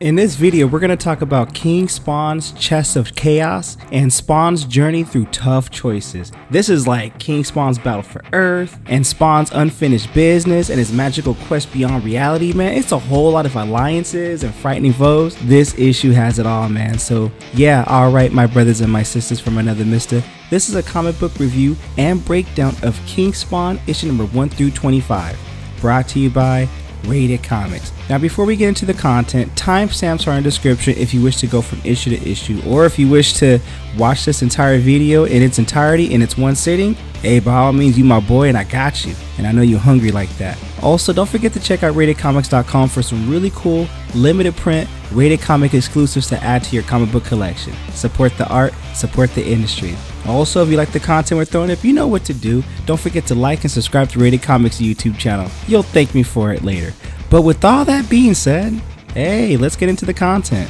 In this video, we're going to talk about King Spawn's Chest of Chaos and Spawn's journey through tough choices. This is like King Spawn's battle for Earth and Spawn's unfinished business and his magical quest beyond reality, man. It's a whole lot of alliances and frightening foes. This issue has it all, man. So yeah, alright, my brothers and my sisters from another mister. This is a comic book review and breakdown of King Spawn issue number 1 through 25, brought to you by Rated Comics. Now, before we get into the content, timestamps are in the description if you wish to go from issue to issue, or if you wish to watch this entire video in its entirety in its one sitting. Hey, by all means, you my boy and I got you, and I know you're hungry like that. Also, don't forget to check out ratedcomics.com for some really cool limited print rated comic exclusives to add to your comic book collection. Support the art, support the industry. Also, if you like the content we're throwing up, you know what to do. Don't forget to like and subscribe to Rated Comics YouTube channel. You'll thank me for it later. But with all that being said, hey, let's get into the content.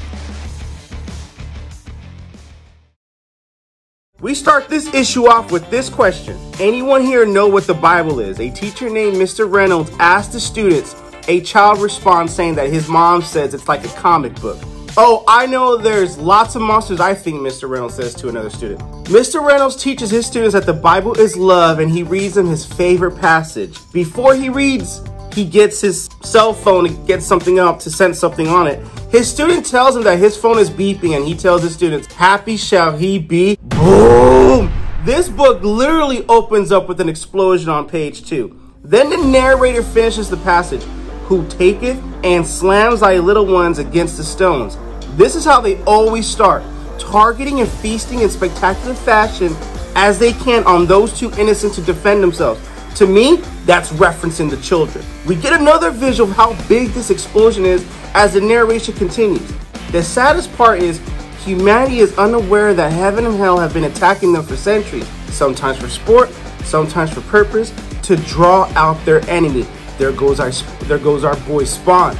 We start this issue off with this question. Anyone here know what the Bible is? A teacher named Mr. Reynolds asked the students. A child responds saying that his mom says it's like a comic book. Oh, I know there's lots of monsters, I think, Mr. Reynolds says to another student. Mr. Reynolds teaches his students that the Bible is love, and he reads them his favorite passage. Before he reads, he gets his cell phone to get something up to send something on it. His student tells him that his phone is beeping, and he tells his students, "Happy shall he be." Boom! This book literally opens up with an explosion on page 2. Then the narrator finishes the passage. Who taketh and slams thy little ones against the stones. This is how they always start, targeting and feasting in spectacular fashion as they can on those too innocent to defend themselves. To me, that's referencing the children. We get another visual of how big this explosion is as the narration continues. The saddest part is humanity is unaware that heaven and hell have been attacking them for centuries, sometimes for sport, sometimes for purpose, to draw out their enemy. There goes our boy Spawn,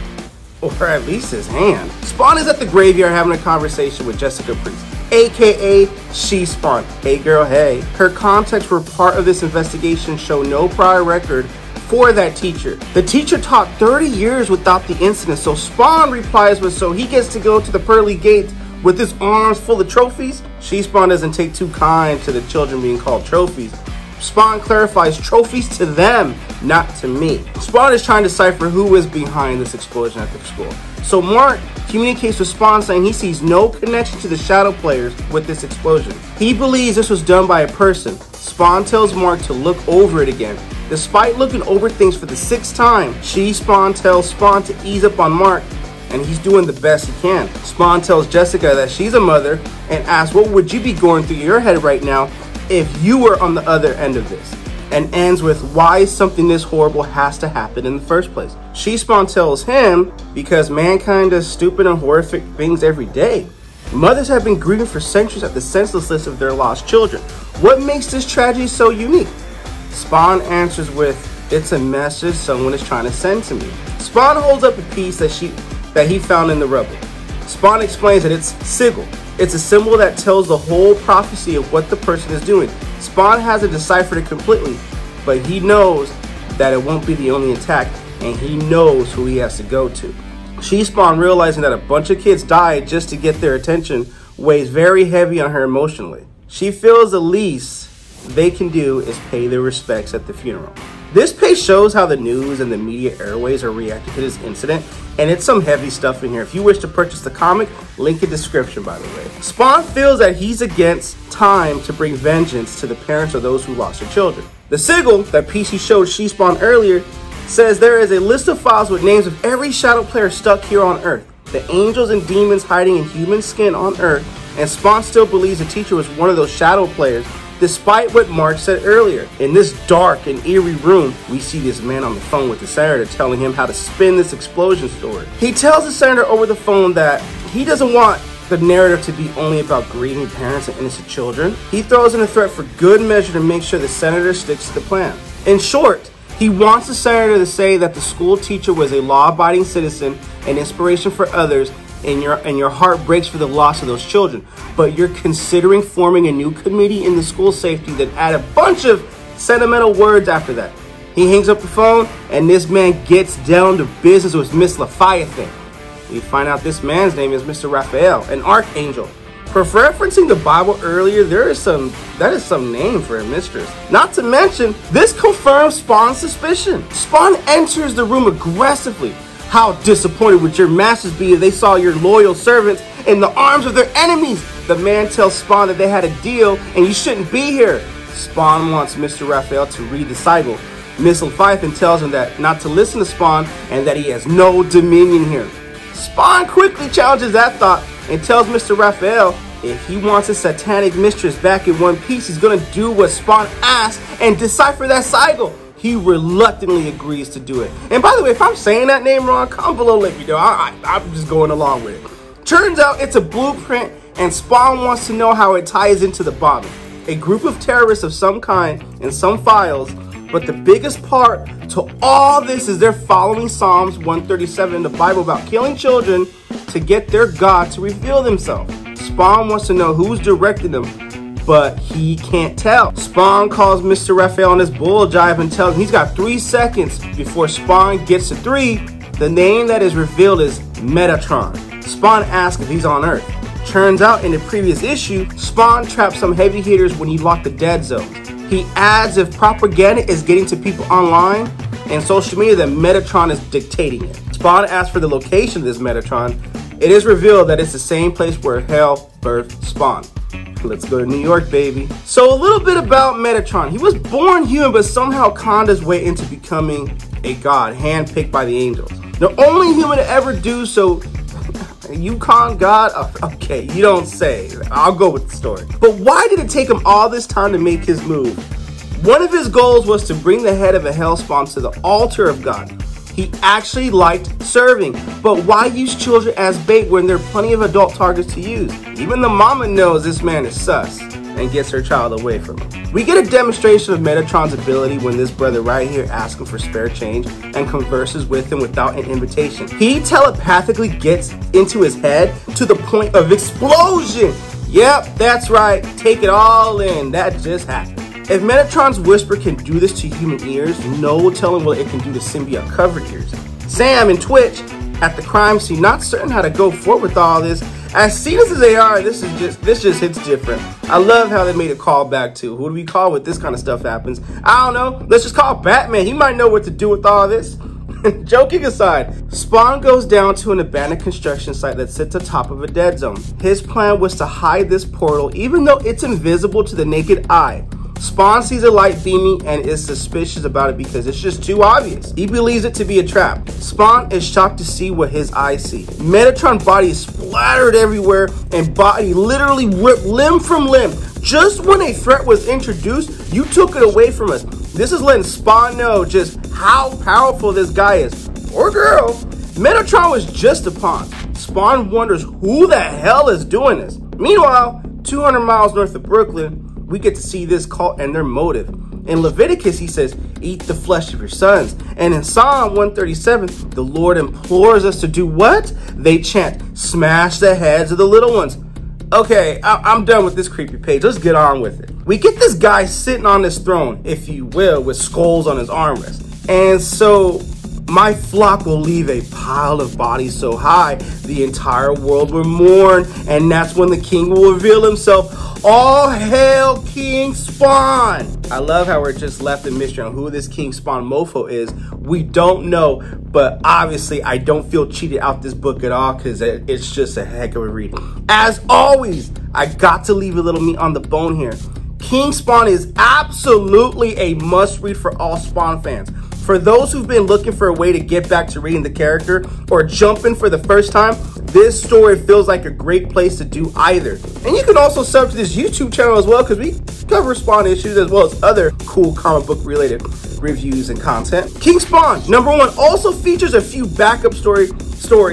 or at least his hand. Spawn is at the graveyard having a conversation with Jessica Priest, aka She Spawn. Hey girl, hey. Her contacts were part of this investigation, show no prior record for that teacher. The teacher taught 30 years without the incident, so Spawn replies with, so he gets to go to the pearly gates with his arms full of trophies? She Spawn doesn't take too kind to the children being called trophies. Spawn clarifies trophies to them, not to me. Spawn is trying to decipher who is behind this explosion at the school. So Mark communicates with Spawn saying he sees no connection to the shadow players with this explosion. He believes this was done by a person. Spawn tells Mark to look over it again. Despite looking over things for the 6th time, She-Spawn tells Spawn to ease up on Mark, and he's doing the best he can. Spawn tells Jessica that she's a mother and asks, what would you be going through your head right now if you were on the other end of this, and ends with why something this horrible has to happen in the first place. She-Spawn tells him because mankind does stupid and horrific things every day. Mothers have been grieving for centuries at the senselessness of their lost children. What makes this tragedy so unique? Spawn answers with, it's a message someone is trying to send to me. Spawn holds up a piece that he found in the rubble. Spawn explains that it's sigil. It's a symbol that tells the whole prophecy of what the person is doing. Spawn hasn't deciphered it completely, but he knows that it won't be the only attack, and he knows who he has to go to. She-Spawn, realizing that a bunch of kids died just to get their attention, weighs very heavy on her emotionally. She feels the least they can do is pay their respects at the funeral. This page shows how the news and the media airways are reacting to this incident, and it's some heavy stuff in here. If you wish to purchase the comic, link in description, by the way. Spawn feels that he's against time to bring vengeance to the parents of those who lost their children. The sigil, that piece he showed She-Spawn earlier, says there is a list of files with names of every shadow player stuck here on Earth, the angels and demons hiding in human skin on Earth, and Spawn still believes the teacher was one of those shadow players. Despite what Mark said earlier, in this dark and eerie room, we see this man on the phone with the senator telling him how to spin this explosion story. He tells the senator over the phone that he doesn't want the narrative to be only about grieving parents and innocent children. He throws in a threat for good measure to make sure the senator sticks to the plan. In short, he wants the senator to say that the school teacher was a law-abiding citizen, an inspiration for others, and your heart breaks for the loss of those children, but you're considering forming a new committee in the school safety that add a bunch of sentimental words after that. He hangs up the phone, and this man gets down to business with Miss Leviathan. we find out this man's name is Mr. Raphael, an archangel. For referencing the Bible earlier, that is some name for a mistress. Not to mention, this confirms Spawn's suspicion. Spawn enters the room aggressively. How disappointed would your masters be if they saw your loyal servants in the arms of their enemies? The man tells Spawn that they had a deal and you shouldn't be here. Spawn wants Mr. Raphael to read the Bible. Miss Leviathan tells him that not to listen to Spawn and that he has no dominion here. Spawn quickly challenges that thought and tells Mr. Raphael if he wants his satanic mistress back in one piece, he's going to do what Spawn asks and decipher that Seigel. He reluctantly agrees to do it. And by the way, if I'm saying that name wrong, comment below, let me know. I'm just going along with it. Turns out it's a blueprint and Spawn wants to know how it ties into the bottom. A group of terrorists of some kind and some files, but the biggest part to all this is they're following Psalms 137 in the Bible about killing children to get their God to reveal themselves. Spawn wants to know who's directing them, but he can't tell. Spawn calls Mr. Raphael on his bull jive and tells him he's got 3 seconds. Before Spawn gets to 3, the name that is revealed is Metatron. Spawn asks if he's on Earth. Turns out in the previous issue, Spawn trapped some heavy hitters when he locked the dead zone. He adds if propaganda is getting to people online and social media, that Metatron is dictating it. Spawn asks for the location of this Metatron. It is revealed that it's the same place where hell birthed Spawn. Let's go to New York, baby. So a little bit about Metatron. He was born human, but somehow conned his way into becoming a god, handpicked by the angels. The only human to ever do so. You con God? Okay, you don't say. I'll go with the story. But why did it take him all this time to make his move? One of his goals was to bring the head of a hellspawn to the altar of God. He actually liked serving, but why use children as bait when there are plenty of adult targets to use? Even the mama knows this man is sus and gets her child away from him. We get a demonstration of Metatron's ability when this brother right here asks him for spare change and converses with him without an invitation. He telepathically gets into his head to the point of explosion. Yep, that's right. Take it all in. That just happened. If Metatron's whisper can do this to human ears, no telling what it can do to symbiote covered ears. Sam and Twitch at the crime scene, not certain how to go forward with all this. As serious as they are, this just hits different. I love how they made a call back to who do we call when this kind of stuff happens? I don't know. Let's just call Batman. He might know what to do with all this. Joking aside, Spawn goes down to an abandoned construction site that sits atop of a dead zone. His plan was to hide this portal even though it's invisible to the naked eye. Spawn sees a light beaming and is suspicious about it because it's just too obvious. He believes it to be a trap. Spawn is shocked to see what his eyes see. Metatron's body is splattered everywhere and body literally ripped limb from limb. Just when a threat was introduced, you took it away from us. This is letting Spawn know just how powerful this guy is, or girl. Metatron was just a pawn. Spawn wonders who the hell is doing this. Meanwhile, 200 miles north of Brooklyn, we get to see this cult and their motive. In Leviticus, he says, eat the flesh of your sons. And in Psalm 137, the Lord implores us to do what? They chant, smash the heads of the little ones. Okay, I'm done with this creepy page. Let's get on with it. We get this guy sitting on his throne, if you will, with skulls on his armrest. And so my flock will leave a pile of bodies so high, the entire world will mourn. And that's when the king will reveal himself. All hail King Spawn! I love how we're just left in mystery on who this King Spawn mofo is. We don't know, but obviously I don't feel cheated out this book at all because it's just a heck of a read. As always, I got to leave a little meat on the bone here. King Spawn is absolutely a must-read for all Spawn fans. For those who've been looking for a way to get back to reading the character or jumping for the first time, this story feels like a great place to do either. And you can also sub to this YouTube channel as well because we cover Spawn issues as well as other cool comic book related reviews and content. King Spawn, #1, also features a few backup stories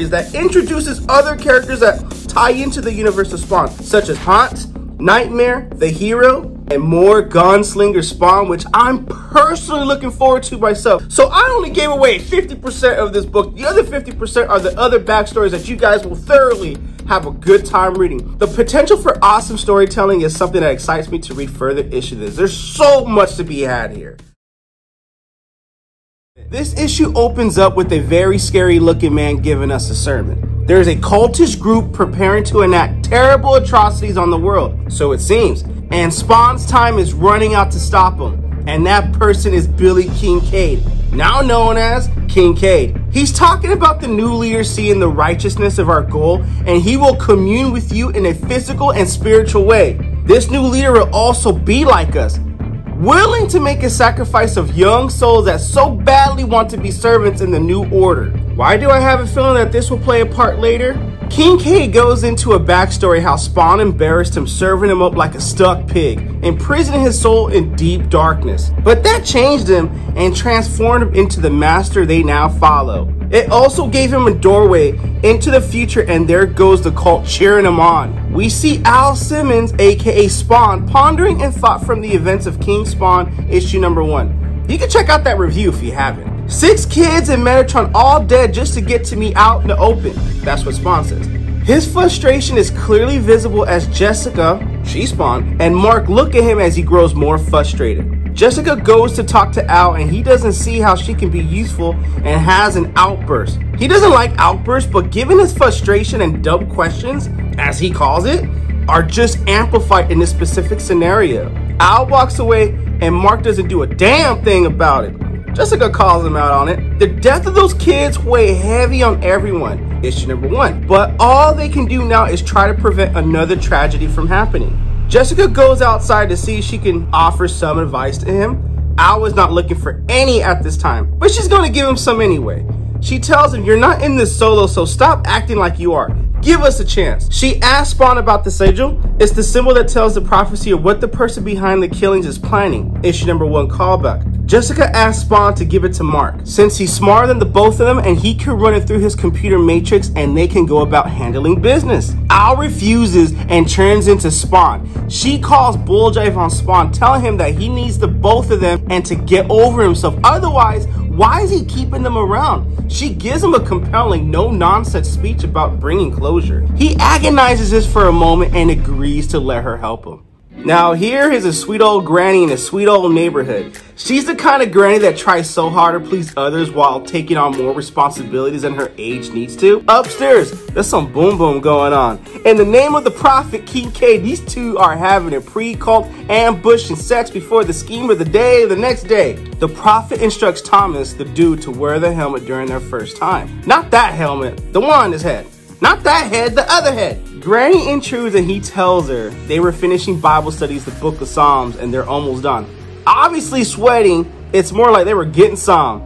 that introduces other characters that tie into the universe of Spawn, such as Haunt, Nightmare, the Hero, and more Gunslinger Spawn, which I'm personally looking forward to myself. So I only gave away 50% of this book. The other 50% are the other backstories that you guys will thoroughly have a good time reading. The potential for awesome storytelling is something that excites me to read further issues. There's so much to be had here. This issue opens up with a very scary looking man giving us a sermon. There is a cultist group preparing to enact terrible atrocities on the world, so it seems, and Spawn's time is running out to stop him, and that person is Billy Kincaid, now known as Kincaid. He's talking about the new leader seeing the righteousness of our goal, and he will commune with you in a physical and spiritual way. This new leader will also be like us, willing to make a sacrifice of young souls that so badly want to be servants in the new order. Why do I have a feeling that this will play a part later? Kincaid goes into a backstory how Spawn embarrassed him, serving him up like a stuck pig, imprisoning his soul in deep darkness. But that changed him and transformed him into the master they now follow. It also gave him a doorway into the future, and there goes the cult cheering him on. We see Al Simmons, aka Spawn, pondering and thought from the events of King Spawn issue number 1. You can check out that review if you haven't. 6 kids and Metatron all dead just to get to me out in the open. That's what Spawn says. His frustration is clearly visible as Jessica, She Spawn, and Mark look at him as he grows more frustrated. Jessica goes to talk to Al, and he doesn't see how she can be useful and has an outburst. He doesn't like outbursts, but given his frustration and dumb questions, as he calls it, are just amplified in this specific scenario. Al walks away and Mark doesn't do a damn thing about it. Jessica calls him out on it. The death of those kids weigh heavy on everyone, issue number 1. But all they can do now is try to prevent another tragedy from happening. Jessica goes outside to see if she can offer some advice to him. Al is not looking for any at this time, but she's gonna give him some anyway. She tells him, "You're not in this solo, so stop acting like you are. Give us a chance." She asks Spawn about the sigil. It's the symbol that tells the prophecy of what the person behind the killings is planning. Issue number 1 callback. Jessica asks Spawn to give it to Mark, since he's smarter than the both of them and he can run it through his computer matrix and they can go about handling business. Al refuses and turns into Spawn. She calls bulljive on Spawn, telling him that he needs the both of them and to get over himself. Otherwise, why is he keeping them around? She gives him a compelling, no-nonsense speech about bringing closure. He agonizes this for a moment and agrees to let her help him. Now here is a sweet old granny in a sweet old neighborhood. She's the kind of granny that tries so hard to please others while taking on more responsibilities than her age needs to. Upstairs, there's some boom boom going on. In the name of the prophet Kincaid, these two are having a pre-cult ambush and sex before the scheme of the day the next day. The prophet instructs Thomas, the dude, to wear the helmet during their first time. Not that helmet, the one on his head. Not that head, the other head. Granny intrudes and he tells her they were finishing Bible studies, the book of Psalms, and they're almost done. Obviously sweating, it's more like they were getting some.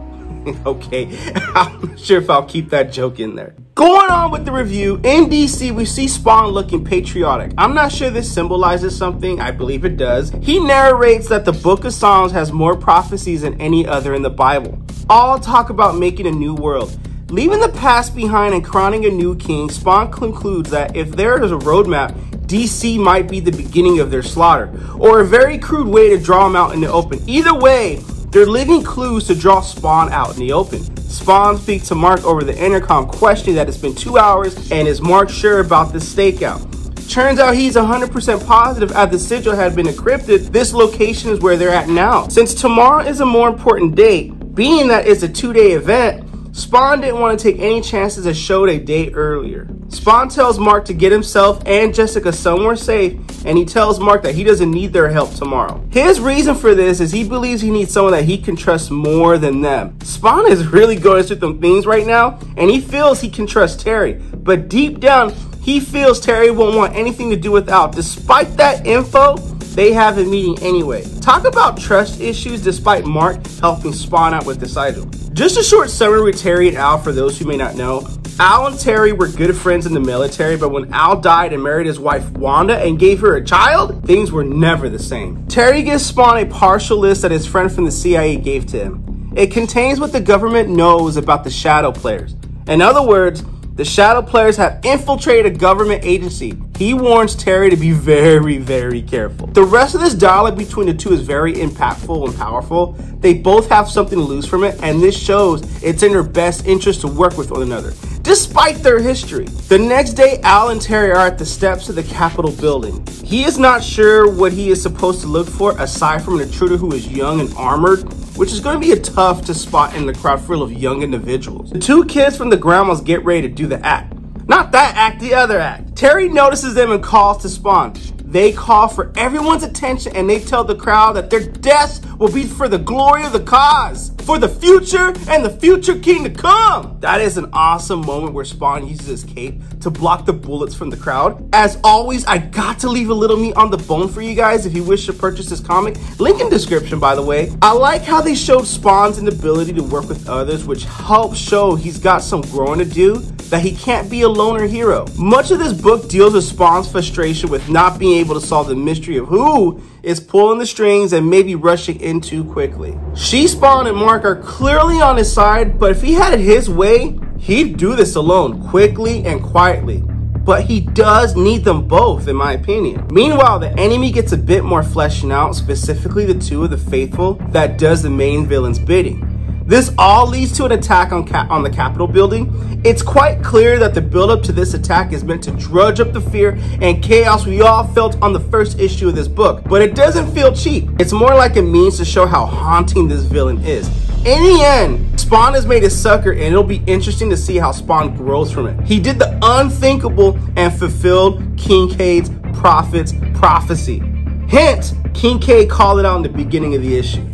Okay, I'm not sure if I'll keep that joke in there. Going on with the review, in DC we see Spawn looking patriotic. I'm not sure this symbolizes something, I believe it does. He narrates that the book of Psalms has more prophecies than any other in the Bible. All talk about making a new world. Leaving the past behind and crowning a new king, Spawn concludes that if there is a roadmap, DC might be the beginning of their slaughter, or a very crude way to draw them out in the open. Either way, they're leaving clues to draw Spawn out in the open. Spawn speaks to Mark over the intercom, questioning that it's been 2 hours and is Mark sure about this stakeout. Turns out he's 100% positive as the sigil had been encrypted. This location is where they're at now. Since tomorrow is a more important date, being that it's a 2-day event, Spawn didn't want to take any chances and showed a day earlier. Spawn tells Mark to get himself and Jessica somewhere safe, and he tells Mark that he doesn't need their help tomorrow. His reason for this is he believes he needs someone that he can trust more than them. Spawn is really going through some things right now, and he feels he can trust Terry, but deep down, he feels Terry won't want anything to do with Al. Despite that info, they have a meeting anyway. Talk about trust issues despite Mark helping Spawn out with the sigil. Just a short summary with Terry and Al for those who may not know. Al and Terry were good friends in the military, but when Al died and married his wife Wanda and gave her a child, things were never the same. Terry gives Spawn a partial list that his friend from the CIA gave to him. It contains what the government knows about the shadow players. In other words, the shadow players have infiltrated a government agency. He warns Terry to be very, very careful. The rest of this dialogue between the two is very impactful and powerful. They both have something to lose from it, and this shows it's in their best interest to work with one another, despite their history. The next day, Al and Terry are at the steps of the Capitol building. He is not sure what he is supposed to look for, aside from an intruder who is young and armored, which is going to be a tough to spot in the crowd full of young individuals. The two kids from the grandmas get ready to do the act. Not that act, the other act. Terry notices them and calls to Spawn. They call for everyone's attention and they tell the crowd that their deaths will be for the glory of the cause, for the future and the future king to come. That is an awesome moment where Spawn uses his cape to block the bullets from the crowd. As always, I got to leave a little meat on the bone for you guys if you wish to purchase this comic. Link in description, by the way. I like how they showed Spawn's inability to work with others, which helps show he's got some growing to do, that he can't be a loner hero. Much of this book deals with Spawn's frustration with not being able to solve the mystery of who is pulling the strings and maybe rushing in too quickly. She Spawn and Mark are clearly on his side, but if he had it his way, he'd do this alone, quickly and quietly. But he does need them both, in my opinion. Meanwhile, the enemy gets a bit more fleshing out, specifically the two of the faithful that does the main villain's bidding. This all leads to an attack on the Capitol building. It's quite clear that the buildup to this attack is meant to drudge up the fear and chaos we all felt on the first issue of this book, but it doesn't feel cheap. It's more like a means to show how haunting this villain is. In the end, Spawn has made a sucker, and it'll be interesting to see how Spawn grows from it. He did the unthinkable and fulfilled Kincaid's prophecy. Hint, Kincaid called it out in the beginning of the issue.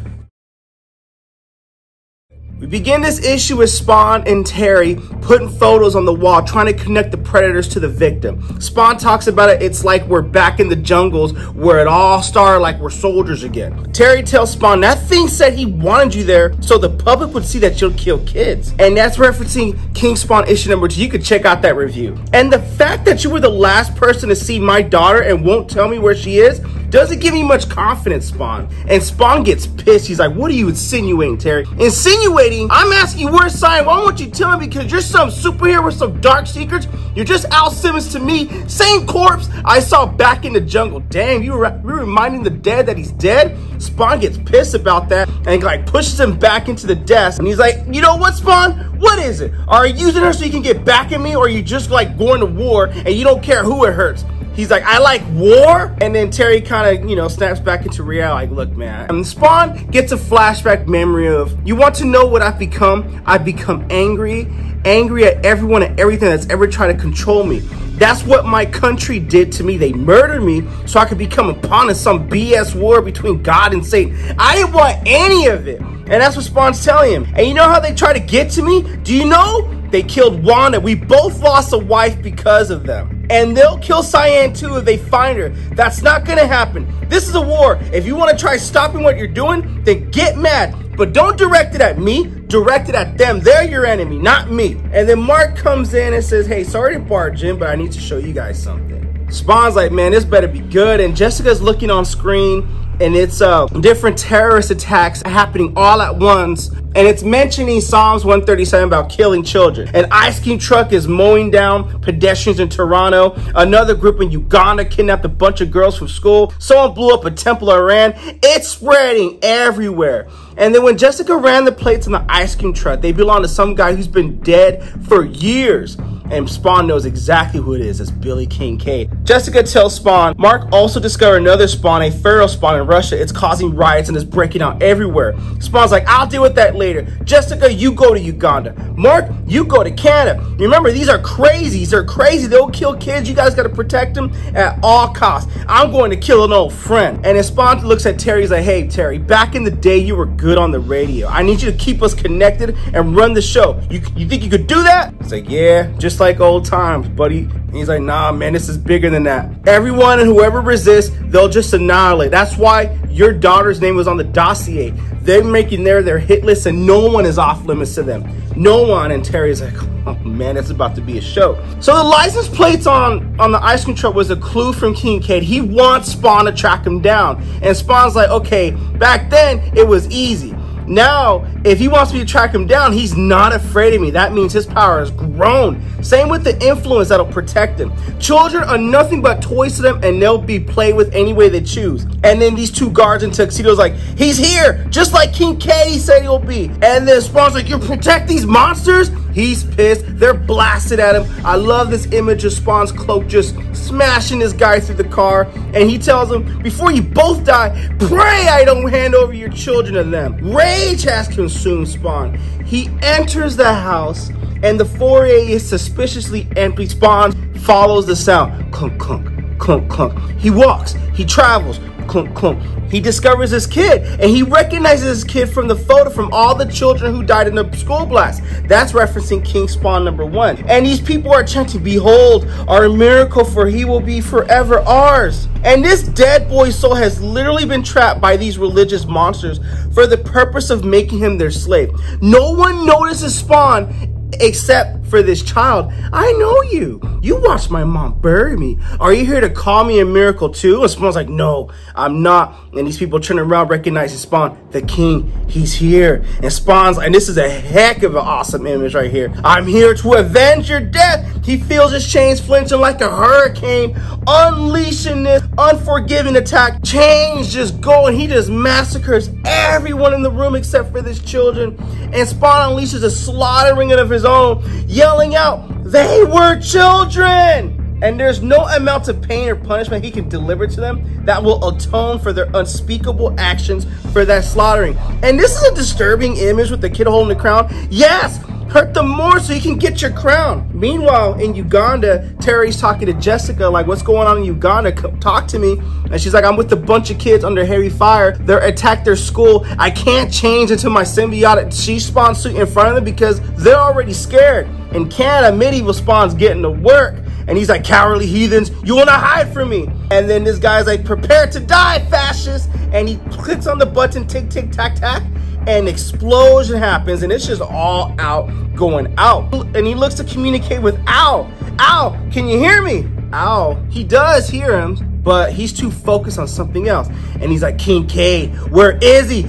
We begin this issue with Spawn and Terry putting photos on the wall, trying to connect the predators to the victim. Spawn talks about it, it's like we're back in the jungles where it all started, like we're soldiers again. Terry tells Spawn, that thing said he wanted you there so the public would see that you'll kill kids. And that's referencing King Spawn issue number 2. You could check out that review. And the fact that you were the last person to see my daughter and won't tell me where she is doesn't give me much confidence, Spawn. And Spawn gets pissed. He's like, what are you insinuating, Terry? Insinuating? I'm asking you where's Cyan. Why won't you tell me? Because you're some superhero with some dark secrets. You're just Al Simmons to me. Same corpse I saw back in the jungle. Damn, you were reminding the dead that he's dead? Spawn gets pissed about that and like pushes him back into the desk. And he's like, you know what, Spawn? What is it? Are you using her so you can get back at me? Or are you just like going to war and you don't care who it hurts? He's like, I like war. And then Terry kind of, you know, snaps back into reality. Like, look, man. And Spawn gets a flashback memory of, you want to know what I've become? I've become angry. Angry at everyone and everything that's ever tried to control me. That's what my country did to me. They murdered me so I could become a pawn in some BS war between God and Satan. I didn't want any of it. And that's what Spawn's telling him. And you know how they try to get to me? Do you know? They killed Wanda. We both lost a wife because of them. And they'll kill Cyan too if they find her. That's not gonna happen. This is a war. If you wanna try stopping what you're doing, then get mad. But don't direct it at me, direct it at them. They're your enemy, not me. And then Mark comes in and says, hey, sorry to barge in, but I need to show you guys something. Spawn's like, man, this better be good. And Jessica's looking on screen and it's different terrorist attacks happening all at once. And it's mentioning Psalms 137 about killing children. An ice cream truck is mowing down pedestrians in Toronto. Another group in Uganda kidnapped a bunch of girls from school. Someone blew up a temple in Iran. It's spreading everywhere. And then when Jessica ran the plates in the ice cream truck, they belong to some guy who's been dead for years. And Spawn knows exactly who it is. It's Billy Kincaid. Jessica tells Spawn, Mark also discovered another Spawn, a feral Spawn in Russia. It's causing riots and it's breaking out everywhere. Spawn's like, I'll deal with that later. Jessica, you go to Uganda. Mark, you go to Canada. Remember, these are crazies. They're crazy. They'll kill kids. You guys got to protect them at all costs. I'm going to kill an old friend. And then Spawn looks at Terry. He's like, hey, Terry, back in the day, you were good on the radio. I need you to keep us connected and run the show. You think you could do that? He's like, yeah, just like old times, buddy. And he's like, nah, man, this is bigger than that. Everyone and whoever resists, they'll just annihilate. That's why your daughter's name was on the dossier. They're making their hit list and no one is off limits to them. No one. And Terry's like, oh man, that's about to be a show. So the license plates on the ice cream truck was a clue from Kincaid. He wants Spawn to track him down. And Spawn's like, okay, back then it was easy. Now, if he wants me to track him down, he's not afraid of me. That means his power has grown. Same with the influence that'll protect him. Children are nothing but toys to them, and they'll be played with any way they choose. And then these two guards in tuxedos like, he's here, just like Kincaid said he'll be. And then Spawn's like, you protect these monsters? He's pissed. They're blasted at him. I love this image of Spawn's cloak just smashing this guy through the car. And he tells him, before you both die, pray I don't hand over your children to them. Rage has consumed Spawn. He enters the house and the foray is suspiciously empty. Spawn follows the sound. Clunk, clunk, clunk, clunk. He walks. He travels. Clunk, clunk. He discovers his kid, and he recognizes his kid from the photo from all the children who died in the school blast. That's referencing King Spawn #1. And these people are chanting, "Behold, our miracle, for he will be forever ours." And this dead boy's soul has literally been trapped by these religious monsters for the purpose of making him their slave. No one notices Spawn except for this child. I know you. You watched my mom bury me. Are you here to call me a miracle too? And Spawn's like, no, I'm not. And these people turn around, recognizing Spawn, the king. He's here. And Spawn's, and this is a heck of an awesome image right here. I'm here to avenge your death. He feels his chains flinching like a hurricane, unleashing this unforgiving attack. Chains just go, and he just massacres everyone in the room except for his children. And Spawn unleashes a slaughtering of his own, yelling out, "They were children!" And there's no amount of pain or punishment he can deliver to them that will atone for their unspeakable actions for that slaughtering. And this is a disturbing image with the kid holding the crown. Yes! Hurt them more so you can get your crown. Meanwhile, in Uganda, Terry's talking to Jessica, like, what's going on in Uganda? Come talk to me. And she's like, I'm with a bunch of kids under heavy fire. They're attacked their school. I can't change into my symbiotic She Spawn suit in front of them because they're already scared. In Canada, Medieval Spawn's getting to work. And he's like, cowardly heathens, you wanna hide from me. And then this guy's like, prepare to die, fascists. And he clicks on the button, tick, tick, tack, tack. An explosion happens, and it's just all out going out. And he looks to communicate with Al. Al, can you hear me? Al, he does hear him, but he's too focused on something else. And he's like, Kincaid, where is he?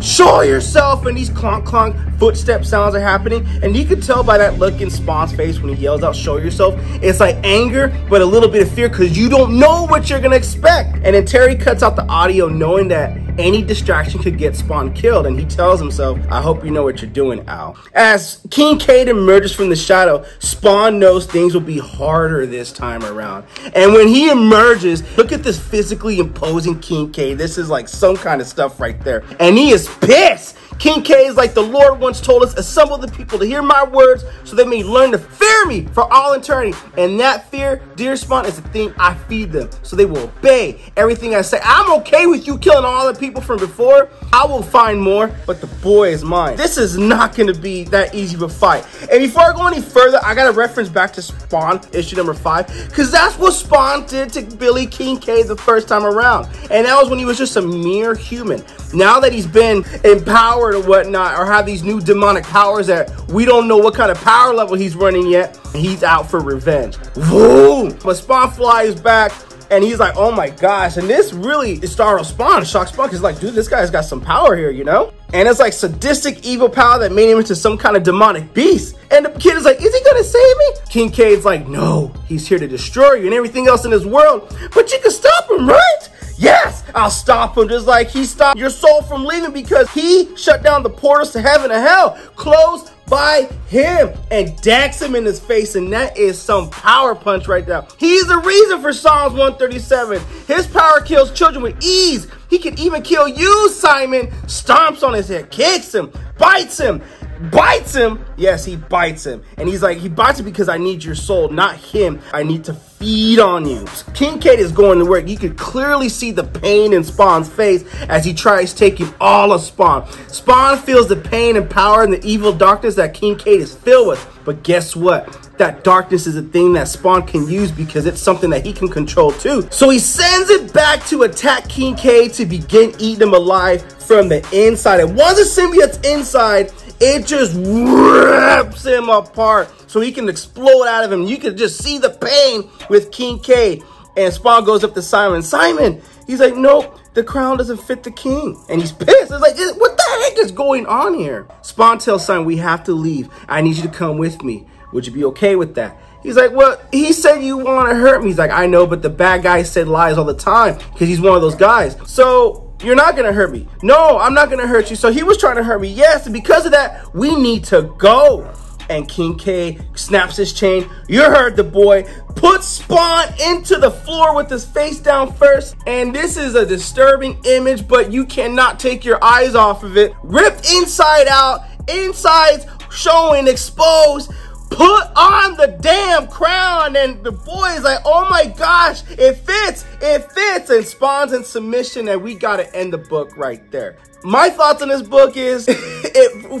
Show yourself. And these clonk clonk footstep sounds are happening, and you can tell by that look in Spawn's face when he yells out, show yourself. It's like anger but a little bit of fear, because you don't know what you're gonna expect. And then Terry cuts out the audio, knowing that any distraction could get Spawn killed, and he tells himself, I hope you know what you're doing, Al. As Kincaid emerges from the shadow, Spawn knows things will be harder this time around. And when he emerges, look at this physically imposing Kincaid. This is like some kind of stuff right there. And he is pissed. Kincaid's like, the Lord once told us, assemble the people to hear my words so they may learn to fear me for all eternity. And that fear, dear Spawn, is the thing I feed them, so they will obey everything I say. I'm okay with you killing all the people from before. I will find more, but the boy is mine. This is not going to be that easy of a fight. And before I go any further, I got to reference back to Spawn issue #5, because that's what Spawn did to Billy Kincaid the first time around. And that was when he was just a mere human. Now that he's been empowered or whatnot, or have these new demonic powers that we don't know what kind of power level he's running yet, he's out for revenge. Boom! But Spawn flies back, and he's like, oh my gosh. And this really startled Spawn, shocked Spawn, because like, dude, this guy's got some power here, you know? And it's like sadistic evil power that made him into some kind of demonic beast. And the kid is like, is he gonna save me? Kincaid's like, no, he's here to destroy you and everything else in this world. But you can stop him, right? Yes, I'll stop him, just like he stopped your soul from leaving, because he shut down the portals to heaven and hell, closed by him, and dacks him in his face. And that is some power punch right now. He's the reason for Psalms 137. His power kills children with ease. He can even kill you, Simon. Stomps on his head, kicks him, bites him. Bites him. Yes, he bites him. And he's like, he bites him because I need your soul, not him. I need to feed on you. Kincaid is going to work. You can clearly see the pain in Spawn's face as he tries taking all of Spawn. Spawn feels the pain and power and the evil darkness that Kincaid is filled with. But guess what? That darkness is a thing that Spawn can use, because it's something that he can control too. So he sends it back to attack Kincaid to begin eating him alive from the inside. And once the symbiote's inside, it just rips him apart so he can explode out of him. You can just see the pain with Kincaid. And Spawn goes up to Simon. Simon, he's like, nope, the crown doesn't fit the king. And he's pissed. It's like, what the heck is going on here? Spawn tells Simon, we have to leave. I need you to come with me. Would you be okay with that? He's like, well, he said you want to hurt me. He's like, I know, but the bad guy said lies all the time, because he's one of those guys. So you're not gonna hurt me. No, I'm not gonna hurt you. So he was trying to hurt me. Yes, and because of that, we need to go. And Kincaid snaps his chain. You heard the boy. Puts Spawn into the floor with his face down first. And this is a disturbing image, but you cannot take your eyes off of it. Ripped inside out, insides showing exposed. put on the damn crown, and the boy is like, oh my gosh, it fits, and Spawn's in submission, and we gotta end the book right there. My thoughts on this book is,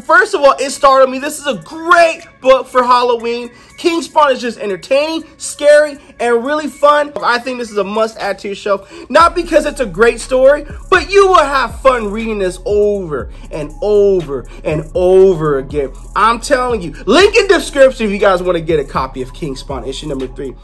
first of all, it startled me. This is a great book for Halloween. King Spawn is just entertaining, scary, and really fun. I think this is a must add to your shelf, not because it's a great story, but you will have fun reading this over and over and over again. I'm telling you, link in description if you guys want to get a copy of King Spawn issue number 3.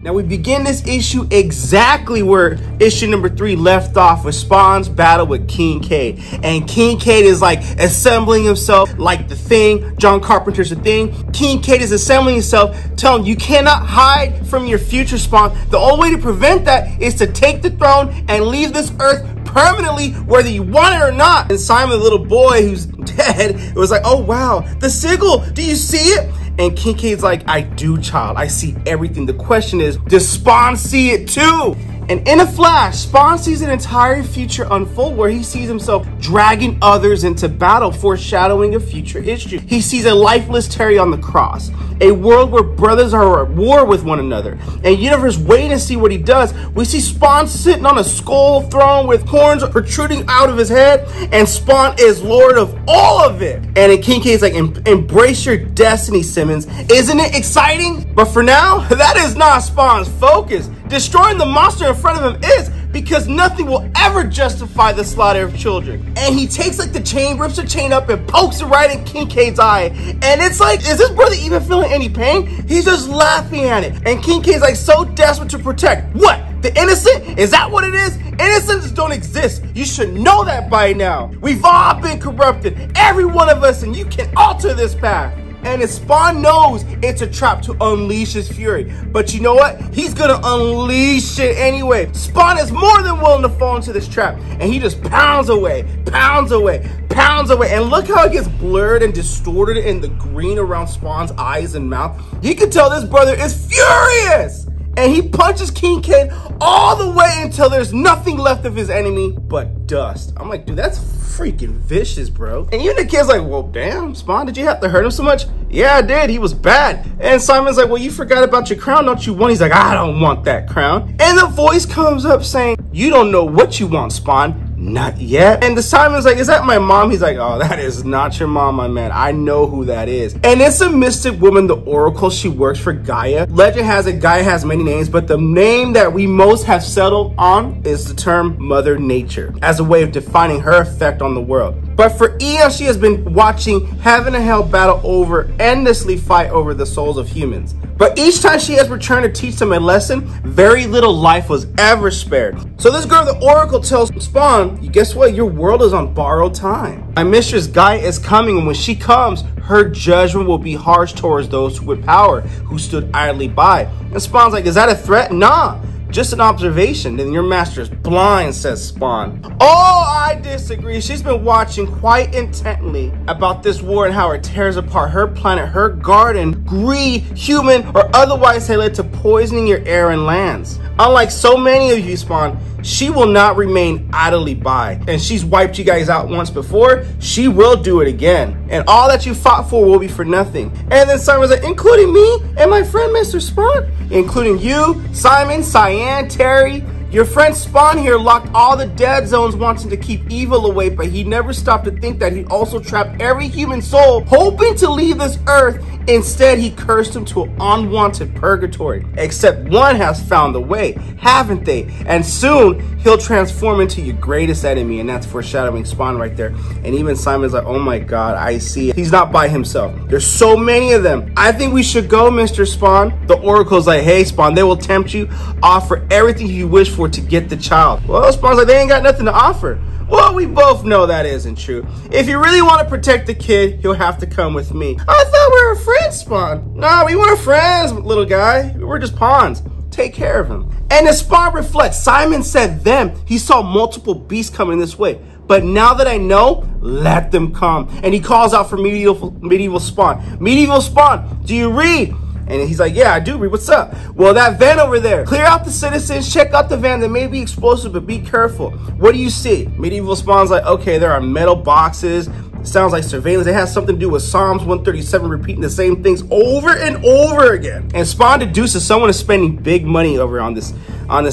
Now we begin this issue exactly where issue number 3 left off, with Spawn's battle with Kincaid. And Kincaid is like assembling himself like the Thing. John Carpenter's the Thing. Kincaid is assembling himself, telling him, you cannot hide from your future, Spawn. The only way to prevent that is to take the throne and leave this earth permanently, whether you want it or not. And Simon, the little boy who's dead, was like, oh wow, the sigil, do you see it? And Kincaid's like, I do, child. I see everything. The question is, does Spawn see it too? And in a flash, Spawn sees an entire future unfold where he sees himself dragging others into battle, foreshadowing a future issue. He sees a lifeless Terry on the cross, a world where brothers are at war with one another, and universe waiting to see what he does. We see Spawn sitting on a skull throne with horns protruding out of his head, and Spawn is lord of all of it. And in Kincaid's like, embrace your destiny, Simmons. Isn't it exciting? But for now, that is not Spawn's focus. Destroying the monster in front of him is, because nothing will ever justify the slaughter of children. And he takes like the chain, rips the chain up, and pokes it right in Kincaid's eye. And it's like, is this brother even feeling any pain? He's just laughing at it. And Kincaid's like so desperate to protect. What? The innocent? Is that what it is? Innocents don't exist. You should know that by now. We've all been corrupted, every one of us, and you can alter this path. And if Spawn knows it's a trap to unleash his fury, but you know what? He's gonna unleash it anyway. Spawn is more than willing to fall into this trap, and he just pounds away, pounds away, pounds away. And look how it gets blurred and distorted in the green around Spawn's eyes and mouth. You can tell this brother is furious, and he punches Kincaid all the way until there's nothing left of his enemy but dust. I'm like, dude, that's freaking vicious, bro. And even the kid's like, well, damn, Spawn, did you have to hurt him so much? Yeah, I did. He was bad. And Simon's like, well, you forgot about your crown. Don't you want? He's like, I don't want that crown. And the voice comes up saying, you don't know what you want, Spawn. Not yet. And the Simon's like, is that my mom? He's like, oh, that is not your mom, my man. I know who that is. And it's a mystic woman, the Oracle. She works for Gaia. Legend has it Gaia has many names, but the name that we most have settled on is the term Mother Nature, as a way of defining her effect on the world. But for eons, she has been watching heaven and hell battle over, endlessly fight over the souls of humans. But each time she has returned to teach them a lesson, very little life was ever spared. So this girl, the Oracle, tells Spawn, guess what? Your world is on borrowed time. My mistress Gaia is coming, and when she comes, her judgment will be harsh towards those with power who stood idly by. And Spawn's like, is that a threat? Nah. Just an observation. Then your master is blind, says Spawn. Oh, I disagree. She's been watching quite intently about this war and how it tears apart her planet, her garden. Greed, human or otherwise, has led to poisoning your air and lands. Unlike so many of you, Spawn, she will not remain idly by. And she's wiped you guys out once before. She will do it again. And all that you fought for will be for nothing. And then Simon's like, including me and my friend, Mr. Spawn. Including you, Simon, Cyan, Terry. Your friend Spawn here locked all the dead zones, wanting to keep evil away, but he never stopped to think that he also trapped every human soul, hoping to leave this earth. Instead, he cursed him to an unwanted purgatory. Except one has found the way, haven't they? And soon, he'll transform into your greatest enemy, and that's foreshadowing Spawn right there. And even Simon's like, oh my god, I see it. He's not by himself. There's so many of them. I think we should go, Mr. Spawn. The Oracle's like, hey, Spawn, they will tempt you, offer everything you wish for to get the child. Well, Spawn's like, they ain't got nothing to offer. Well, we both know that isn't true. If you really want to protect the kid, you'll have to come with me. I thought we were friends, Spawn. No, we weren't friends, little guy. We were just pawns. Take care of him. And as Spawn reflects, Simon said them. He saw multiple beasts coming this way. But now that I know, let them come. And he calls out for medieval Spawn. Medieval Spawn, do you read? And he's like, yeah, I do read. What's up? Well, that van over there. Clear out the citizens. Check out the van. That may be explosive, but be careful. What do you see? Medieval Spawn's like, okay, there are metal boxes, Sounds like surveillance. It has something to do with Psalms 137 repeating the same things over and over again. And Spawn deduces someone is spending big money over on this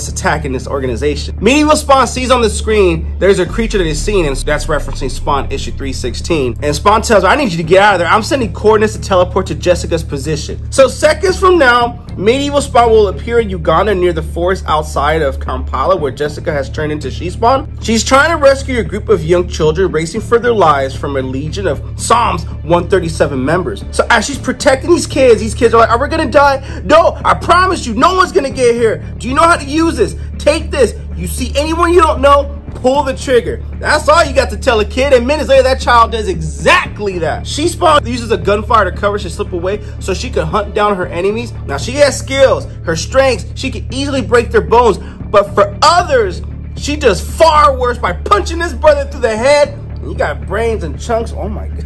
attack in this organization. Medieval Spawn sees on the screen there's a creature that is seen, and that's referencing Spawn issue 316. And Spawn tells her, I need you to get out of there. I'm sending coordinates to teleport to Jessica's position. So seconds from now, Medieval Spawn will appear in Uganda near the forest outside of Kampala where Jessica has turned into She Spawn. She's trying to rescue a group of young children racing for their lives from a legion of Psalms 137 members. So as she's protecting these kids are like, are we gonna die? No, I promise you, no one's gonna get here. Do you know how to use this? Take this. You see anyone you don't know, pull the trigger. That's all you got to tell a kid, and minutes later that child does exactly that. She Spawn uses a gunfire to cover, she slip away so she can hunt down her enemies. Now she has skills, her strengths, she can easily break their bones, but for others, she does far worse by punching this brother through the head. You got brains and chunks. Oh my god.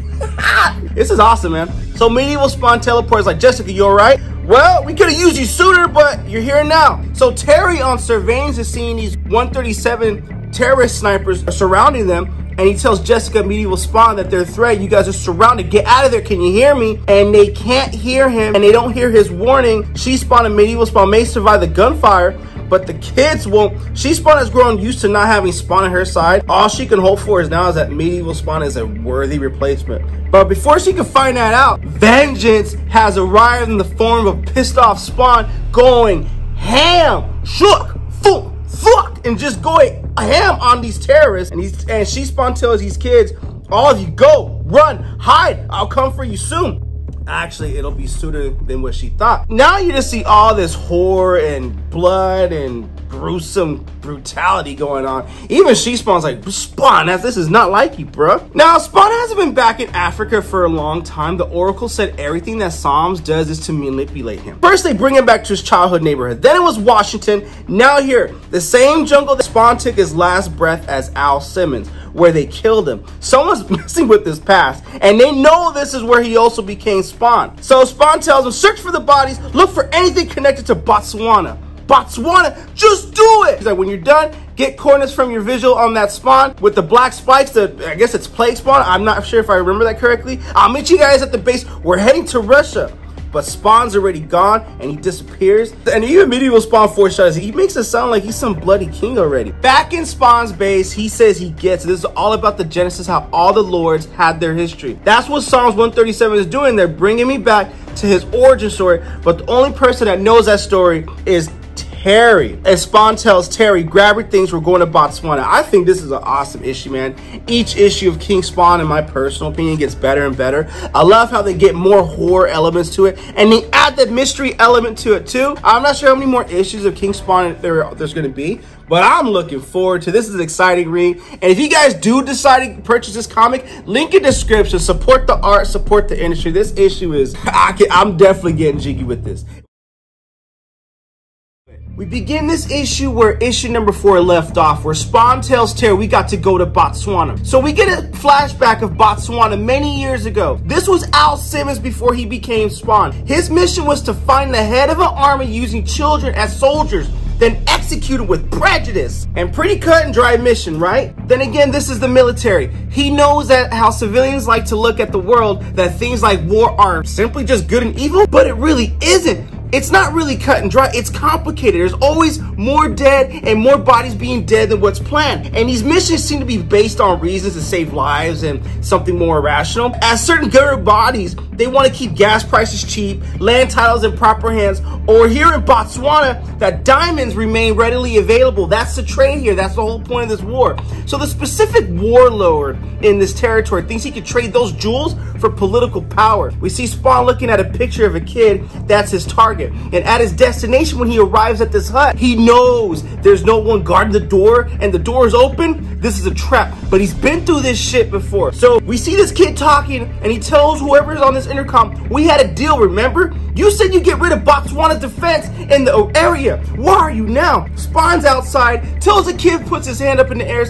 This is awesome, man. So Medieval Spawn teleports like, Jessica, you alright? Well, we could have used you sooner, but you're here now. So Terry on surveillance is seeing these 137 terrorist snipers surrounding them, and he tells Jessica, Medieval Spawn, that they're a threat. You guys are surrounded. Get out of there. Can you hear me? And they can't hear him, and they don't hear his warning. She Spawn and Medieval Spawn may survive the gunfire, but the kids won't. She Spawn has grown used to not having Spawn on her side. All she can hope for is now is that Medieval Spawn is a worthy replacement. But before she can find that out, vengeance has arrived in the form of pissed off Spawn going ham, shook, fuck, fuck, and just going ham on these terrorists. And She Spawn tells these kids, all of you go, run, hide, I'll come for you soon. Actually, it'll be sooner than what she thought. Now you just see all this horror and blood and gruesome brutality going on. Even She Spawn's like, Spawn, this is not like you, bruh. Now, Spawn hasn't been back in Africa for a long time. The Oracle said everything that Psalms does is to manipulate him. First, they bring him back to his childhood neighborhood. Then it was Washington. Now here, the same jungle that Spawn took his last breath as Al Simmons, where they killed him. Someone's messing with his past, and they know this is where he also became Spawn. So Spawn tells him, search for the bodies, look for anything connected to Botswana. Botswana, just do it! He's like, when you're done, get coordinates from your visual on that Spawn with the black spikes, I guess it's plague Spawn, I'm not sure if I remember that correctly. I'll meet you guys at the base, we're heading to Russia. But Spawn's already gone, and he disappears. And even Medieval Spawn foreshadows, he makes it sound like he's some bloody king already. Back in Spawn's base, he says he gets it. This is all about the Genesis, how all the lords had their history. That's what Psalms 137 is doing. They're bringing me back to his origin story, but the only person that knows that story is Terry. And Spawn tells Terry, grab your things, we're going to Botswana. I think this is an awesome issue, man. Each issue of King Spawn, in my personal opinion, gets better and better. I love how they get more horror elements to it, and they add the mystery element to it too. I'm not sure how many more issues of King Spawn there's going to be, but I'm looking forward to this. This is an exciting read. And if you guys do decide to purchase this comic, link in description. Support the art, support the industry. This issue is, I'm definitely getting jiggy with this. We begin this issue where issue number 4 left off, where Spawn tells Terry we got to go to Botswana. So we get a flashback of Botswana many years ago. This was Al Simmons before he became Spawn. His mission was to find the head of an army using children as soldiers, then executed with prejudice. And pretty cut and dry mission, right? Then again, this is the military. He knows that how civilians like to look at the world, that things like war are simply just good and evil, but it really isn't. It's not really cut and dry, it's complicated. There's always more dead and more bodies being dead than what's planned. And these missions seem to be based on reasons to save lives and something more irrational. As certain government bodies, they want to keep gas prices cheap, land titles in proper hands, or here in Botswana, that diamonds remain readily available. That's the trade here, that's the whole point of this war. So the specific warlord in this territory thinks he could trade those jewels for political power. We see Spawn looking at a picture of a kid, that's his target. And at his destination, when he arrives at this hut, he knows there's no one guarding the door and the door is open. This is a trap, but he's been through this shit before. So we see this kid talking and he tells whoever's on this intercom, we had a deal, remember? You said you get rid of Botswana's defense in the area. Where are you now? Spawn's outside, tells the kid, puts his hand up in the air,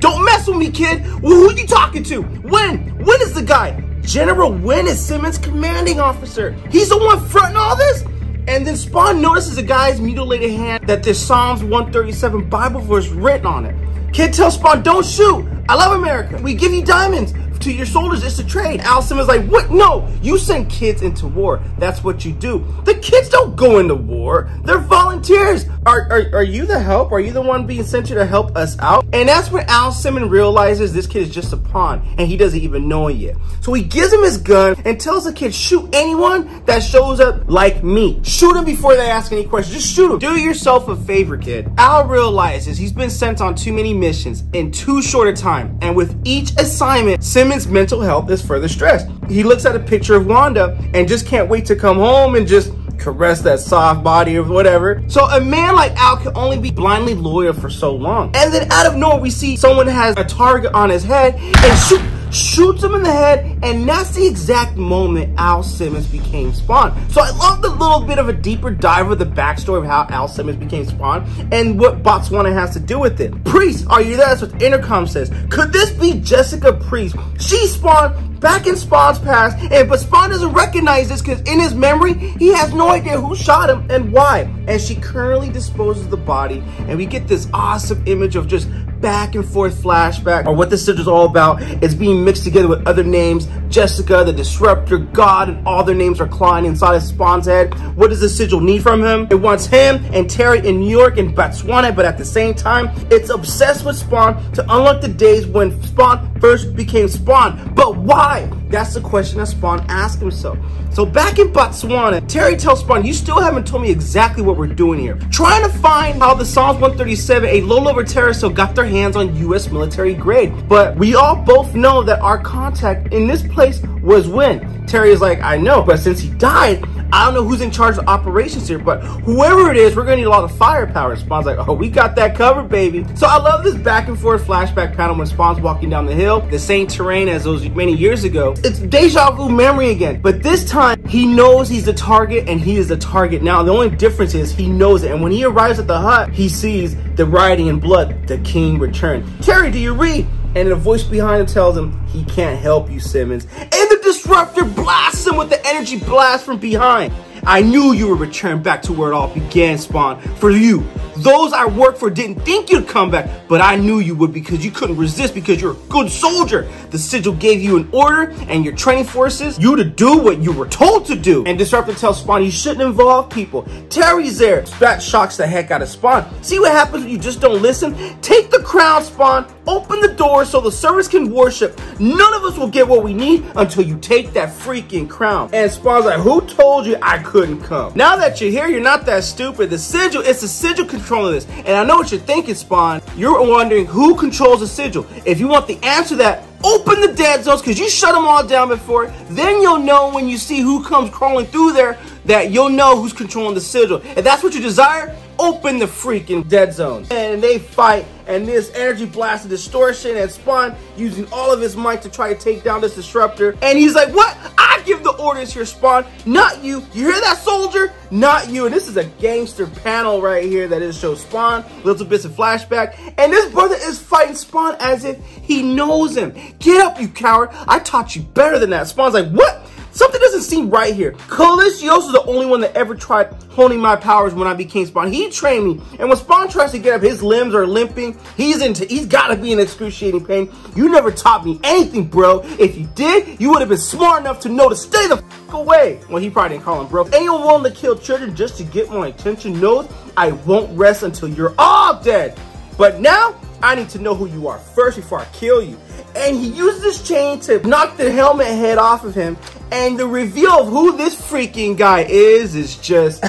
don't mess with me, kid. Well, who you talking to? When is the guy? General Wynn is Simmons' commanding officer. He's the one fronting all this? And then Spawn notices a guy's mutilated hand that there's Psalms 137 Bible verse written on it. Kid tells Spawn, don't shoot. I love America. We give you diamonds. to your soldiers. It's a trade. Al Simmons is like, what? No, you send kids into war. That's what you do. The kids don't go into war. They're volunteers. Are you the help? Are you the one being sent here to help us out? And that's when Al Simmons realizes this kid is just a pawn and he doesn't even know it yet. So he gives him his gun and tells the kid, shoot anyone that shows up like me. Shoot him before they ask any questions. Just shoot him. Do yourself a favor, kid. Al realizes he's been sent on too many missions in too short a time, and with each assignment, Simmons' mental health is further stressed. He looks at a picture of Wanda and just can't wait to come home and just caress that soft body or whatever. So a man like Al can only be blindly loyal for so long. And then out of nowhere, we see someone has a target on his head and shoots him in the head, and that's the exact moment Al Simmons became Spawn. So I love the little bit of a deeper dive of the backstory of how Al Simmons became Spawn and what Botswana has to do with it. Priest, are you there? That's what the intercom says. Could this be Jessica Priest? She Spawn back in Spawn's past, but Spawn doesn't recognize this because in his memory, he has no idea who shot him and why. And she currently disposes the body, and we get this awesome image of just back and forth flashback or what this sister's all about. It's being mixed together with other names. Jessica, the Disruptor, God, and all their names are clawing inside of Spawn's head. What does the sigil need from him? It wants him and Terry in New York and Botswana, but at the same time, it's obsessed with Spawn to unlock the days when Spawn first became Spawn. But why? That's the question that Spawn asked himself. So back in Botswana, Terry tells Spawn, you still haven't told me exactly what we're doing here. Trying to find how the Psalms 137, a low-level terrorist cell, got their hands on U.S. military grade. But we all both know that our contact in this place was Wynn. Terry is like, I know, but since he died, I don't know who's in charge of operations here, but whoever it is, we're gonna need a lot of firepower. Spawn's like, oh, we got that covered, baby. So I love this back and forth flashback panel when Spawn's walking down the hill, the same terrain as those many years ago. It's deja vu memory again, but this time he knows he's the target and he is the target now. The only difference is he knows it. And when he arrives at the hut, he sees the writing in blood, the king returned. Terry, do you read? And a voice behind him tells him, he can't help you, Simmons. And the Disruptor blasts him with the energy blast from behind. I knew you were returned back to where it all began, Spawn. For you, those I worked for didn't think you'd come back, but I knew you would because you couldn't resist because you're a good soldier. The sigil gave you an order and your training forces you to do what you were told to do. And Disruptor tells Spawn you shouldn't involve people. Terry's there. That shocks the heck out of Spawn. See what happens when you just don't listen? Take the crown, Spawn. Open the door so the service can worship. None of us will get what we need until you take that freaking crown. And Spawn's like, who told you I couldn't come? Now that you're here, you're not that stupid. The sigil, it's the sigil controlling this. And I know what you're thinking, Spawn. You're wondering who controls the sigil. If you want the answer to that, open the dead zones, because you shut them all down before. Then you'll know when you see who comes crawling through there, that you'll know who's controlling the sigil. If that's what you desire, open the freaking dead zones. And they fight, and this energy blast of distortion, and Spawn using all of his might to try to take down this Disruptor. And he's like, what? I give the orders here, Spawn, not you. You hear that, soldier? Not you. And this is a gangster panel right here that is show Spawn, little bits of flashback. And this brother is fighting Spawn as if he knows him. Get up, you coward. I taught you better than that. Spawn's like, what? Something doesn't seem right here. Cogliostro is the only one that ever tried honing my powers when I became Spawn. He trained me, and when Spawn tries to get up, his limbs are limping. He's gotta be in excruciating pain. You never taught me anything, bro. If you did, you would have been smart enough to know to stay the f away. Well, he probably didn't call him bro. Anyone willing to kill children just to get my attention knows I won't rest until you're all dead. But now, I need to know who you are first before I kill you. And he uses his chain to knock the helmet head off of him. And the reveal of who this freaking guy is just...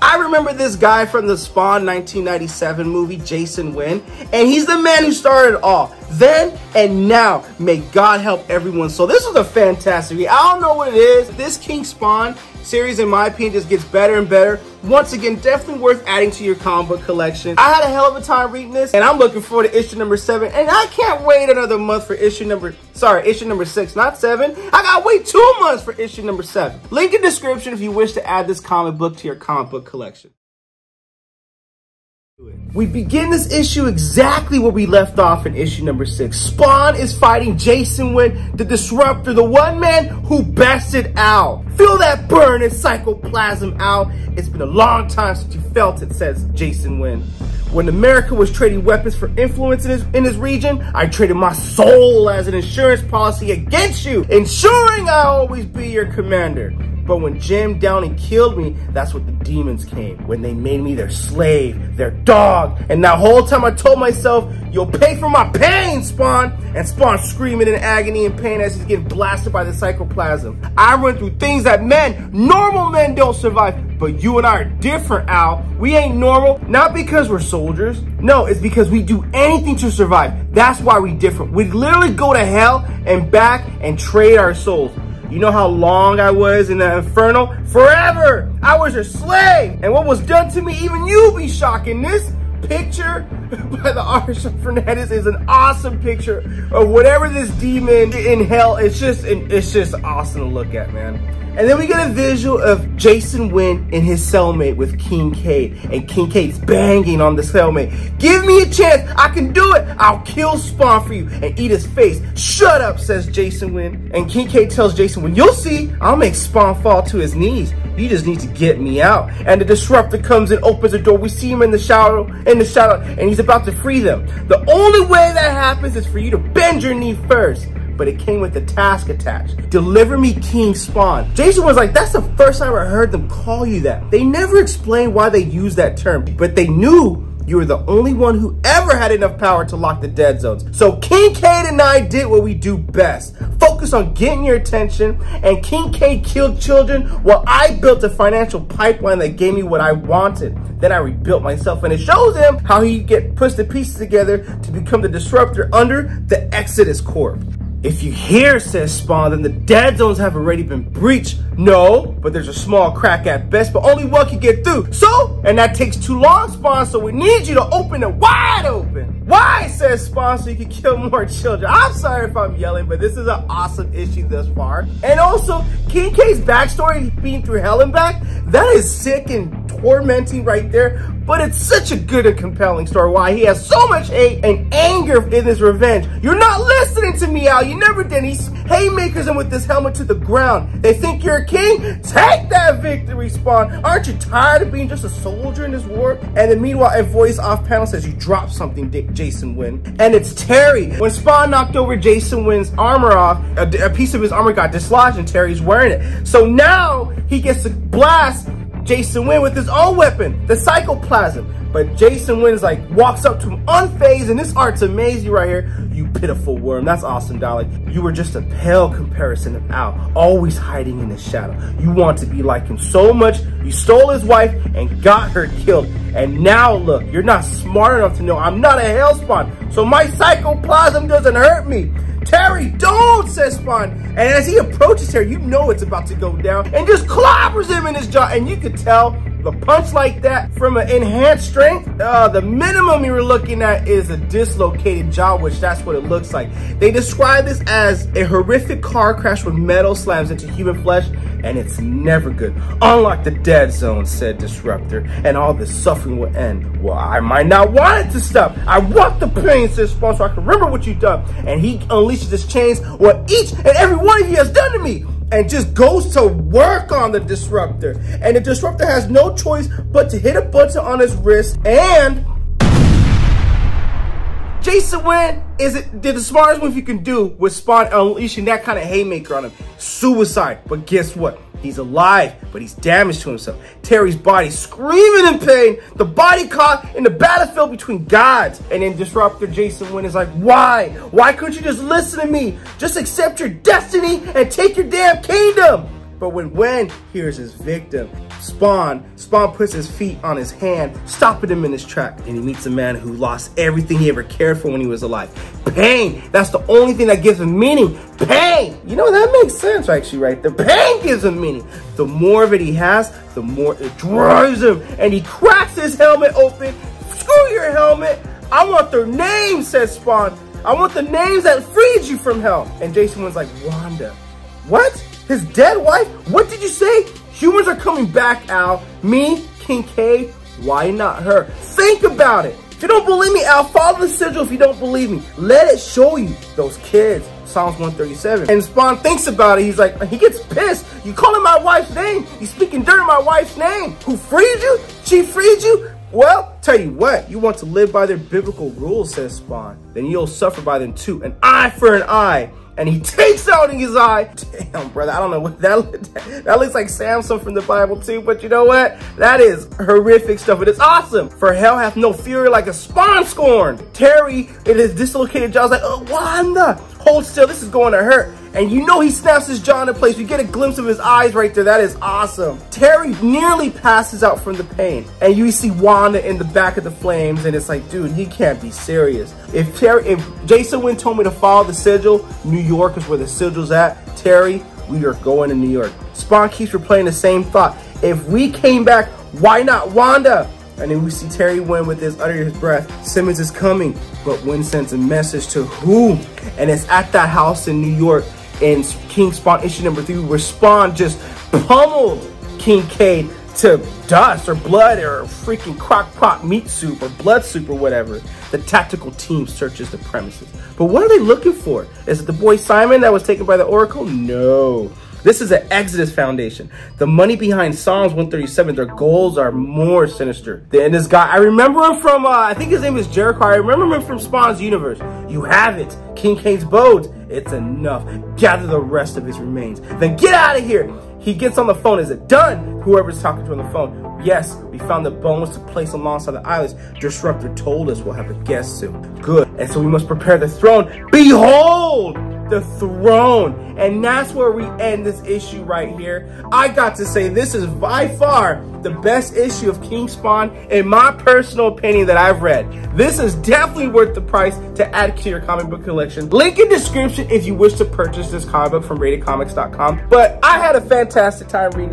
I remember this guy from the Spawn 1997 movie, Jason Wynn, and he's the man who started it all. Then and now, may God help everyone. So this was a fantastic read. I don't know what it is. This King Spawn series, in my opinion, just gets better and better. Once again, definitely worth adding to your comic book collection. I had a hell of a time reading this, and I'm looking forward to issue number 7. And I can't wait another month for issue number 6, not 7. I gotta wait 2 months for issue number 7. Link in description if you wish to add this comic book to your comic book collection. We begin this issue exactly where we left off in issue number 6. Spawn is fighting Jason Wynn, the Disruptor, the one man who bested Al. Feel that burn in psychoplasm, Al. It's been a long time since you felt it, says Jason Wynn. When America was trading weapons for influence in this region, I traded my soul as an insurance policy against you, ensuring I'll always be your commander. But when Jim Downey killed me, that's what the demons came. When they made me their slave, their dog. And that whole time I told myself, you'll pay for my pain, Spawn. And Spawn screaming in agony and pain as he's getting blasted by the psychoplasm. I run through things that men, normal men, don't survive. But you and I are different, Al. We ain't normal. Not because we're soldiers. No, it's because we do anything to survive. That's why we different. We literally go to hell and back and trade our souls. You know how long I was in the inferno? Forever! I was your slave! And what was done to me, even you be shocking. This picture by the artist Fernandez is an awesome picture of whatever this demon in hell. It's just awesome to look at, man. And then we get a visual of Jason Wynn and his cellmate with Kincaid. And Kincaid's banging on the cellmate. Give me a chance. I can do it. I'll kill Spawn for you and eat his face. Shut up, says Jason Wynn. And Kincaid tells Jason Wynn, you'll see. I'll make Spawn fall to his knees. You just need to get me out. And the Disruptor comes and opens the door. We see him in the shower, and he's about to free them. The only way that happens is for you to bend your knee first. But it came with the task attached. Deliver me King Spawn. Jason was like, that's the first time I heard them call you that. They never explained why they used that term, but they knew you were the only one who ever had enough power to lock the dead zones. So Kincaid and I did what we do best. Focus on getting your attention, and Kincaid killed children while I built a financial pipeline that gave me what I wanted. Then I rebuilt myself, and it shows him how he get pushed the pieces together to become the Disruptor under the Exodus Corp. If you hear, says Spawn, then the dead zones have already been breached. No, but there's a small crack at best, but only one can get through. So, and that takes too long, Spawn, so we need you to open it wide open. Why, says Spawn, so you can kill more children. I'm sorry if I'm yelling, but this is an awesome issue thus far. And also, King K's backstory, being through hell and back, that is sick and tormenting right there. But it's such a good and compelling story. Why he has so much hate and anger in his revenge. You're not listening to me, Al. You never did. He's haymakers and with this helmet to the ground. They think you're a king? Take that victory, Spawn. Aren't you tired of being just a soldier in this war? And then meanwhile, a voice off panel says, you dropped something, Jason Wynn. And it's Terry. When Spawn knocked over Jason Wynn's armor off, a piece of his armor got dislodged and Terry's wearing it. So now he gets to blast Jason Wynn with his own weapon, the psychoplasm. But Jason Wynn's like, walks up to him unfazed, and this art's amazing right here. You pitiful worm. That's awesome, darling. You were just a pale comparison of Al, always hiding in the shadow. You want to be like him so much, you stole his wife and got her killed. And now look, you're not smart enough to know I'm not a hell Spawn, so my psychoplasm doesn't hurt me. Terry, don't, says Spawn. And as he approaches Terry, you know it's about to go down, and just clobbers him in his jaw. And you could tell a punch like that from an enhanced strength, the minimum you're looking at is a dislocated jaw, which that's what it looks like. They describe this as a horrific car crash when metal slams into human flesh, and it's never good. Unlock the dead zone, said Disruptor, and all this suffering will end. Well, I might not want it to stop. I want the pain, says Spawn, so I can remember what you've done. And he unleashes his chains, what each and every one of you has done to me, and just goes to work on the Disruptor. And the Disruptor has no choice but to hit a button on his wrist, and Jason Wynn did the smartest move you can do with Spawn unleashing that kind of haymaker on him. Suicide. But guess what? He's alive, but he's damaged to himself. Terry's body screaming in pain, the body caught in the battlefield between gods. And then Disruptor Jason Wynn is like, why? Why couldn't you just listen to me? Just accept your destiny and take your damn kingdom. But when Wynn hears his victim, Spawn puts his feet on his hand, stopping him in his track. And he meets a man who lost everything he ever cared for when he was alive. Pain, that's the only thing that gives him meaning. Pain, you know, that makes sense actually right there. Pain gives him meaning. The more of it he has, the more it drives him. And he cracks his helmet open. Screw your helmet. I want their names, says Spawn. I want the names that freed you from hell. And Jason was like, Wanda. What? His dead wife? What did you say? Humans are coming back, Al. Me, Kincaid, why not her? Think about it. If you don't believe me, Al, follow the sigil if you don't believe me. Let it show you. Those kids, Psalms 137. And Spawn thinks about it. He's like, he gets pissed. You calling my wife's name? You speaking dirty my wife's name? Who freed you? She freed you? Well, tell you what, you want to live by their biblical rules, says Spawn. Then you'll suffer by them too. An eye for an eye. And he takes out his eye. Damn, brother, I don't know what that looks like. Samson from the Bible too, but you know what? That is horrific stuff. It is awesome. For hell hath no fury like a Spawn scorned. Terry, in his dislocated jaw's like, oh, Wanda, hold still. This is going to hurt. And you know he snaps his jaw into place. We get a glimpse of his eyes right there. That is awesome. Terry nearly passes out from the pain. And you see Wanda in the back of the flames. And it's like, dude, he can't be serious. If Jason Wynn told me to follow the sigil, New York is where the sigil's at. Terry, we are going to New York. Spawn keeps replaying the same thought. If we came back, why not Wanda? And then we see Terry Wynn with this under his breath. Simmons is coming. But Wynn sends a message to whom? And it's at that house in New York. In King Spawn issue number 3, where Spawn just pummeled Kincaid to dust or blood or freaking crock pot meat soup or blood soup or whatever. The tactical team searches the premises. But what are they looking for? Is it the boy Simon that was taken by the Oracle? No. This is the Exodus Foundation. The money behind Psalms 137, their goals are more sinister. Then this guy, I remember him from, I think his name is Jericho. I remember him from Spawn's universe. You have it. Kincaid's bones. It's enough. Gather the rest of his remains. Then get out of here. He gets on the phone. Is it done? Whoever's talking to him on the phone. Yes, we found the bones to place alongside the islands. Disruptor told us we'll have a guest soon. Good. And so we must prepare the throne. Behold! The throne. And that's where we end this issue right here. I got to say, this is by far the best issue of King Spawn in my personal opinion that I've read. This is definitely worth the price to add to your comic book collection. Link in description if you wish to purchase this comic book from ratedcomics.com. But I had a fantastic time reading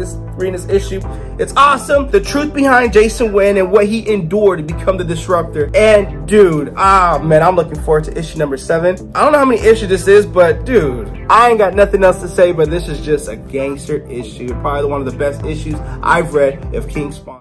this issue. It's awesome. The truth behind Jason Wynn and what he endured to become the Disruptor. And dude, man, I'm looking forward to issue number 7. I don't know how many issues this is, but dude, I ain't got nothing else to say, but this is just a gangster issue. Probably one of the best issues I've read of King Spawn.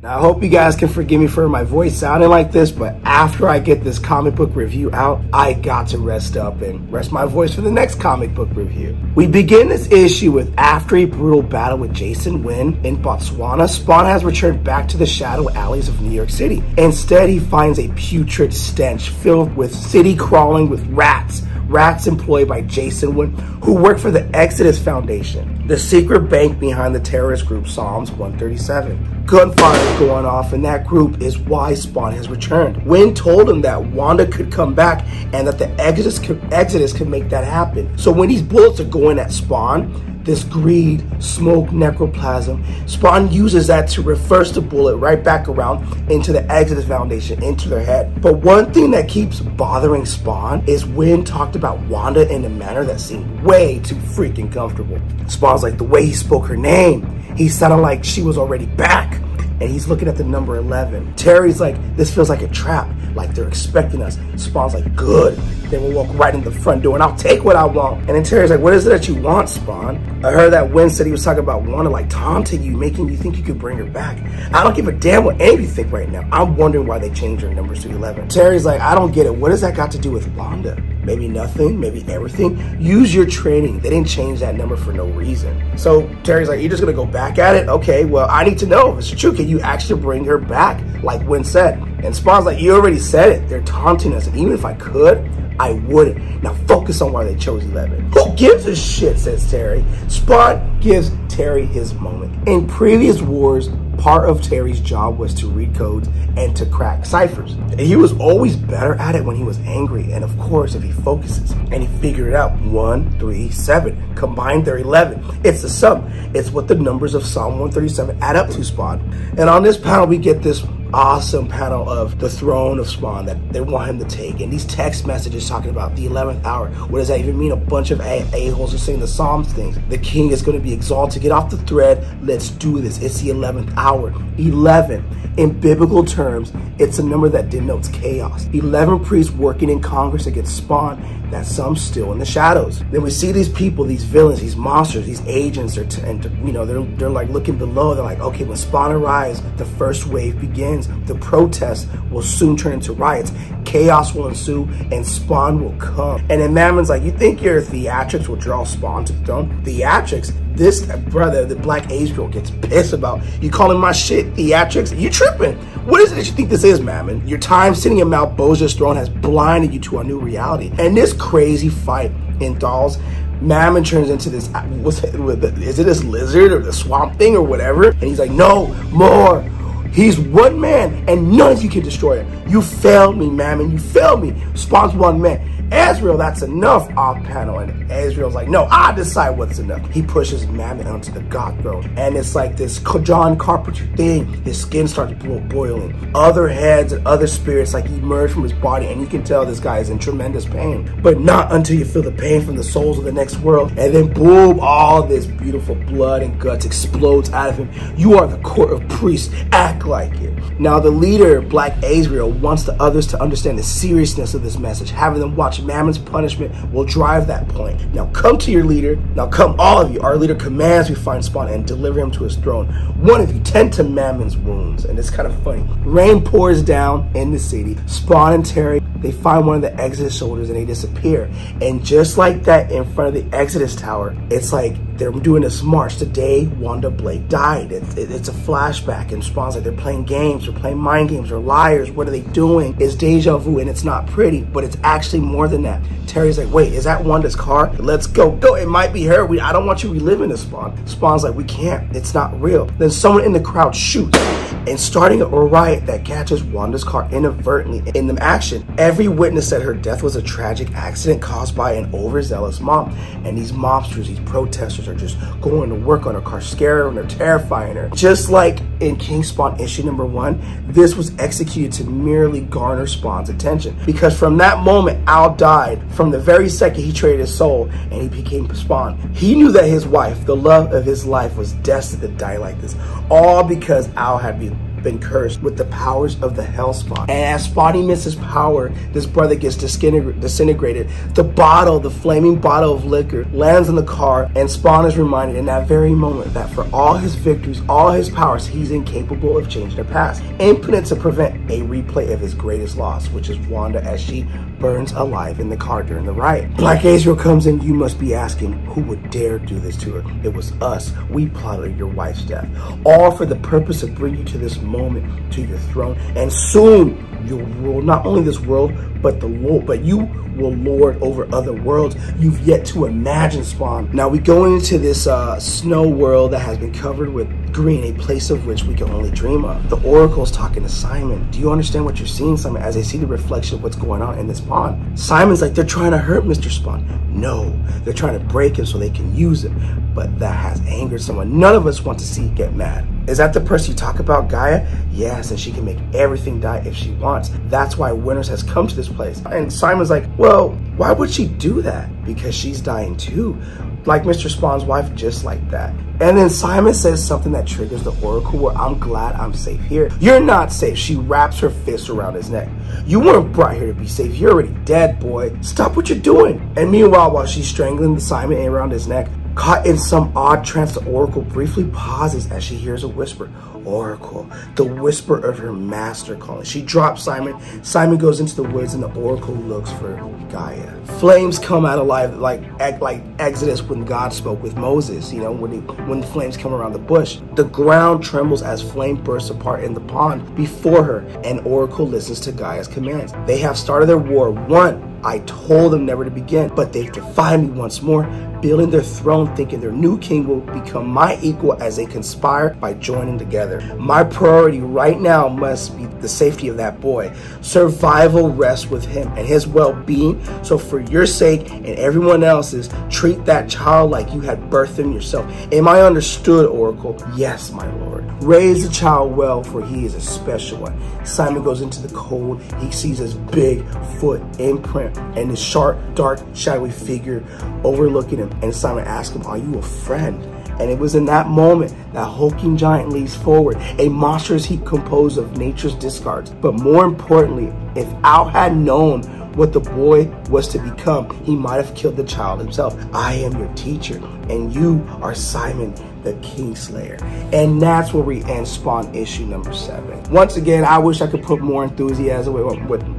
Now, I hope you guys can forgive me for my voice sounding like this, but after I get this comic book review out, I got to rest up and rest my voice for the next comic book review. We begin this issue with after a brutal battle with Jason Wynn in Botswana, Spawn has returned back to the shadow alleys of New York City. Instead, he finds a putrid stench filled with city crawling with rats. Rats employed by Jason Wynn, who worked for the Exodus Foundation, the secret bank behind the terrorist group Psalms 137. Gunfire is going off, and that group is why Spawn has returned. Wynn told him that Wanda could come back and that the Exodus could make that happen. So when these bullets are going at Spawn, this greed, smoke, necroplasm. Spawn uses that to reverse the bullet right back around into the Exodus Foundation, into their head. But one thing that keeps bothering Spawn is Wynn talked about Wanda in a manner that seemed way too freaking comfortable. Spawn's like, the way he spoke her name, he sounded like she was already back. And he's looking at the number 11. Terry's like, this feels like a trap, like they're expecting us. Spawn's like, good. Then we'll walk right in the front door and I'll take what I want. And then Terry's like, what is it that you want, Spawn? I heard that Wynn said he was talking about Wanda, like taunting you, making you think you could bring her back. I don't give a damn what any of you think right now. I'm wondering why they changed her numbers to 11. Terry's like, I don't get it. What does that got to do with Wanda? Maybe nothing, maybe everything. Use your training. They didn't change that number for no reason. So Terry's like, you're just gonna go back at it? Okay, well, I need to know if it's true. Can you actually bring her back, like Wynn said? And Spawn's like, you already said it. They're taunting us, and even if I could, I wouldn't. Now focus on why they chose 11. Who gives a shit, says Terry. Spawn gives Terry his moment. In previous wars, part of Terry's job was to read codes and to crack ciphers. And he was always better at it when he was angry, and of course if he focuses. And he figured it out. 1, 3, 7. Combined they're 11. It's the sum. It's what the numbers of Psalm 137 add up to, Spawn. And on this panel we get this awesome panel of the throne of Spawn that they want him to take, and these text messages talking about the 11th hour. What does that even mean? A bunch of a-holes are saying the Psalms things. The king is going to be exalted. Get off the thread. Let's do this. It's the 11th hour. 11 in biblical terms, it's a number that denotes chaos. 11 priests working in Congress against Spawn, that some still in the shadows. Then we see these people, these villains, these monsters, these agents, and you know they're like looking below. They're like, okay, when Spawn arrives, the first wave begins. begins, the protests will soon turn into riots. Chaos will ensue and Spawn will come. And then Mammon's like, you think your theatrics will draw Spawn to the throne? Theatrics? This brother, the Black Azrael, gets pissed about. You calling my shit theatrics? You tripping. What is it that you think this is, Mammon? Your time sitting in Mount Bozja's throne has blinded you to our new reality. And this crazy fight enthralls. Mammon turns into this, is it this lizard or the swamp thing or whatever? And he's like, no more. He's one man and none of you can destroy him. You failed me, Mammon. You failed me. Spawn's one man. Azrael, that's enough, off panel. And Azrael's like, no, I decide what's enough. He pushes Mammon onto the god throne. And it's like this John Carpenter thing. His skin starts boiling. Other heads and other spirits like emerge from his body. And you can tell this guy is in tremendous pain. But not until you feel the pain from the souls of the next world. And then boom, all this beautiful blood and guts explodes out of him. You are the court of priests. Act like it. Now the leader, Black Azrael, wants the others to understand the seriousness of this message. Having them watch Mammon's punishment will drive that point. Now come to your leader. Now come, all of you. Our leader commands we find Spawn and deliver him to his throne. One of you tend to Mammon's wounds. And it's kind of funny. Rain pours down in the city. Spawn and Terry, they find one of the Exodus soldiers and they disappear. And just like that, in front of the Exodus Tower, it's like they're doing this march. Today, Wanda Blake died. It's a flashback. And Spawn's like, they're playing games. They're playing mind games. They're liars. What are they doing? It's deja vu and it's not pretty, but it's actually more than that. Terry's like, wait, is that Wanda's car? Let's go. Go. It might be her. I don't want you reliving this, Spawn. Spawn's like, we can't. It's not real. Then someone in the crowd shoots and starting a riot that catches Wanda's car inadvertently in the action. Every witness said her death was a tragic accident caused by an overzealous mob. And these mobsters, these protesters are just going to work on her car, scaring her, terrifying her. Just like in King Spawn issue #1, this was executed to merely garner Spawn's attention. Because from that moment, Al died. From the very second he traded his soul and he became Spawn, he knew that his wife, the love of his life, was destined to die like this. All because Al had been cursed with the powers of the hell Spawn. And as Spawny misses power, this brother gets disintegrated. The flaming bottle of liquor lands in the car, and Spawn is reminded in that very moment that for all his victories, all his powers, he's incapable of changing the past, impotent to prevent a replay of his greatest loss, which is Wanda as she burns alive in the car during the riot. Black Azrael comes in. You must be asking, who would dare do this to her? It was us. We plotted your wife's death, all for the purpose of bringing you to this moment, to your throne, and soon you'll rule not only this world, but the Lord, but you will lord over other worlds you've yet to imagine, Spawn. Now we go into this snow world that has been covered with green, a place of which we can only dream of. The Oracle's talking to Simon. Do you understand what you're seeing, Simon? As they see the reflection of what's going on in this pond. Simon's like, they're trying to hurt Mr. Spawn. No, they're trying to break him so they can use him, but that has angered someone. None of us want to see you get mad. Is that the person you talk about, Gaia? Yes, and she can make everything die if she wants. That's why Winters has come to this place. And Simon's like, well, why would she do that? Because she's dying too, like Mr. Spawn's wife, just like that. And then Simon says something that triggers the Oracle, where I'm glad I'm safe here. You're not safe. She wraps her fist around his neck. You weren't brought here to be safe. You're already dead, boy. Stop what you're doing. And meanwhile, while she's strangling Simon around his neck, caught in some odd trance, the Oracle briefly pauses as she hears a whisper. Oracle, the whisper of her master calling. She drops Simon. Simon goes into the woods and the Oracle looks for Gaia. Flames come out alive, like Exodus when God spoke with Moses, you know, when the flames come around the bush. The ground trembles as flame bursts apart in the pond before her, and Oracle listens to Gaia's commands. They have started their war. One, I told them never to begin, but they've defied me once more, building their throne, thinking their new king will become my equal as they conspire by joining together. My priority right now must be the safety of that boy. Survival rests with him and his well-being, so for your sake and everyone else's, treat that child like you had birthed him yourself. Am I understood, Oracle? Yes, my lord. Raise the child well, for he is a special one. Simon goes into the cold. He sees his big foot imprint and his sharp, dark, shadowy figure overlooking him. And Simon asks him, are you a friend? And it was in that moment that hulking giant leaps forward, a monstrous heap composed of nature's discards. But more importantly, if Al had known what the boy was to become, he might have killed the child himself. I am your teacher, and you are Simon, the Kingslayer. And that's where we end Spawn issue number 7. Once again, I wish I could put more enthusiasm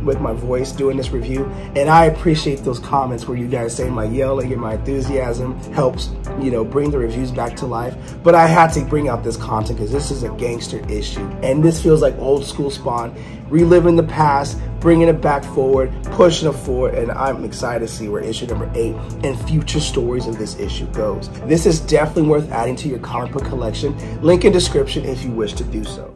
with my voice doing this review, and I appreciate those comments where you guys say my yelling and my enthusiasm helps, you know, bring the reviews back to life. But I had to bring out this content because this is a gangster issue, and this feels like old school Spawn, reliving the past, bringing it back forward, pushing it forward, and I'm excited to see where issue number 8 and future stories of this issue goes. This is definitely worth adding to your comic book collection. Link in description if you wish to do so.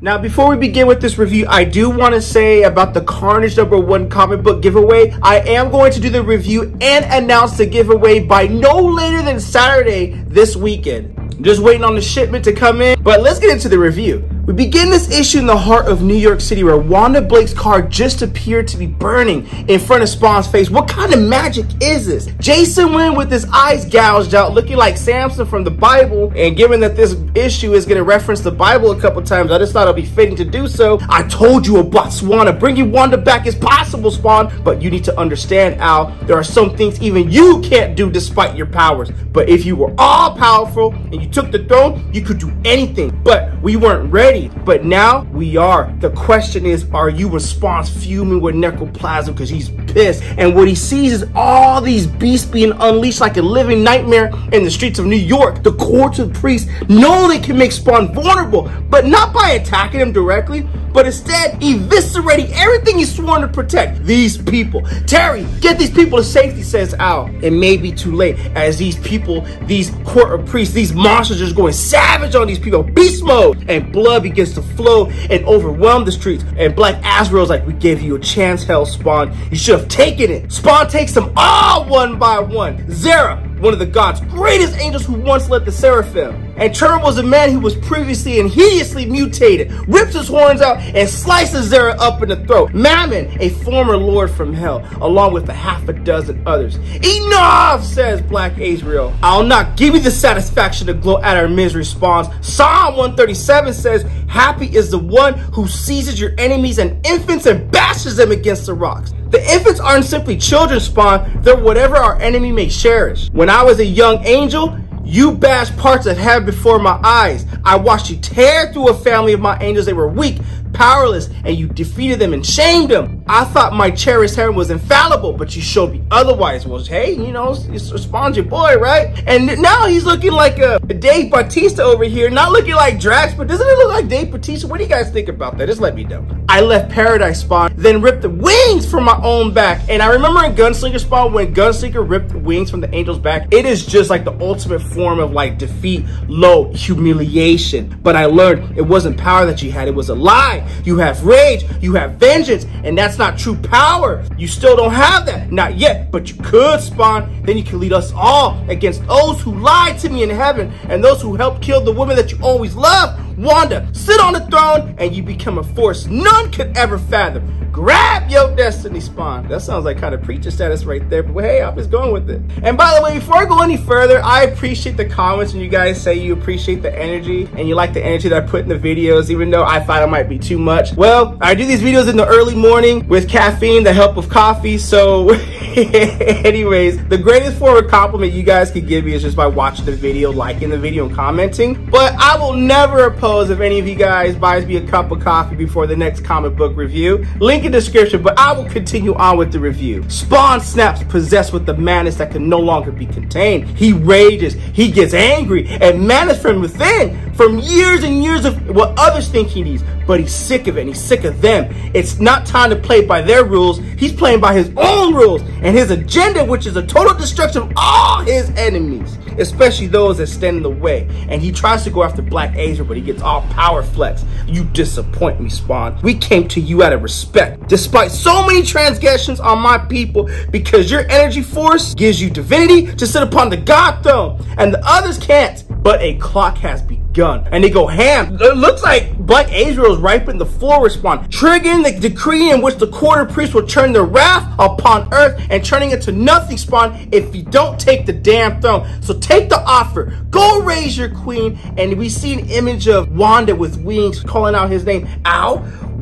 Now, before we begin with this review, I do want to say about the Carnage #1 comic book giveaway. I am going to do the review and announce the giveaway by no later than Saturday this weekend. Just waiting on the shipment to come in, but let's get into the review. We begin this issue in the heart of New York City, where Wanda Blake's car just appeared to be burning in front of Spawn's face. What kind of magic is this? Jason Wynn, with his eyes gouged out, looking like Samson from the Bible, and given that this issue is going to reference the Bible a couple times, I just thought it would be fitting to do so. I told you, a Botswana, bringing Wanda back is possible, Spawn, but you need to understand, Al, there are some things even you can't do despite your powers. But if you were all powerful and you took the throne, you could do anything, but we weren't ready. But now we are. The question is, are you Response fuming with necroplasm because he's pissed, and what he sees is all these beasts being unleashed like a living nightmare in the streets of New York? The courts of priests know they can make Spawn vulnerable, but not by attacking him directly, but instead eviscerating everything he's sworn to protect. These people. Terry, get these people to safety, says Al. It may be too late, as these people, these court of priests, these monsters just going savage on these people. Beast mode! And blood begins to flow and overwhelm the streets. And Black Azrael's like, we gave you a chance, hell, Spawn. You should have taken it. Spawn takes them all one by one. Zera, one of the gods' greatest angels who once led the Seraphim. And Turn was a man who was previously and hideously mutated, rips his horns out and slices Zera up in the throat. Mammon, a former lord from hell, along with a half a dozen others. Enough, says Black Azrael. I'll not give you the satisfaction to gloat at our misery, Spawns. Psalm 137 says, happy is the one who seizes your enemies and infants and bashes them against the rocks. The infants aren't simply children, Spawn. They're whatever our enemy may cherish. When I was a young angel, you bashed parts of heaven before my eyes. I watched you tear through a family of my angels. They were weak, powerless, and you defeated them and shamed them. I thought my cherished heaven was infallible, but you showed me otherwise. Well, hey, you know, Spawn's your boy, right? And now he's looking like a Dave Bautista over here, not looking like Drax, but doesn't it look like Dave Bautista? What do you guys think about that? Just let me know. I left Paradise, Spawn, then ripped the wings from my own back. And I remember in Gunslinger, Spawn, when Gunslinger ripped the wings from the angel's back, it is just like the ultimate form of like defeat, low, humiliation. But I learned it wasn't power that you had, it was a lie. You have rage, you have vengeance, and that's not true power. You still don't have that, not yet, but you could, Spawn. Then you can lead us all against those who lied to me in heaven and those who helped kill the woman that you always loved. Wanda, sit on the throne and you become a force none could ever fathom. Grab your destiny, Spawn. That sounds like kind of preacher status right there, but hey, I'm just going with it. And by the way, before I go any further, I appreciate the comments and you guys say you appreciate the energy and you like the energy that I put in the videos, even though I thought it might be too much. Well, I do these videos in the early morning with caffeine, the help of coffee, so anyways, the greatest form of compliment you guys could give me is just by watching the video, liking the video, and commenting. But I will never oppose if any of you guys buys me a cup of coffee before the next comic book review. Link in description, but I will continue on with the review. Spawn snaps, possessed with the madness that can no longer be contained. He rages, he gets angry, and madness from within, from years and years of what others think he needs, but he's sick of it and he's sick of them. It's not time to play by their rules. He's playing by his own rules and his agenda, which is a total destruction of all his enemies, especially those that stand in the way. And he tries to go after Black Azrael, but he gets all power flex. You disappoint me, Spawn. We came to you out of respect, despite so many transgressions on my people, because your energy force gives you divinity to sit upon the God throne, and the others can't. But a clock has begun, and they go ham. It looks like Black Azrael is riping the floor with Spawn, triggering the decree in which the court of priests will turn their wrath upon earth and turning it to nothing, Spawn, if you don't take the damn throne. So take the offer, go raise your queen. And we see an image of Wanda with wings calling out his name. Ow,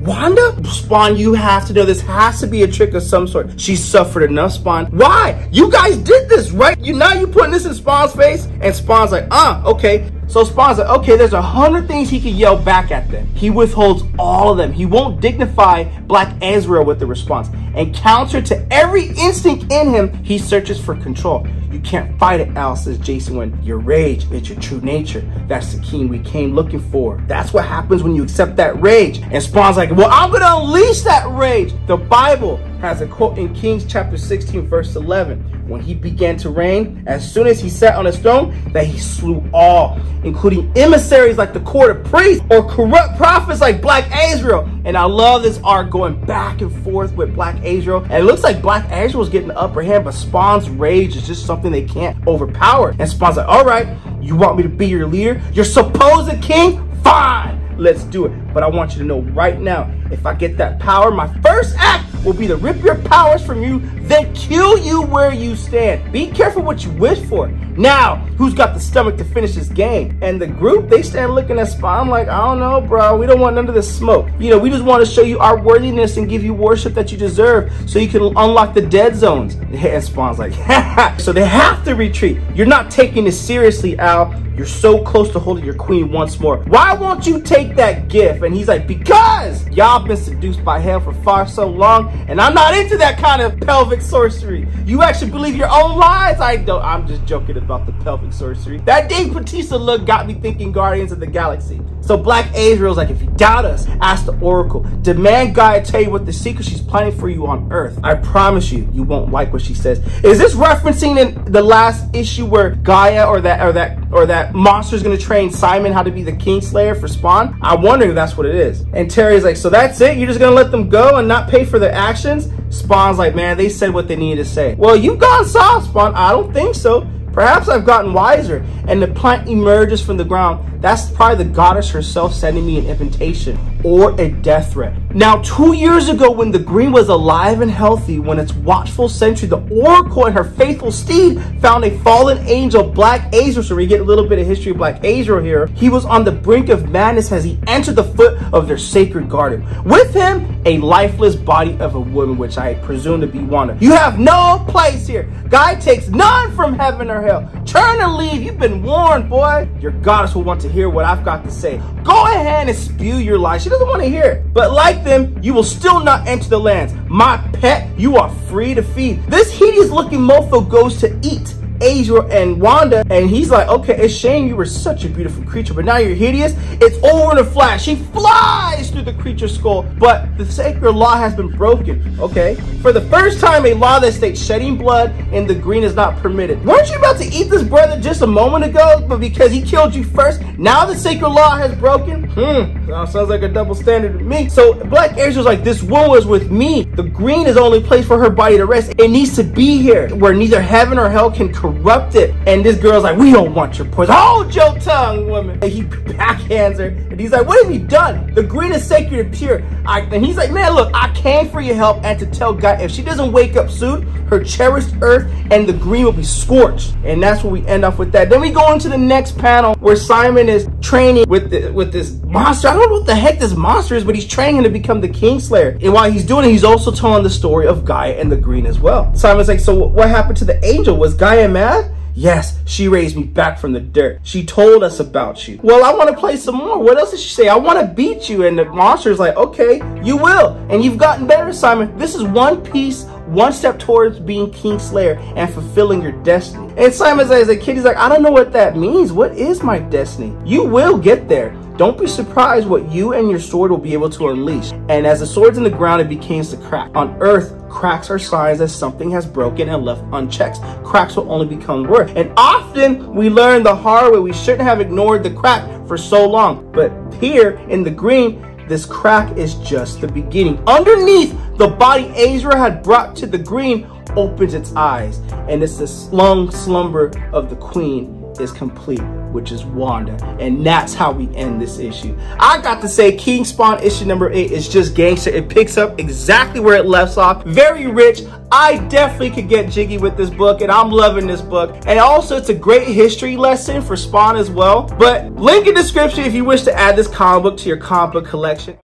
Wanda? Spawn, you have to know this has to be a trick of some sort. She suffered enough, Spawn. Why? You guys did this, right? Now you're putting this in Spawn's face, and Spawn's like, okay. So Spawn's like, okay, there's 100 things he can yell back at them. He withholds all of them. He won't dignify Black Azrael with the response. And counter to every instinct in him, he searches for control. You can't fight it, Al, says Jason Wynn. Your rage is your true nature. That's the king we came looking for. That's what happens when you accept that rage. And Spawn's like, well, I'm gonna unleash that rage. The Bible has a quote in Kings chapter 16, verse 11. When he began to reign, as soon as he sat on his throne, that he slew all, including emissaries like the court of priests or corrupt prophets like Black Azrael. And I love this art going back and forth with Black Azrael. And it looks like Black Azrael is getting the upper hand, but Spawn's rage is just something they can't overpower. And Spawn's like, all right, you want me to be your leader? You're supposed king? Fine, let's do it. But I want you to know right now, if I get that power, my first act will be to rip your powers from you, then kill you where you stand. Be careful what you wish for. Now, who's got the stomach to finish this game? And the group, they stand looking at Spawn. I'm like, I don't know, bro. We don't want none of this smoke. You know, we just want to show you our worthiness and give you worship that you deserve so you can unlock the dead zones. And Spawn's like, ha. So they have to retreat. You're not taking this seriously, Al. You're so close to holding your queen once more. Why won't you take that gift? And he's like, because y'all been seduced by hell for far so long, and I'm not into that kind of pelvic sorcery. You actually believe your own lies. I don't. I'm just joking about the pelvic sorcery. That Dave Bautista look got me thinking Guardians of the Galaxy. So Black Azrael's like, if you doubt us, ask the Oracle. Demand Gaia tell you what the secret she's planning for you on Earth. I promise you, you won't like what she says. Is this referencing in the last issue where Gaia or that monster's gonna train Simon how to be the Kingslayer for Spawn? I wonder if that's what it is. And Terry's like, so that's it? You're just gonna let them go and not pay for their actions? Spawn's like, man, they said what they needed to say. Well, you've gone soft, Spawn. I don't think so. Perhaps I've gotten wiser. And the plant emerges from the ground. That's probably the goddess herself sending me an invitation or a death threat. Now, 2 years ago, when the green was alive and healthy, when its watchful sentry, the Oracle, and her faithful steed found a fallen angel, Black Azrael. So we get a little bit of history of Black Azrael here. He was on the brink of madness as he entered the foot of their sacred garden. With him, a lifeless body of a woman, which I presume to be Wanda. You have no place here. God takes none from heaven or hell. Turn and leave. You've been warned, boy. Your goddess will want to hear what I've got to say. Go ahead and spew your lies. She doesn't want to hear it. But like them, you will still not enter the lands. My pet, you are free to feed. This hideous looking mofo goes to eat Azrael and Wanda, and he's like, okay, it's shame you were such a beautiful creature, but now you're hideous. It's over in a flash. He flies through the creature's skull, but the sacred law has been broken. Okay, for the first time, a law that states shedding blood in the green is not permitted. Weren't you about to eat this brother just a moment ago, but because he killed you first, now the sacred law has broken? Sounds like a double standard to me. So Black Azrael's like, this woe is with me. The green is the only place for her body to rest. It needs to be here, where neither heaven or hell can corrupt it. And this girl's like, we don't want your poison. Hold your tongue, woman. And he backhands her, and he's like, what have you done? The green is sacred and pure. And he's like, man, look, I came for your help and to tell God if she doesn't wake up soon, her cherished earth and the green will be scorched. And that's where we end off with that. Then we go into the next panel where Simon is training with this monster. I don't know what the heck this monster is, but he's training to become the Kingslayer. And while he's doing it, he's also telling the story of Gaia and the green as well. Simon's like, so what happened to the angel? Was Gaia mad? Yes, she raised me back from the dirt. She told us about you. Well, I want to play some more. What else did she say? I want to beat you. And the monster's like, okay, you will. And you've gotten better, Simon. This is one piece, one step towards being Kingslayer and fulfilling your destiny. And Simon's like, as a kid, he's like, I don't know what that means. What is my destiny? You will get there. Don't be surprised what you and your sword will be able to unleash. And as the sword's in the ground, it begins to crack. On Earth, cracks are signs that something has broken and left unchecked. Cracks will only become worse. And often we learn the hard way we shouldn't have ignored the crack for so long. But here in the green, this crack is just the beginning. Underneath, the body Azrael had brought to the green opens its eyes. And it's this long slumber of the queen is complete, which is Wanda. And that's how we end this issue. I got to say, King Spawn issue number 8 is just gangster. It picks up exactly where it left off. Very rich. I definitely could get jiggy with this book, and I'm loving this book. And also, it's a great history lesson for Spawn as well. But link in the description if you wish to add this comic book to your comic book collection.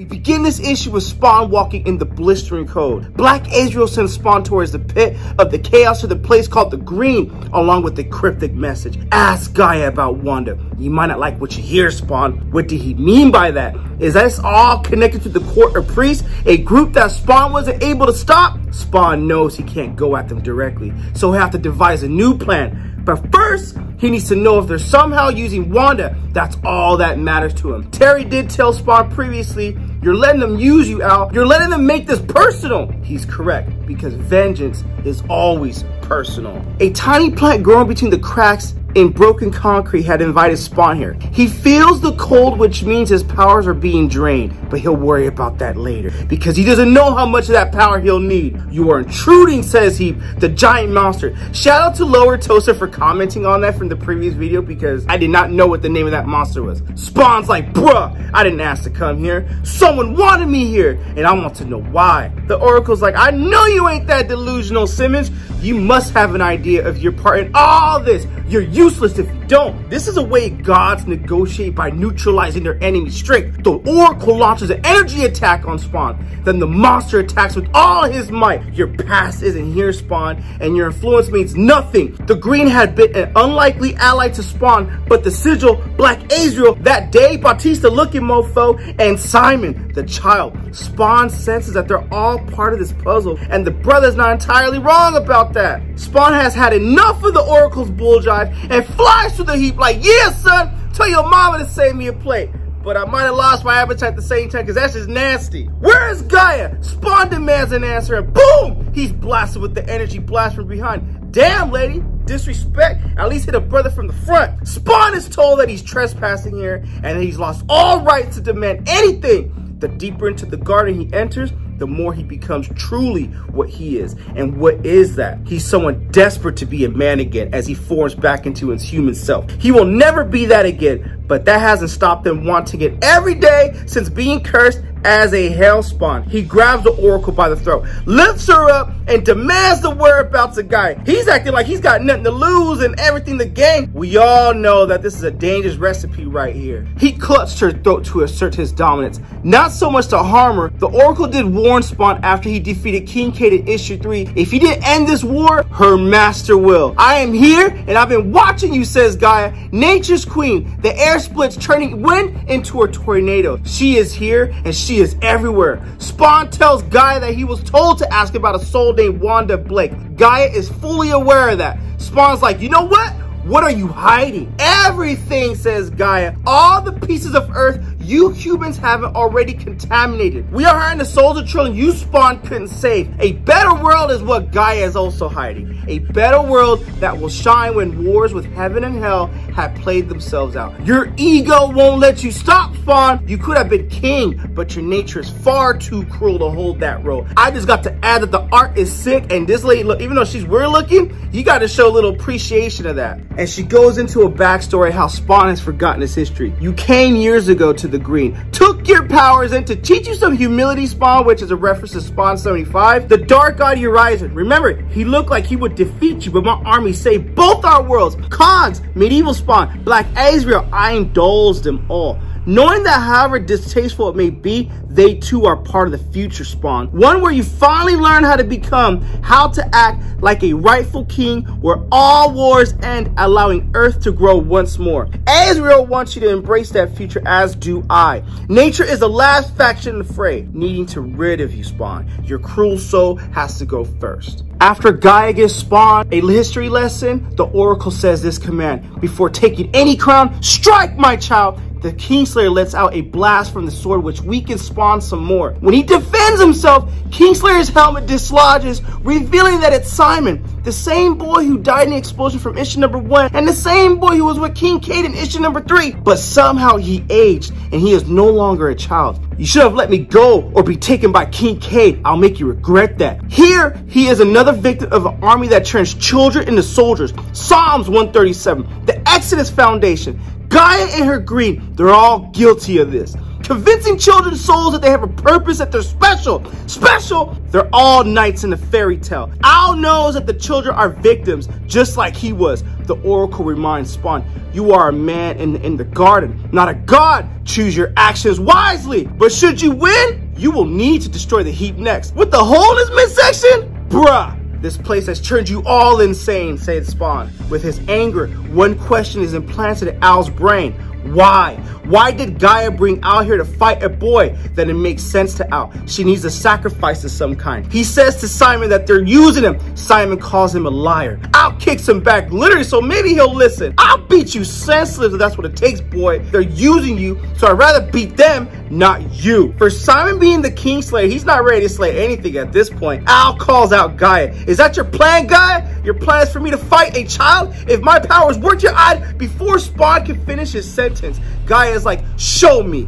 We begin this issue with Spawn walking in the blistering cold. Black Azrael sends Spawn towards the pit of the chaos to the place called the Green, along with a cryptic message. Ask Gaia about Wanda. You might not like what you hear, Spawn. What did he mean by that? Is that it's all connected to the Court of Priests, a group that Spawn wasn't able to stop? Spawn knows he can't go at them directly, so he'll have to devise a new plan. But first, he needs to know if they're somehow using Wanda. That's all that matters to him. Terry did tell Spawn previously, you're letting them use you, Al. You're letting them make this personal. He's correct, because vengeance is always personal. A tiny plant growing between the cracks in broken concrete had invited Spawn here. He feels the cold, which means his powers are being drained, but he'll worry about that later because he doesn't know how much of that power he'll need. You are intruding, says he, the giant monster. Shout out to Lower Toaster for commenting on that from the previous video because I did not know what the name of that monster was. Spawn's like, bruh, I didn't ask to come here. Someone wanted me here and I want to know why. The Oracle's like, I know you ain't that delusional, Simmons. You must have an idea of your part in all this. You're useless if you don't. This is a way gods negotiate by neutralizing their enemy's strength. The Oracle launches an energy attack on Spawn. Then the monster attacks with all his might. Your past isn't here, Spawn, and your influence means nothing. The Green had been an unlikely ally to Spawn, but the sigil, Black Azrael, that day, Bautista looking mofo, and Simon, the child. Spawn senses that they're all part of this puzzle, and the brother's not entirely wrong about that. Spawn has had enough of the Oracle's bull jive and flies through the heap like, yeah, son, tell your mama to save me a plate. But I might have lost my appetite at the same time because that's just nasty. Where is Gaia? Spawn demands an answer and boom, he's blasted with the energy blast from behind. Damn, lady. Disrespect, at least hit a brother from the front. Spawn is told that he's trespassing here and he's lost all right to demand anything. The deeper into the garden he enters, the more he becomes truly what he is. And what is that? He's someone desperate to be a man again as he forms back into his human self. He will never be that again, but that hasn't stopped him wanting it every day since being cursed as a hell spawn. He grabs the Oracle by the throat, lifts her up, and demands the whereabouts of Gaia. He's acting like he's got nothing to lose and everything to gain. We all know that this is a dangerous recipe right here. He clutched her throat to assert his dominance, not so much to harm her. The Oracle did warn Spawn after he defeated King Kate in issue 3. If he didn't end this war, her master will. I am here and I've been watching you, says Gaia, nature's queen. The air splits, turning wind into a tornado. She is here and she is everywhere. Spawn tells Gaia that he was told to ask about a soul named Wanda Blake. Gaia is fully aware of that. Spawn's like, you know what? What are you hiding? Everything, says Gaia. All the pieces of Earth you humans haven't already contaminated. We are hiding the souls of children you, Spawn, couldn't save. A better world is what Gaia is also hiding. A better world that will shine when wars with heaven and hell have played themselves out. Your ego won't let you stop, Spawn. You could have been king, but your nature is far too cruel to hold that role. I just got to add that the art is sick, and this lady, look, even though she's weird looking, you got to show a little appreciation of that. And she goes into a backstory how Spawn has forgotten his history. You came years ago to the Green, took your powers in to teach you some humility, Spawn, which is a reference to Spawn 75. The Dark God Horizon. Remember, he looked like he would defeat you, but my army saved both our worlds. Khans, Medieval Spawn, Black Azrael, I indulged them all. Knowing that however distasteful it may be, they too are part of the future, Spawn. One where you finally learn how to become, how to act like a rightful king, where all wars end, allowing Earth to grow once more. Azrael wants you to embrace that future, as do I. Nature is the last faction in the fray, needing to rid of you, Spawn. Your cruel soul has to go first. After Gaia gives Spawn a history lesson, the Oracle says this command: before taking any crown, strike, my child. The Kingslayer lets out a blast from the sword, which weakens Spawn some more. When he defends himself, Kingslayer's helmet dislodges, revealing that it's Simon, the same boy who died in the explosion from issue number 1, and the same boy who was with King Kate in issue number 3. But somehow he aged, and he is no longer a child. You should have let me go or be taken by King Kate. I'll make you regret that. Here, he is another victim of an army that turns children into soldiers. Psalms 137, the Exodus Foundation, Gaia and her Green, they're all guilty of this. convincing children's souls that they have a purpose, that they're special. Special? They're all knights in the fairy tale. Al knows that the children are victims, just like he was. The Oracle reminds Spawn, you are a man in the garden, not a god. Choose your actions wisely. But should you win, you will need to destroy the heap next. With the hole in his midsection? Bruh. This place has turned you all insane, said Spawn. With his anger, one question is implanted in Al's brain. Why? Why did Gaia bring Al here to fight a boy? Then it makes sense to Al. She needs a sacrifice of some kind. He says to Simon that they're using him. Simon calls him a liar. Al kicks him back, literally, so maybe he'll listen. I'll beat you senseless if that's what it takes, boy. They're using you, so I'd rather beat them, not you. For Simon being the Kingslayer, he's not ready to slay anything at this point. Al calls out Gaia. Is that your plan, Gaia? Your plan is for me to fight a child? If my powers work, your eye before Spawn can finish his sentence. Gaia is like, show me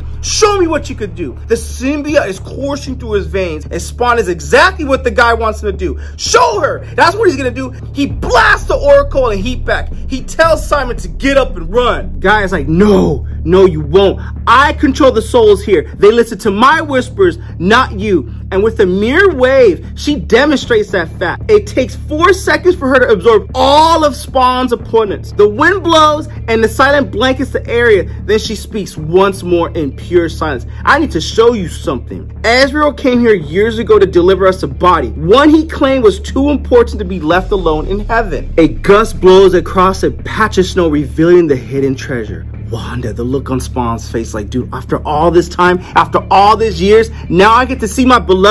what you could do. The symbiote is coursing through his veins, and Spawn is exactly what the guy wants him to do. Show her. That's what he's gonna do. He blasts the Oracle and heat back. He tells Simon to get up and run. Gaia is like, no, you won't. I control the souls here. They listen to my whispers, not you. And with a mere wave, she demonstrates that fact. It takes 4 seconds for her to absorb all of Spawn's opponents. The wind blows and the silent blankets the area. Then she speaks once more in pure silence. I need to show you something. Azrael came here years ago to deliver us a body. One he claimed was too important to be left alone in heaven. A gust blows across a patch of snow, revealing the hidden treasure. Wanda, the look on Spawn's face, like, dude, after all this time, after all these years, now I get to see my beloved?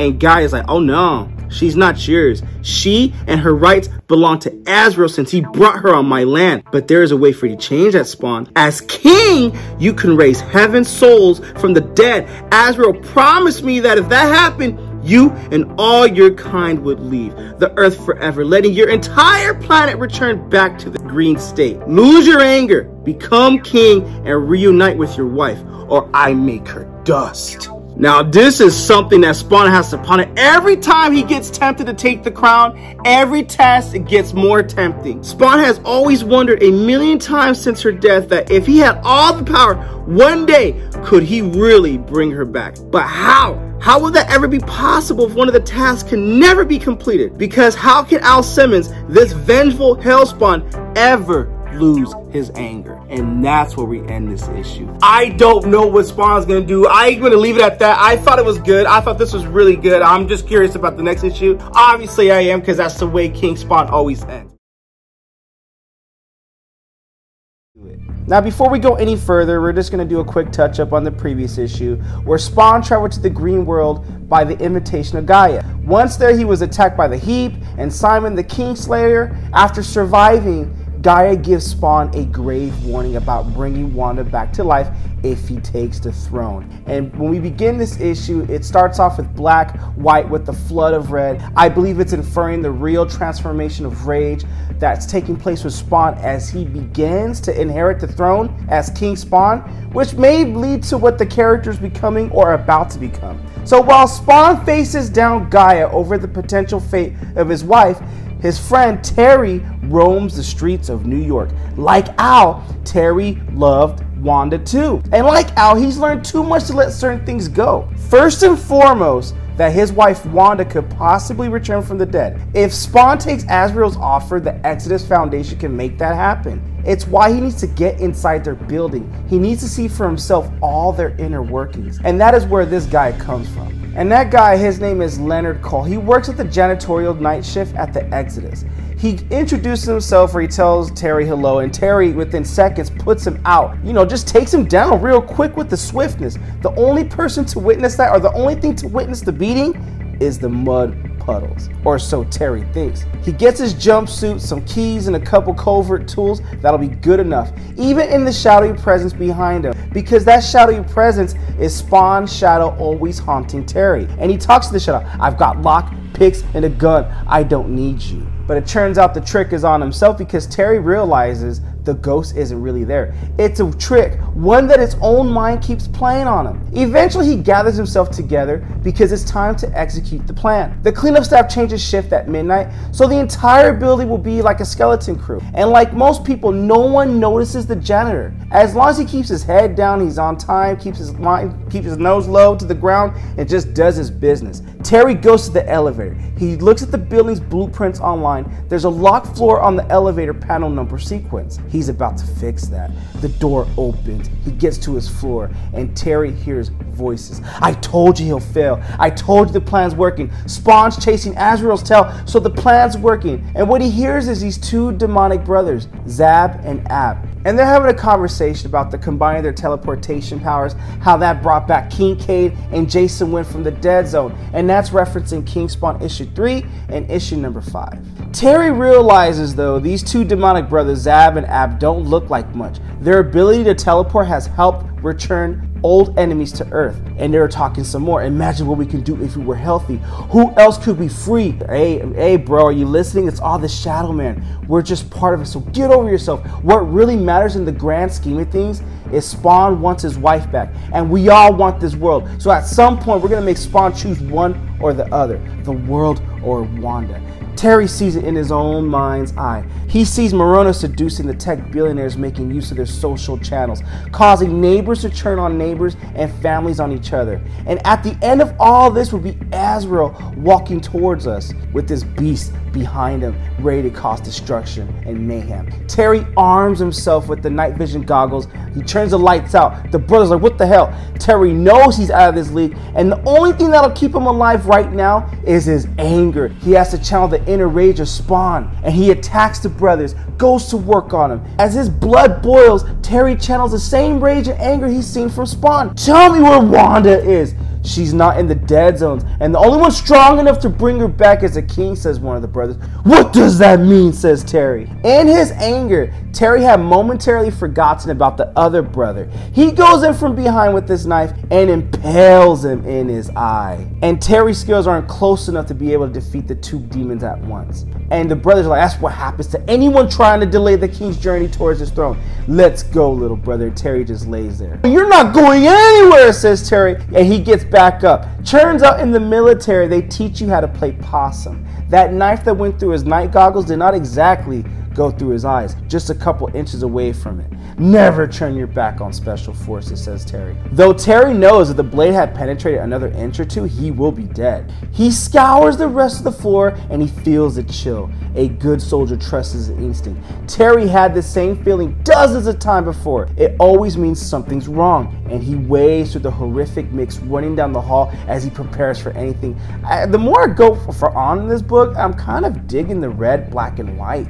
And Gaia's like, oh no, she's not yours. She and her rights belong to Azrael since he brought her on my land. But there is a way for you to change that, Spawn. As king, you can raise heaven's souls from the dead. Azrael promised me that if that happened, you and all your kind would leave the earth forever, letting your entire planet return back to the green state. Lose your anger, become king, and reunite with your wife, or I make her dust. Now this is something that Spawn has to ponder. Every time he gets tempted to take the crown, every task it gets more tempting. Spawn has always wondered a million times since her death that if he had all the power, one day could he really bring her back? But how? How would that ever be possible if one of the tasks can never be completed? Because how can Al Simmons, this vengeful hellspawn, ever lose his anger? And that's where we end this issue. I don't know what Spawn's gonna do. I'm gonna leave it at that. I thought it was good. I thought this was really good. I'm just curious about the next issue. Obviously I am, because that's the way King Spawn always ends. Now, before we go any further, we're just going to do a quick touch-up on the previous issue, where Spawn traveled to the green world by the invitation of Gaia. Once there, he was attacked by the Heap and Simon the Kingslayer. After surviving, Gaia gives Spawn a grave warning about bringing Wanda back to life if he takes the throne. And when we begin this issue, it starts off with black, white, with the flood of red. I believe it's inferring the real transformation of rage that's taking place with Spawn as he begins to inherit the throne as King Spawn, which may lead to what the character's becoming or about to become. So while Spawn faces down Gaia over the potential fate of his wife, his friend Terry roams the streets of New York. Like Al, Terry loved Wanda too. And like Al, he's learned too much to let certain things go. First and foremost, that his wife Wanda could possibly return from the dead. If Spawn takes Azrael's offer, the Exodus Foundation can make that happen. It's why he needs to get inside their building. He needs to see for himself all their inner workings. And that is where this guy comes from. And that guy, his name is Leonard Cole. He works at the janitorial night shift at the Exodus. He introduces himself, or he tells Terry hello, and Terry within seconds puts him out. You know, just takes him down real quick with the swiftness. The only person to witness that, or the only thing to witness the beating, is the mud puddles, or so Terry thinks. He gets his jumpsuit, some keys, and a couple covert tools. That'll be good enough, even in the shadowy presence behind him, because that shadowy presence is Spawn's shadow always haunting Terry. And he talks to the shadow. I've got lock, picks, and a gun. I don't need you. But it turns out the trick is on himself, because Terry realizes the ghost isn't really there. It's a trick one that his own mind keeps playing on him. Eventually, he gathers himself together because it's time to execute the plan. The cleanup staff changes shift at midnight, so the entire building will be like a skeleton crew. And like most people, no one notices the janitor. As long as he keeps his head down, he's on time, keeps his nose low to the ground, and just does his business. Terry goes to the elevator. He looks at the building's blueprints online. There's a locked floor on the elevator panel number sequence. He's about to fix that. The door opens. He gets to his floor, and Terry hears voices. I told you he'll fail. I told you the plan's working. Spawn's chasing Azrael's tail, so the plan's working. And what he hears is these two demonic brothers, Zab and Ab. And they're having a conversation about the combining their teleportation powers, how that brought back Kincaid and Jason Wynn from the Dead Zone, and that's referencing King Spawn issue 3 and issue number 5. Terry realizes though these two demonic brothers, Zab and Ab, don't look like much. Their ability to teleport has helped return old enemies to Earth. And they were talking some more. Imagine what we can do if we were healthy. Who else could be free? Hey bro, are you listening? It's all the Shadow Man. We're just part of it, so get over yourself. What really matters in the grand scheme of things is Spawn wants his wife back, and we all want this world. So at some point, we're gonna make Spawn choose one or the other, the world or Wanda. Terry sees it in his own mind's eye. He sees Morono seducing the tech billionaires, making use of their social channels, causing neighbors to turn on neighbors and families on each other. And at the end of all this would be Azrael walking towards us with this beast behind him, ready to cause destruction and mayhem. Terry arms himself with the night vision goggles. He turns the lights out. The brothers are like, what the hell? Terry knows he's out of this league, and the only thing that'll keep him alive right now is his anger. He has to channel the inner rage of Spawn, and he attacks the brothers, goes to work on him. As his blood boils, Terry channels the same rage and anger he's seen from Spawn. Tell me where Wanda is. She's not in the Dead Zones, and the only one strong enough to bring her back is the King, says one of the brothers. What does that mean, says Terry. In his anger, Terry had momentarily forgotten about the other brother. He goes in from behind with his knife and impales him in his eye. And Terry's skills aren't close enough to be able to defeat the two demons at once. And the brothers are like, that's what happens to anyone trying to delay the King's journey towards his throne. Let's go, little brother. Terry just lays there. You're not going anywhere, says Terry, and he gets back up. Turns out in the military, they teach you how to play possum. That knife that went through his night goggles did not exactly go through his eyes, just a couple inches away from it. Never turn your back on special forces, says Terry. Though Terry knows if the blade had penetrated another inch or two, he will be dead. He scours the rest of the floor and he feels a chill. A good soldier trusts his instinct. Terry had the same feeling dozens of times before. It always means something's wrong, and he wades through the horrific mix, running down the hall as he prepares for anything. The more I go on in this book, I'm kind of digging the red, black, and white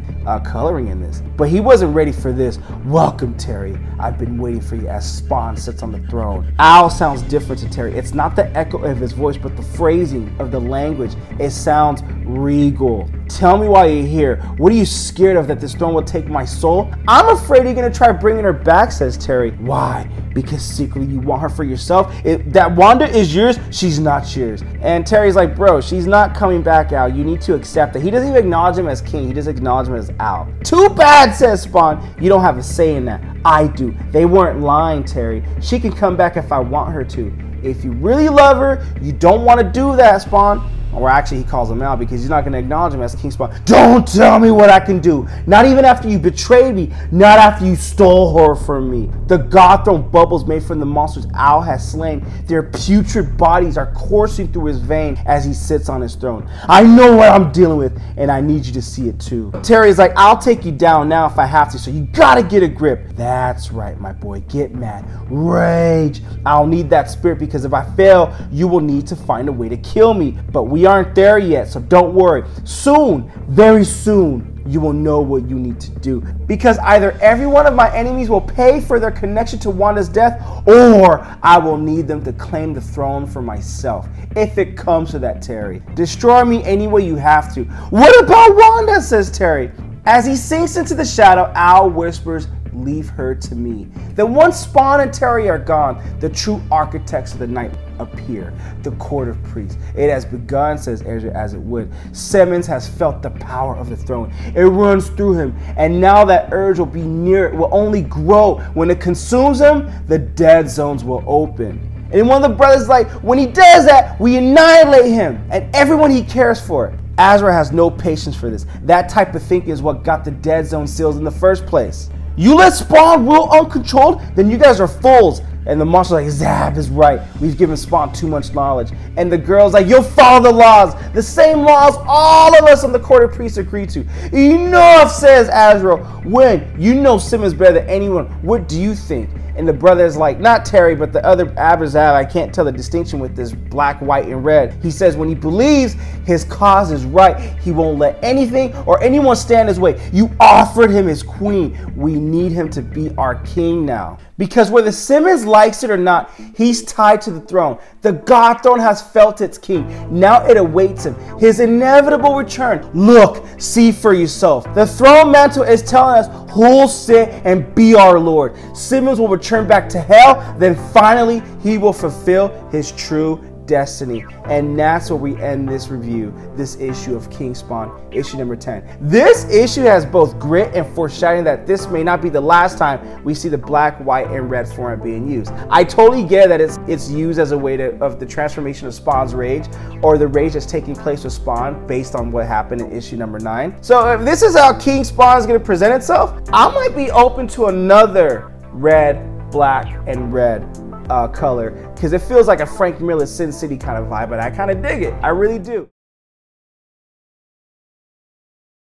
coloring in this. But he wasn't ready for this. Welcome, Terry. I've been waiting for you, as Spawn sits on the throne. Al sounds different to Terry. It's not the echo of his voice, but the phrasing of the language. It sounds regal. Tell me why you're here. What are you scared of, that this throne will take my soul? I'm afraid you're gonna try bringing her back, says Terry. Why? Because secretly you want her for yourself. That Wanda is yours, she's not yours. And Terry's like, bro, she's not coming back, Al. You need to accept that. He doesn't even acknowledge him as King. He just acknowledges him as Al. Too bad, says Spawn. You don't have a say in that. I do. They weren't lying, Terry. She can come back if I want her to. If you really love her, you don't want to do that, Spawn. Or actually, he calls him out because he's not going to acknowledge him as King Spawn. Don't tell me what I can do. Not even after you betrayed me. Not after you stole her from me. The God Throne bubbles made from the monsters Al has slain. Their putrid bodies are coursing through his veins as he sits on his throne. I know what I'm dealing with, and I need you to see it too. Terry's like, I'll take you down now if I have to, so you gotta get a grip. That's right, my boy. Get mad. Rage. I'll need that spirit, because if I fail, you will need to find a way to kill me. But we aren't there yet, so don't worry. Soon, very soon, you will know what you need to do, because either every one of my enemies will pay for their connection to Wanda's death, or I will need them to claim the throne for myself. If it comes to that, Terry, destroy me any way you have to. What about Wanda, says Terry. As he sinks into the shadow, Al whispers, leave her to me. Then once Spawn and Terry are gone, the true architects of the night appear, the court of priests. It has begun, says Ezra, as it would. Simmons has felt the power of the throne. It runs through him, and now that urge will be near, it will only grow. When it consumes him, the dead zones will open. And one of the brothers is like, when he does that, we annihilate him and everyone he cares for. Azra has no patience for this. That type of thinking is what got the dead zone seals in the first place. You let Spawn rule uncontrolled, then you guys are fools. And the monster's like, Zab is right. We've given Spawn too much knowledge. And the girl's like, you'll follow the laws. The same laws all of us on the court of priests agree to. Enough, says Azrael. When you know Simmons better than anyone, what do you think? And the brother's like, not Terry, but the other Abrazab. I can't tell the distinction with this black, white, and red. He says when he believes his cause is right, he won't let anything or anyone stand his way. You offered him his queen. We need him to be our king now. Because whether Simmons likes it or not, he's tied to the throne. The God throne has felt its king. Now it awaits him, his inevitable return. Look, see for yourself. The throne mantle is telling us who'll sit and be our Lord. Simmons will return back to hell, then finally he will fulfill his true destiny. And that's where we end this review, this issue of King Spawn, issue number 10. This issue has both grit and foreshadowing that this may not be the last time we see the black, white, and red format being used. I totally get that it's used as a way of the transformation of Spawn's rage, or the rage that's taking place with Spawn based on what happened in issue number 9. So if this is how King Spawn is going to present itself, I might be open to another red, black, and red color, because it feels like a Frank Miller Sin City kind of vibe, but I kind of dig it. I really do.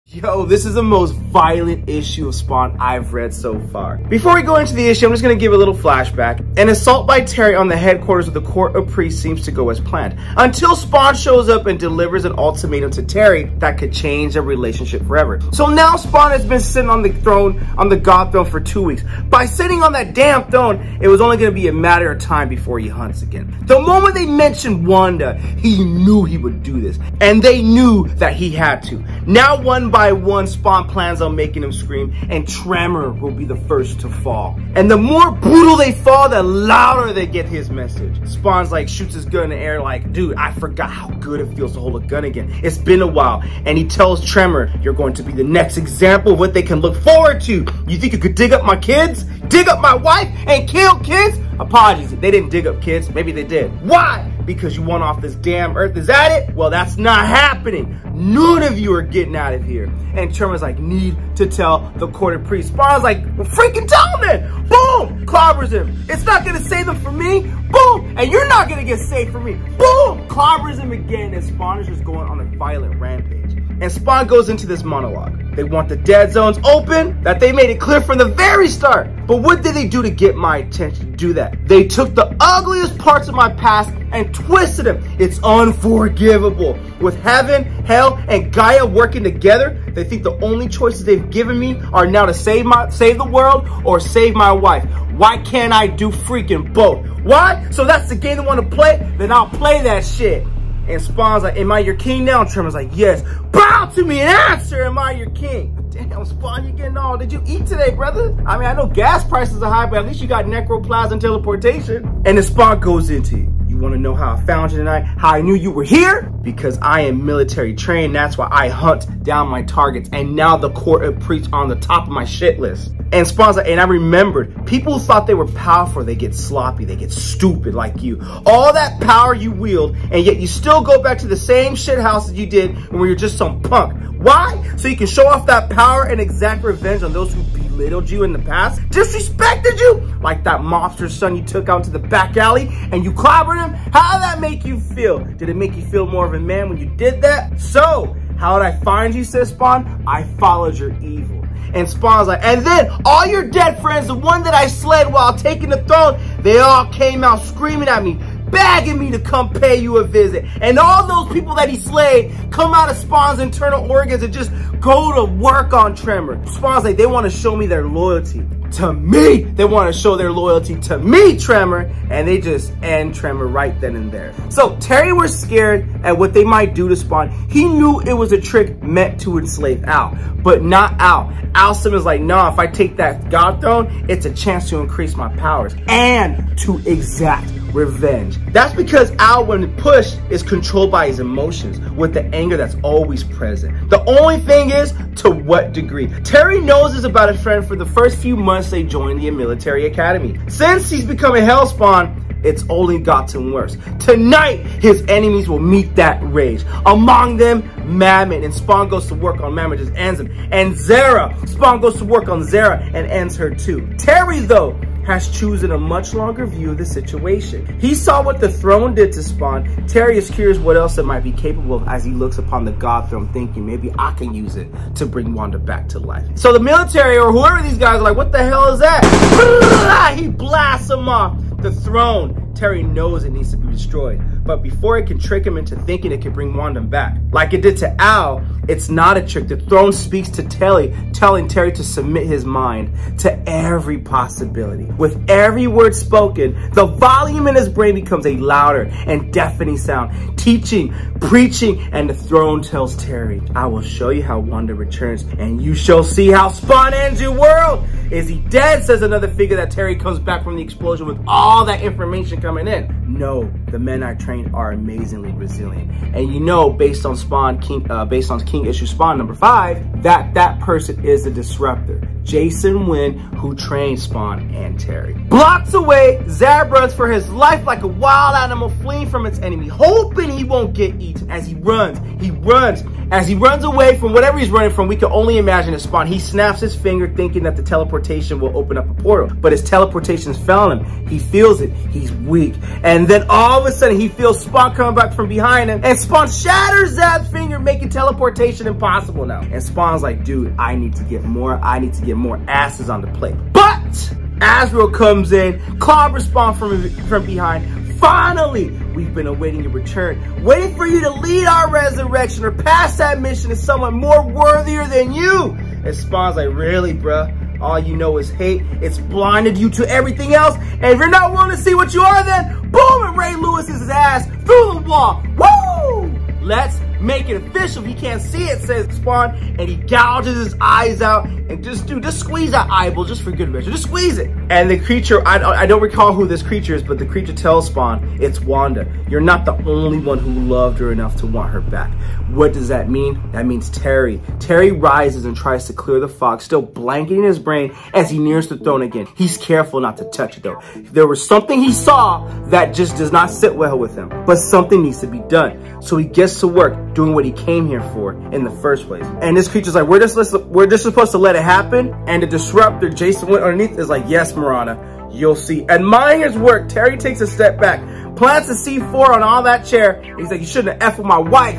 Yo, this is the most violent issue of Spawn I've read so far. Before we go into the issue, I'm just going to give a little flashback. An assault by Terry on the headquarters of the Court of Priests seems to go as planned, until Spawn shows up and delivers an ultimatum to Terry that could change their relationship forever. So now Spawn has been sitting on the throne, on the God throne, for 2 weeks. By sitting on that damn throne, it was only going to be a matter of time before he hunts again. The moment they mentioned Wanda, he knew he would do this, and they knew that he had to. Now one by one, Spawn plans on making him scream, and Tremor will be the first to fall. And the more brutal they fall, the louder they get his message. Spawn's like, shoots his gun in the air like, dude, I forgot how good it feels to hold a gun again. It's been a while. And he tells Tremor, you're going to be the next example of what they can look forward to. You think you could dig up my kids, dig up my wife, and kill kids? Apologies, they didn't dig up kids. Maybe they did. Why? Because you want off this damn earth. Is that it? Well, that's not happening. None of you are getting out of here. And Tremor's like, need to tell the court of priests. Spawn's like, well, freaking tell them then. Boom, clobbers him. It's not gonna save them from me. Boom, and you're not gonna get saved from me. Boom, clobbers him again. And Spawn is just going on a violent rampage. And Spawn goes into this monologue. They want the dead zones open, that they made it clear from the very start. But what did they do to get my attention to do that? They took the ugliest parts of my past and twisted them. It's unforgivable. With heaven, hell, and Gaia working together, they think the only choices they've given me are now to save the world or save my wife. Why can't I do freaking both? Why? So that's the game they want to play? Then I'll play that shit. And Spawn's like, am I your king now? And Tremor's like, yes. Bow to me and answer, am I your king? Damn, Spawn, you getting all. Did you eat today, brother? I mean, I know gas prices are high, but at least you got necroplasm teleportation. And then Spawn goes into it. You want to know how I found you tonight? How I knew you were here? Because I am military trained. That's why I hunt down my targets. And now the court of priests on the top of my shit list. And Spawn's like, and I remembered, people who thought they were powerful, they get sloppy, they get stupid like you. All that power you wield, and yet you still go back to the same shit house that you did when you're just some punk. Why? So you can show off that power and exact revenge on those who belittled you in the past, disrespected you, like that mobster son you took out to the back alley and you clobbered him. How did that make you feel? Did it make you feel more of a man when you did that? So, how did I find you, says Spawn? I followed your evil. And Spawn's like, and then all your dead friends, the one that I sled while taking the throne, they all came out screaming at me, begging me to come pay you a visit. And all those people that he slayed come out of Spawn's internal organs and just go to work on Tremor. Spawn's like, they want to show me their loyalty to me. They want to show their loyalty to me, Tremor. And they just end Tremor right then and there. So Terry was scared and what they might do to Spawn, he knew it was a trick meant to enslave Al, but not Al. Al Simmons like, nah, if I take that God Throne, it's a chance to increase my powers and to exact revenge. That's because Al, when pushed, is controlled by his emotions with the anger that's always present. The only thing is, to what degree? Terry knows this about his friend for the first few months they joined the military academy. Since he's become a Hellspawn, it's only gotten worse. Tonight, his enemies will meet that rage. Among them, Mammon, and Spawn goes to work on Mammon, just ends him. And Zara, Spawn goes to work on Zara and ends her too. Terry, though, has chosen a much longer view of the situation. He saw what the throne did to Spawn. Terry is curious what else it might be capable of as he looks upon the God Throne, thinking maybe I can use it to bring Wanda back to life. So the military or whoever these guys are like, what the hell is that? He blasts him off. The throne, Terry knows it needs to be destroyed, but before it can trick him into thinking it can bring Wanda back, like it did to Al, it's not a trick. The throne speaks to Terry, telling Terry to submit his mind to every possibility. With every word spoken, the volume in his brain becomes a louder and deafening sound, teaching, preaching, and the throne tells Terry, I will show you how Wanda returns, and you shall see how Spawn ends your world. Is he dead, says another figure, that Terry comes back from the explosion with all that information coming in. No, the men I trained are amazingly resilient. And you know, based on Spawn King, based on King issue Spawn number 5, that person is the Disruptor, Jason Wynn, who trained Spawn and Terry. Blocks away, Zab runs for his life like a wild animal fleeing from its enemy, hoping he won't get eaten. As he runs. As he runs away from whatever he's running from, we can only imagine a Spawn. He snaps his finger thinking that the teleportation will open up a portal, but his teleportation's failing him. He feels it, he's weak. And then all of a sudden he feels Spawn coming back from behind him, and Spawn shatters Zab's finger, making teleportation impossible now. And Spawn's like, dude, I need to get more asses on the plate. But Azrael comes in, clobbers Spawn from behind. Finally, we've been awaiting your return, waiting for you to lead our resurrection or pass that mission to someone more worthier than you. And Spawn's like, really, bruh? All you know is hate. It's blinded you to everything else. And if you're not willing to see what you are, then boom, and Ray Lewis is his ass through the wall. Woo! Let's make it official. He can't see it, says Spawn, and he gouges his eyes out. And just squeeze that eyeball just for good measure. Just squeeze it. And the creature, I don't recall who this creature is, but the creature tells Spawn, it's Wanda. You're not the only one who loved her enough to want her back. What does that mean? That means Terry. Terry rises and tries to clear the fog, still blanketing his brain as he nears the throne again. He's careful not to touch it, though. There was something he saw that just does not sit well with him, but something needs to be done. So he gets to work doing what he came here for in the first place. And this creature's like, we're just supposed to let it happened, and the Disruptor, Jason went underneath, is like, yes, Marana, you'll see. Admiring his work, Terry takes a step back, plants a C4 on all that chair. He's like, you shouldn't have F with my wife.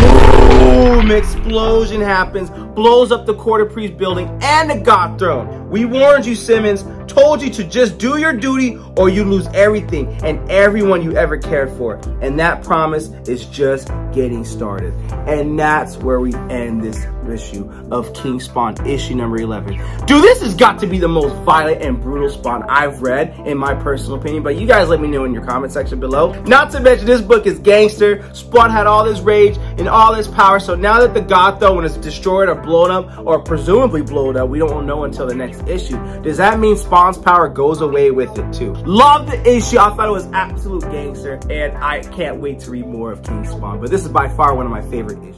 Boom! Explosion happens, blows up the Quarter Priest building and the God Throne. We warned you, Simmons, told you to just do your duty or you lose everything and everyone you ever cared for. And that promise is just getting started. And that's where we end this issue of King Spawn, issue number 11. Dude, this has got to be the most violent and brutal Spawn I've read, in my personal opinion, but you guys let me know in your comment section below. Not to mention, this book is gangster. Spawn had all this rage and all this power, so now that the God Throne is destroyed or blown up, or presumably blown up, we don't know until the next issue. Does that mean Spawn's power goes away with it too? Love the issue. I thought it was absolute gangster, and I can't wait to read more of King Spawn, but this is by far one of my favorite issues.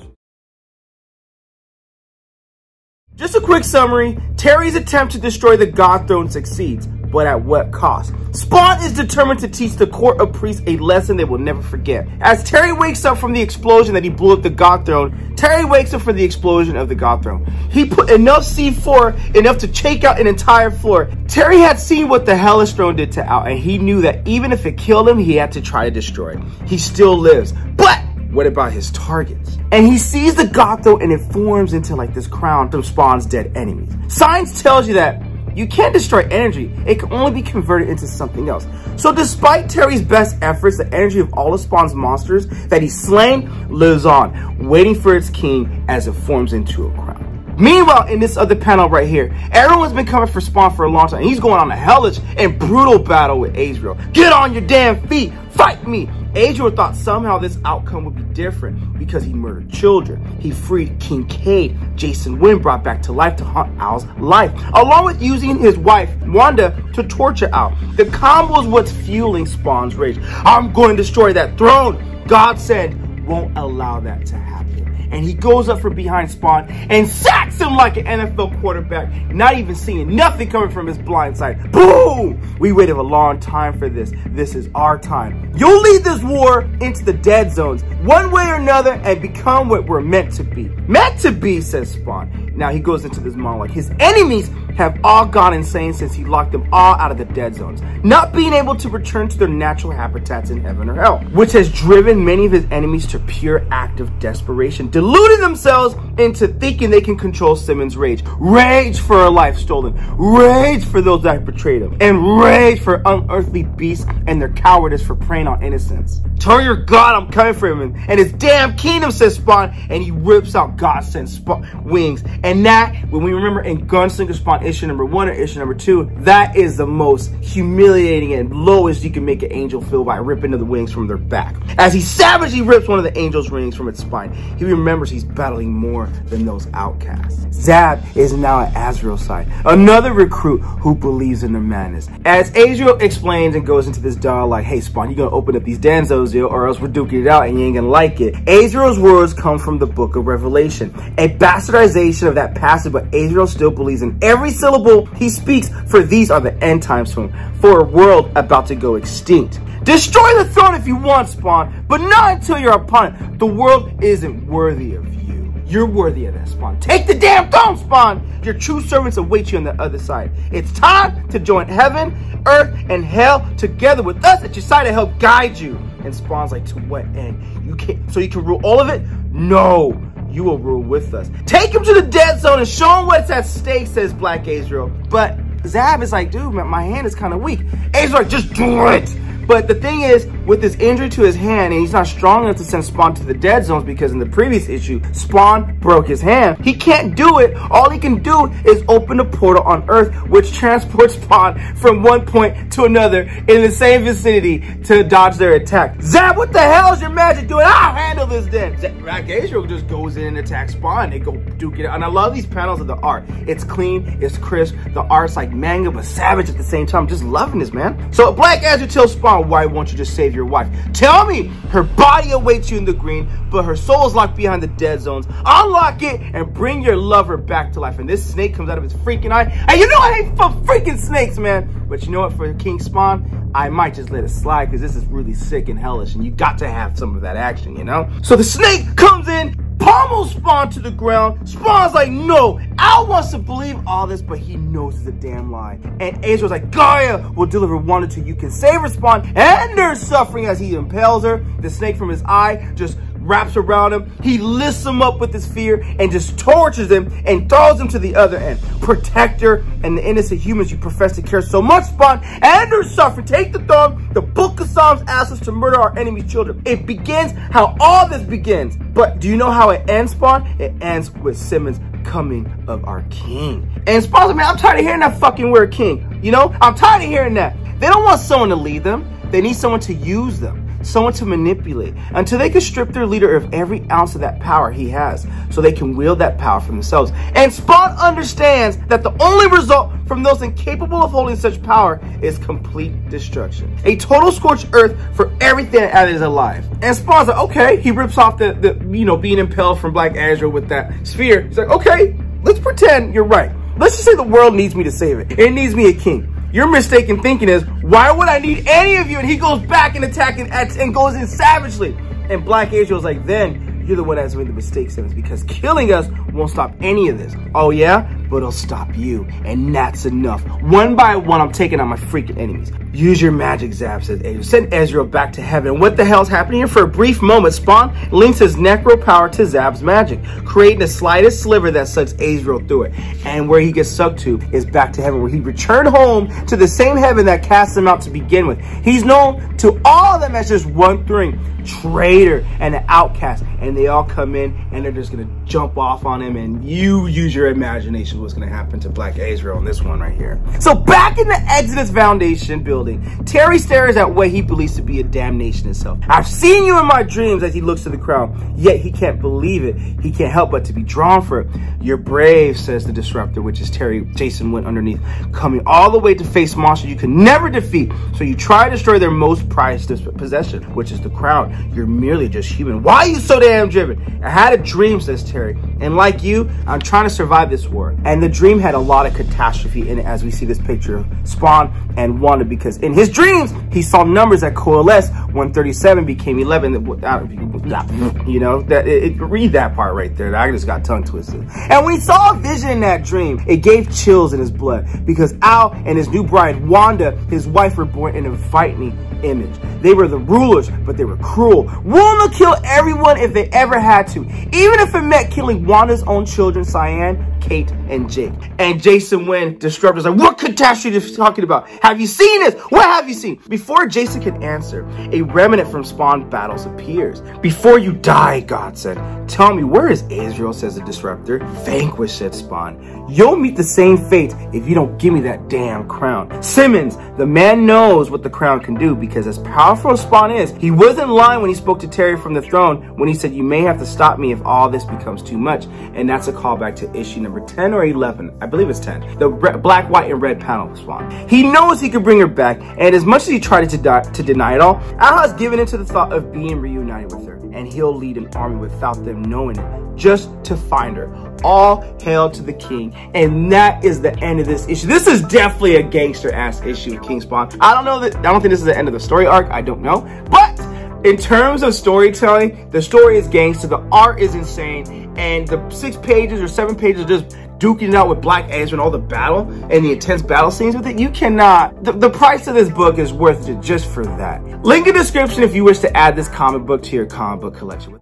Just a quick summary, Terry's attempt to destroy the God Throne succeeds, but at what cost? Spawn is determined to teach the Court of Priests a lesson they will never forget. As Terry wakes up from the explosion that he blew up the God Throne, Terry wakes up for the explosion of the God Throne. He put enough C4, enough to shake out an entire floor. Terry had seen what the Hellish Throne did to Al, and he knew that even if it killed him, he had to try to destroy it. He still lives, but what about his targets? And he sees the God Throne and it forms into like this crown from Spawn's dead enemies. Science tells you that you can't destroy energy. It can only be converted into something else. So despite Terry's best efforts, the energy of all of Spawn's monsters that he slain lives on, waiting for its king as it forms into a crown. Meanwhile, in this other panel right here, everyone's been coming for Spawn for a long time. He's going on a hellish and brutal battle with Azrael. Get on your damn feet, fight me. Azrael thought somehow this outcome would be different because he murdered children. He freed Kincaid, Jason Wynn brought back to life to haunt Al's life, along with using his wife, Wanda, to torture Al. The combo was what's fueling Spawn's rage. I'm going to destroy that throne. God said, won't allow that to happen. And he goes up from behind Spawn and sacks him like an NFL quarterback, not even seeing nothing coming from his blind side. Boom! We waited a long time for this. This is our time. You'll lead this war into the dead zones, one way or another, and become what we're meant to be. Meant to be, says Spawn. Now he goes into this monologue. His enemies have all gone insane since he locked them all out of the dead zones, not being able to return to their natural habitats in heaven or hell, which has driven many of his enemies to pure active desperation, deluding themselves into thinking they can control Simmons' rage. Rage for a life stolen, rage for those that betrayed him, and rage for unearthly beasts and their cowardice for preying on innocence. Turn your God, I'm coming for him and his damn kingdom, says Spawn, and he rips out God-sent wings. And that, when we remember in Gunslinger Spawn issue number 1 or issue number 2, that is the most humiliating and lowest you can make an angel feel by ripping the wings from their back. As he savagely rips one of the angel's rings from its spine, he remembers he's battling more than those outcasts. Zab is now at Azrael's side, another recruit who believes in their madness. As Azrael explains and goes into this dialogue, hey Spawn, you're gonna open up these danzos, yo, or else we're duking it out and you ain't gonna like it. Azrael's words come from the Book of Revelation, a bastardization of that passage, but Azrael still believes in every syllable he speaks, for these are the end times for him, for a world about to go extinct. Destroy the throne if you want, Spawn, but not until your opponent. The world isn't worthy of you. You're worthy of that, Spawn. Take the damn throne, Spawn! Your true servants await you on the other side. It's time to join heaven, earth, and hell together with us at your side to help guide you. And Spawn's like, to what end? You can't, so you can rule all of it? No! You will rule with us. Take him to the dead zone and show him what's at stake, says Black Azrael. But Zab is like, dude, my hand is kind of weak. Azrael, just do it. But the thing is, with this injury to his hand, and he's not strong enough to send Spawn to the dead zones because in the previous issue, Spawn broke his hand. He can't do it. All he can do is open a portal on Earth, which transports Spawn from one point to another in the same vicinity to dodge their attack. Zab, what the hell is your magic doing? I'll handle this then. Black Azrael just goes in and attacks Spawn. They go duke it out. And I love these panels of the art. It's clean, it's crisp. The art's like manga, but savage at the same time. Just loving this, man. So Black Azrael tells Spawn, why won't you just save your wife? Tell me! Her body awaits you in the green, but her soul is locked behind the dead zones. Unlock it and bring your lover back to life. And this snake comes out of his freaking eye. And you know I hate freaking snakes, man. But you know what? For King Spawn, I might just let it slide because this is really sick and hellish. And you got to have some of that action, you know? So the snake comes in, pummels Spawn to the ground. Spawn's like, no, Al wants to believe all this, but he knows it's a damn lie. And Azrael's like, Gaia will deliver Wanda to you. Can save her, Spawn, and her suffering as he impales her. The snake from his eye just wraps around him. He lifts him up with his fear and just tortures him and throws him to the other end. Protector and the innocent humans you profess to care so much, Spawn, and their suffering. Take the throne. The Book of Psalms asks us to murder our enemy's children. It begins how all this begins. But do you know how it ends, Spawn? It ends with Simmons' coming of our king. And Spawn's like, man, I'm tired of hearing that fucking word king. You know, I'm tired of hearing that. They don't want someone to lead them. They need someone to use them, someone to manipulate, until they can strip their leader of every ounce of that power he has, so they can wield that power for themselves. And Spawn understands that the only result from those incapable of holding such power is complete destruction. A total scorched earth for everything that is alive. And Spawn's like, okay, he rips off the you know, being impelled from Black Azrael with that sphere. He's like, okay, let's pretend you're right. Let's just say the world needs me to save it. It needs me a king. Your mistaken thinking is, why would I need any of you? And he goes back and attacking X and goes in savagely. And Black Azrael's like, then you're the one that's made the mistake, Simmons, because killing us won't stop any of this. Oh yeah? But it'll stop you. And that's enough. One by one, I'm taking out my freaking enemies. Use your magic, Zab, says Azrael. Send Azrael back to heaven. And what the hell's happening here? For a brief moment, Spawn links his necro power to Zab's magic, creating the slightest sliver that sucks Azrael through it. And where he gets sucked to is back to heaven, where he returned home to the same heaven that cast him out to begin with. He's known to all of them as just one thing, traitor and an outcast. And they all come in and they're just going to jump off on him, and you use your imagination what's going to happen to Black Azrael in this one right here. So back in the Exodus Foundation building, Terry stares at what he believes to be a damnation itself. I've seen you in my dreams, as he looks to the crowd, yet he can't believe it. He can't help but to be drawn for it. You're brave, says the Disruptor, which is Terry, Jason Wynn underneath, coming all the way to face monsters you can never defeat, so you try to destroy their most prized possession, which is the crowd. You're merely just human. Why are you so damn driven? I had a dream, says Terry, and like you, I'm trying to survive this war. And the dream had a lot of catastrophe in it, as we see this picture of Spawn and Wanda, because in his dreams, he saw numbers that coalesced. 137 became 11, you know, that it read that part right there. I just got tongue twisted. And when he saw a vision in that dream, it gave chills in his blood, because Al and his new bride, Wanda, his wife, were born in a frightening image. They were the rulers, but they were cruel, willing to kill everyone if they ever had to, even if it meant killing Wanda's own children, Cyan, Kate, and Jake. And Jason Wynn, Disruptor's like, what catastrophe is talking about? Have you seen this? What have you seen? Before Jason could answer, a remnant from Spawn battles appears. Before you die, God said. Tell me, where is Azrael, says the Disruptor. Vanquished, said Spawn. You'll meet the same fate if you don't give me that damn crown. Simmons, the man knows what the crown can do, because as powerful as Spawn is, he wasn't lying when he spoke to Terry from the throne when he said, you may have to stop me if all this becomes too much. And that's a callback to issue number 10 or 11. I believe it's 10. The black, white, and red panel of Spawn. He knows he could bring her back, and as much as he tried to deny it all, Al has given into the thought of being reunited with her, and he'll lead an army without them knowing it, just to find her. All hail to the king. And that is the end of this issue. This is definitely a gangster-ass issue of King Spawn. I don't think this is the end of the story arc. I don't know. But in terms of storytelling, the story is gangster, the art is insane, and the 6 pages or 7 pages just duking it out with Black Azrael and all the battle and the intense battle scenes with it. You cannot, the price of this book is worth it just for that. Link in the description if you wish to add this comic book to your comic book collection.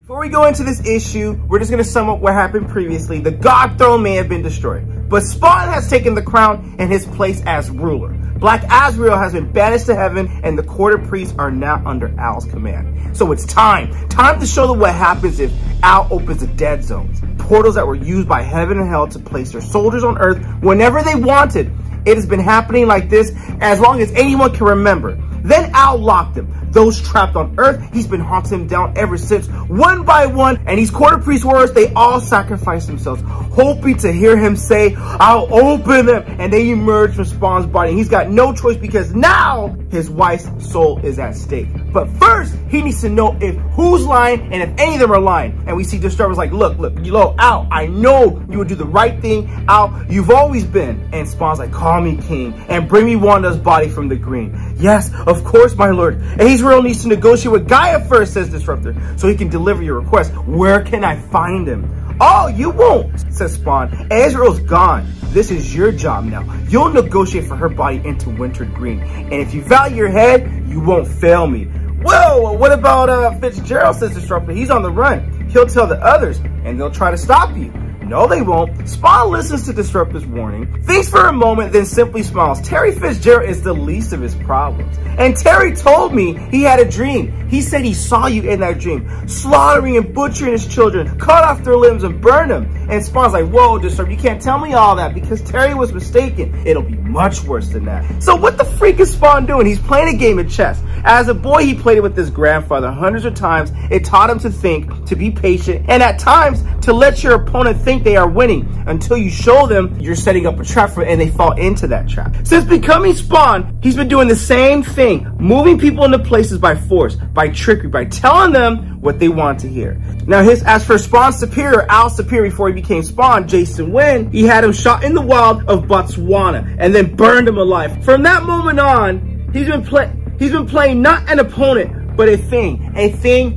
Before we go into this issue, we're just gonna sum up what happened previously. The God Throne may have been destroyed, but Spawn has taken the crown and his place as ruler. Black Azrael has been banished to heaven, and the court of priests are now under Al's command. So it's time to show them what happens if Al opens the dead zones, portals that were used by heaven and hell to place their soldiers on earth whenever they wanted. It has been happening like this as long as anyone can remember. Then Al locked them. Those trapped on earth, he's been haunting them down ever since, one by one, and these quarter priest warriors, they all sacrifice themselves, hoping to hear him say, I'll open them, and they emerge from Spawn's body. He's got no choice, because now his wife's soul is at stake. But first, he needs to know if who's lying and if any of them are lying. And we see Disturbers like, look, Al, I know you would do the right thing. Al, you've always been. And Spawn's like, call me king and bring me Wanda's body from the green. Yes, of course, my lord. Azrael needs to negotiate with Gaia first, says Disruptor, so he can deliver your request. Where can I find him? Oh, you won't, says Spawn. Azrael's gone. This is your job now. You'll negotiate for her body into winter green. And if you value your head, you won't fail me. Whoa, what about Fitzgerald, says Disruptor? He's on the run. He'll tell the others, and they'll try to stop you. No, they won't. Spawn listens to Disruptor's warning, thinks for a moment, then simply smiles. Terry Fitzgerald is the least of his problems. And Terry told me he had a dream. He said he saw you in that dream, slaughtering and butchering his children, cut off their limbs and burn them. And Spawn's like, whoa, Disruptor, you can't tell me all that, because Terry was mistaken. It'll be much worse than that. So what the freak is Spawn doing? He's playing a game of chess. As a boy, he played it with his grandfather hundreds of times. It taught him to think, to be patient, and at times to let your opponent think they are winning until you show them you're setting up a trap for it, and they fall into that trap. Since becoming Spawn, he's been doing the same thing, moving people into places by force, by trickery, by telling them what they want to hear. Now, as for Spawn's superior, Al's superior before he became Spawn, Jason Wynn, he had him shot in the wild of Botswana and then burned him alive. From that moment on, he's been playing not an opponent, but a thing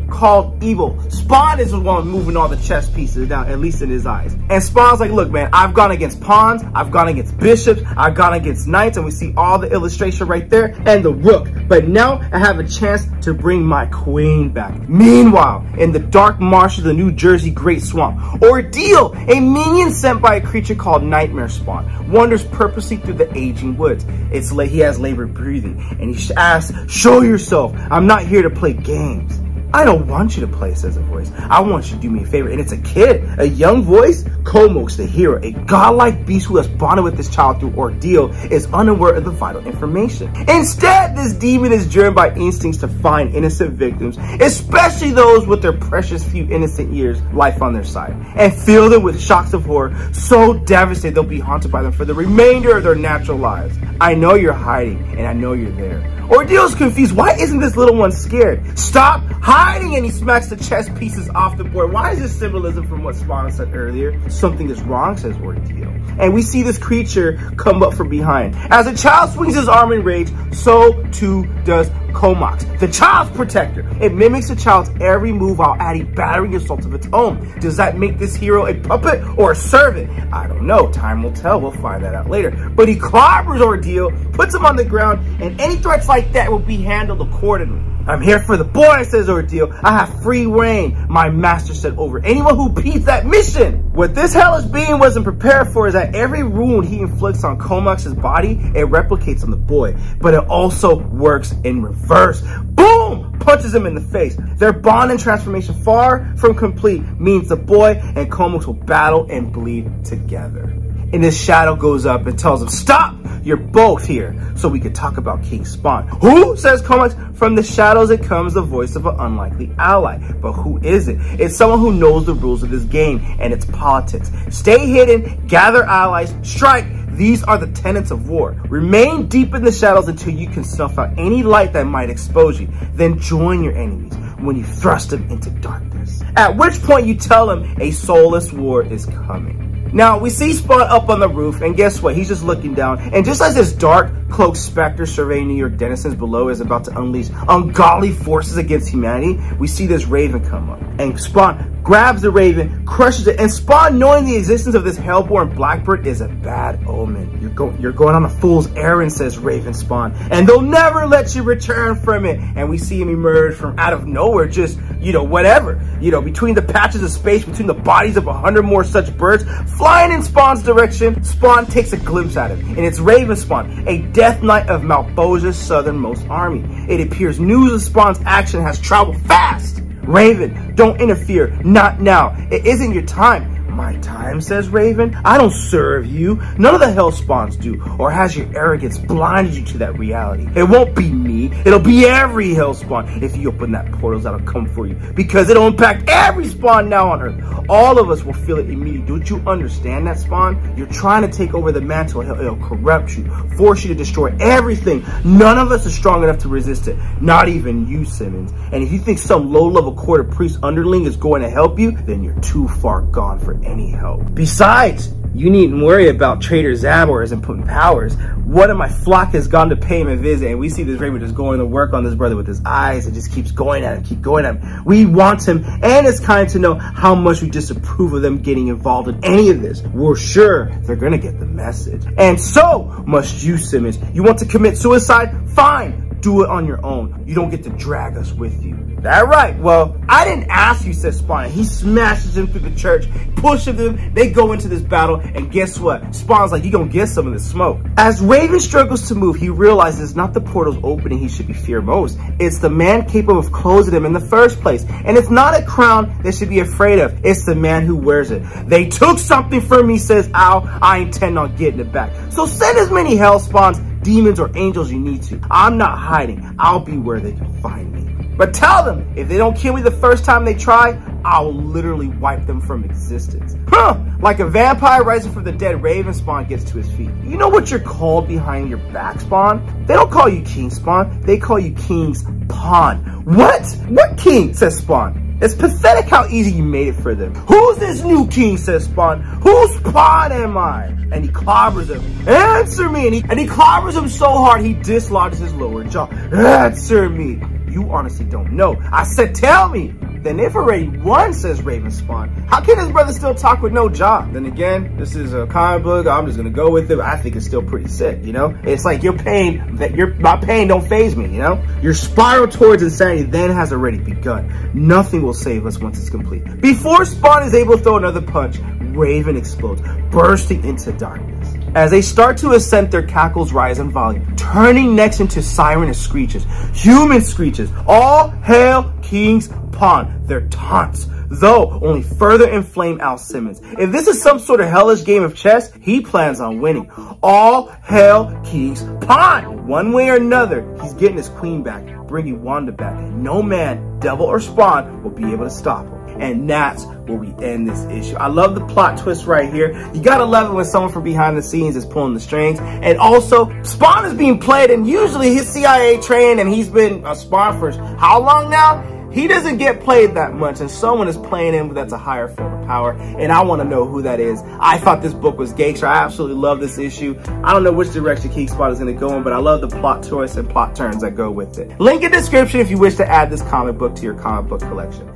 called evil. Spawn is the one moving all the chess pieces down, at least in his eyes. And Spawn's like, look, man, I've gone against pawns, I've gone against bishops, I've gone against knights, and we see all the illustration right there, and the rook. But now I have a chance to bring my queen back. Meanwhile, in the dark marsh of the New Jersey Great Swamp, Ordeal, a minion sent by a creature called Nightmare Spawn, wanders purposely through the aging woods. It's late, he has labored breathing, and he asks, show yourself, I'm not here to play games. I don't want you to play a sense of voice. I want you to do me a favor. And it's a kid, a young voice. Komox, the hero, a godlike beast who has bonded with this child through ordeal, is unaware of the vital information. Instead, this demon is driven by instincts to find innocent victims, especially those with their precious few innocent years life on their side, and fill them with shocks of horror so devastated they'll be haunted by them for the remainder of their natural lives. I know you're hiding, and I know you're there. Ordeal's confused. Why isn't this little one scared? Stop hiding! And he smacks the chess pieces off the board. Why is this symbolism from what Spawn said earlier? Something is wrong, says Ordeal. And we see this creature come up from behind. As a child swings his arm in rage, so too does Komox, the child's protector. It mimics the child's every move while adding battering assaults of its own. Does that make this hero a puppet or a servant? I don't know. Time will tell. We'll find that out later. But he clobbers Ordeal, puts him on the ground, and any threats like that will be handled accordingly. I'm here for the boy, says Ordeal. I have free reign, my master said, over anyone who beats that mission. What this hellish being wasn't prepared for is that every wound he inflicts on Komox's body, it replicates on the boy, but it also works in reverse. Boom! Punches him in the face. Their bond and transformation, far from complete, means the boy and Komox will battle and bleed together. And his shadow goes up and tells him, stop! You're both here, so we could talk about King Spawn. Who? Says Komox. From the shadows it comes the voice of an unlikely ally. But who is it? It's someone who knows the rules of this game and its politics. Stay hidden, gather allies, strike. These are the tenets of war. Remain deep in the shadows until you can snuff out any light that might expose you. Then join your enemies when you thrust them into darkness. At which point you tell them a soulless war is coming. Now, we see Spawn up on the roof, and guess what? He's just looking down. And just as this dark, cloaked specter surveying New York denizens below is about to unleash ungodly forces against humanity, we see this raven come up. And Spawn grabs the raven, crushes it, and Spawn, knowing the existence of this hellborn blackbird, is a bad omen. You're going on a fool's errand, says Raven Spawn, and they'll never let you return from it. And we see him emerge from out of nowhere, just, you know, whatever. You know, between the patches of space, between the bodies of 100 more such birds, flying in Spawn's direction, Spawn takes a glimpse at it, and it's Raven Spawn, a death knight of Malbosia's southernmost army. It appears news of Spawn's action has traveled fast. Raven, don't interfere, not now. It isn't your time. My time, says Raven. I don't serve you. None of the hell spawns do. Or has your arrogance blinded you to that reality? It won't be me. It'll be every hell spawn. If you open that portal, that'll come for you. Because it'll impact every spawn now on Earth. All of us will feel it immediately. Don't you understand that, Spawn? You're trying to take over the mantle. It'll corrupt you. Force you to destroy everything. None of us are strong enough to resist it. Not even you, Simmons. And if you think some low-level quarter priest underling is going to help you, then you're too far gone for any help. Besides, you needn't worry about Trader Zabor's impotent powers. One of my flock has gone to pay him a visit, and we see this raven just going to work on this brother with his eyes and just keeps going at him, keep going at him. We want him and his kind to know how much we disapprove of them getting involved in any of this. We're sure they're going to get the message. And so must you, Simmons. You want to commit suicide? Fine. Do it on your own. You don't get to drag us with you. That right. Well, I didn't ask you, says Spawn. He smashes him through the church, pushes them. They go into this battle, and guess what? Spawn's like, you gonna get some of the smoke. As Raven struggles to move, he realizes it's not the portal's opening he should be feared most. It's the man capable of closing him in the first place. And it's not a crown they should be afraid of. It's the man who wears it. They took something from me, says Al. I intend on getting it back. So send as many hell spawns, demons, or angels you need to. I'm not hiding. I'll be where they can find me. But tell them, if they don't kill me the first time they try, I'll literally wipe them from existence. Huh! Like a vampire rising from the dead, Raven Spawn gets to his feet. You know what you're called behind your back, Spawn? They don't call you King Spawn. They call you King's Pawn. What? What king? Says Spawn. It's pathetic how easy you made it for them. Who's this new king, says Spawn? Whose pawn am I? And he clobbers him. Answer me! And he clobbers him so hard he dislodges his lower jaw. Answer me! You honestly don't know. I said tell me! Then they've already won, says Raven Spawn. How can his brother still talk with no job? Then again, this is a comic book. I'm just gonna go with it. I think it's still pretty sick, you know? It's like your pain, that my pain don't faze me, you know? Your spiral towards insanity then has already begun. Nothing will save us once it's complete. Before Spawn is able to throw another punch, Raven explodes, bursting into darkness. As they start to ascend, their cackles rise in volume, turning next into siren screeches, human screeches. All hail King Spawn, their taunts, though only further inflame Al Simmons. If this is some sort of hellish game of chess, he plans on winning. All hail King Spawn. One way or another, he's getting his queen back, bringing Wanda back. No man, devil, or spawn will be able to stop him. And that's where we end this issue. I love the plot twist right here. You gotta love it when someone from behind the scenes is pulling the strings. And also, Spawn is being played, and usually his CIA trained, and he's been a Spawn for how long now? He doesn't get played that much, and someone is playing him that's a higher form of power, and I want to know who that is. I thought this book was gangster. I absolutely love this issue. I don't know which direction King Spawn is going to go in, but I love the plot choice and plot turns that go with it. Link in description if you wish to add this comic book to your comic book collection.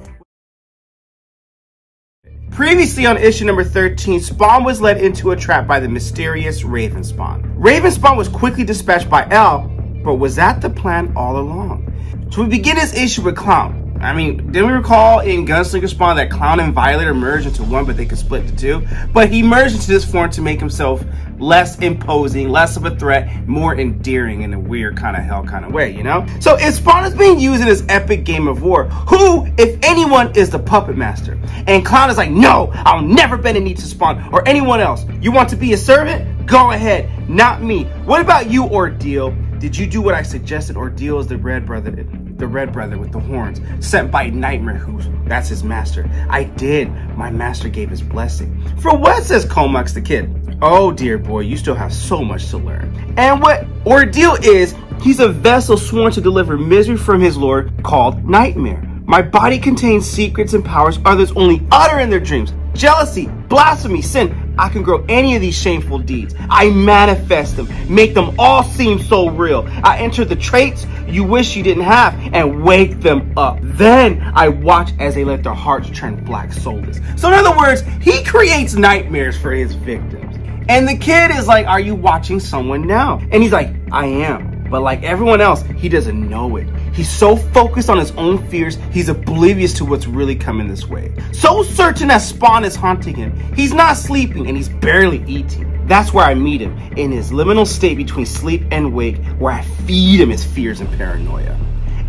Previously on issue number 13, Spawn was led into a trap by the mysterious Raven Spawn. Raven Spawn was quickly dispatched by Al, but was that the plan all along? So we begin this issue with Clown. I mean, didn't we recall in Gunslinger Spawn that Clown and Violator merged into one, but they could split into two? But he merged into this form to make himself less imposing, less of a threat, more endearing in a weird kind of hell kind of way, you know? So if Spawn is being used in this epic game of war, who, if anyone, is the puppet master? And Clown is like, no, I'll never bend a knee to Spawn or anyone else. You want to be a servant? Go ahead, not me. What about you, Ordeal? Did you do what I suggested? Ordeal is the red brother with the horns, sent by Nightmare, that's his master. I did. My master gave his blessing. For what, says Komox the kid? Oh dear boy, you still have so much to learn. And what Ordeal is, he's a vessel sworn to deliver misery from his lord called Nightmare. My body contains secrets and powers others only utter in their dreams. Jealousy, blasphemy, sin. I can grow any of these shameful deeds. I manifest them, make them all seem so real. I enter the traits you wish you didn't have and wake them up. Then I watch as they let their hearts turn black soulless. So in other words, he creates nightmares for his victims. And the kid is like, are you watching someone now? And he's like, I am. But like everyone else, he doesn't know it. He's so focused on his own fears, he's oblivious to what's really coming this way. So certain that Spawn is haunting him, he's not sleeping and he's barely eating. That's where I meet him, in his liminal state between sleep and wake, where I feed him his fears and paranoia.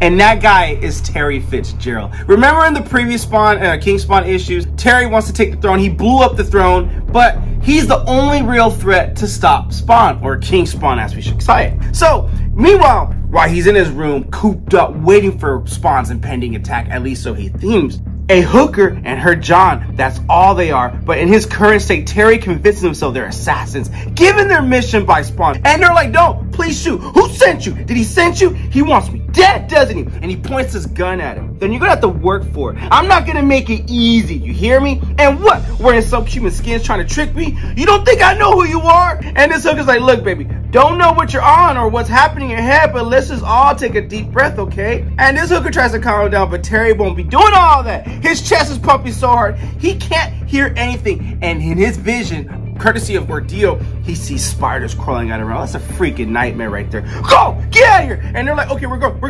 And that guy is Terry Fitzgerald. Remember in the previous Spawn, King Spawn issues, Terry wants to take the throne. He blew up the throne, but he's the only real threat to stop Spawn, or King Spawn as we should say it. So, meanwhile, while he's in his room, cooped up, waiting for Spawn's impending attack, at least so he thinks, a hooker and her John, that's all they are. But in his current state, Terry convinces himself they're assassins, given their mission by Spawn. And they're like, no, please shoot. Who sent you? Did he send you? He wants me dead, doesn't he? And he points his gun at him. Then you're gonna have to work for it. I'm not gonna make it easy, you hear me? And what? Wearing subhuman skins trying to trick me? You don't think I know who you are? And this hooker's like, look, baby, don't know what you're on or what's happening in your head, but let's just all take a deep breath, okay? And this hooker tries to calm him down, but Terry won't be doing all that. His chest is pumping so hard, he can't hear anything. And in his vision, courtesy of Ordeal, he sees spiders crawling out around. That's a freaking nightmare right there. Go! Get out of here! And they're like, okay, we're going.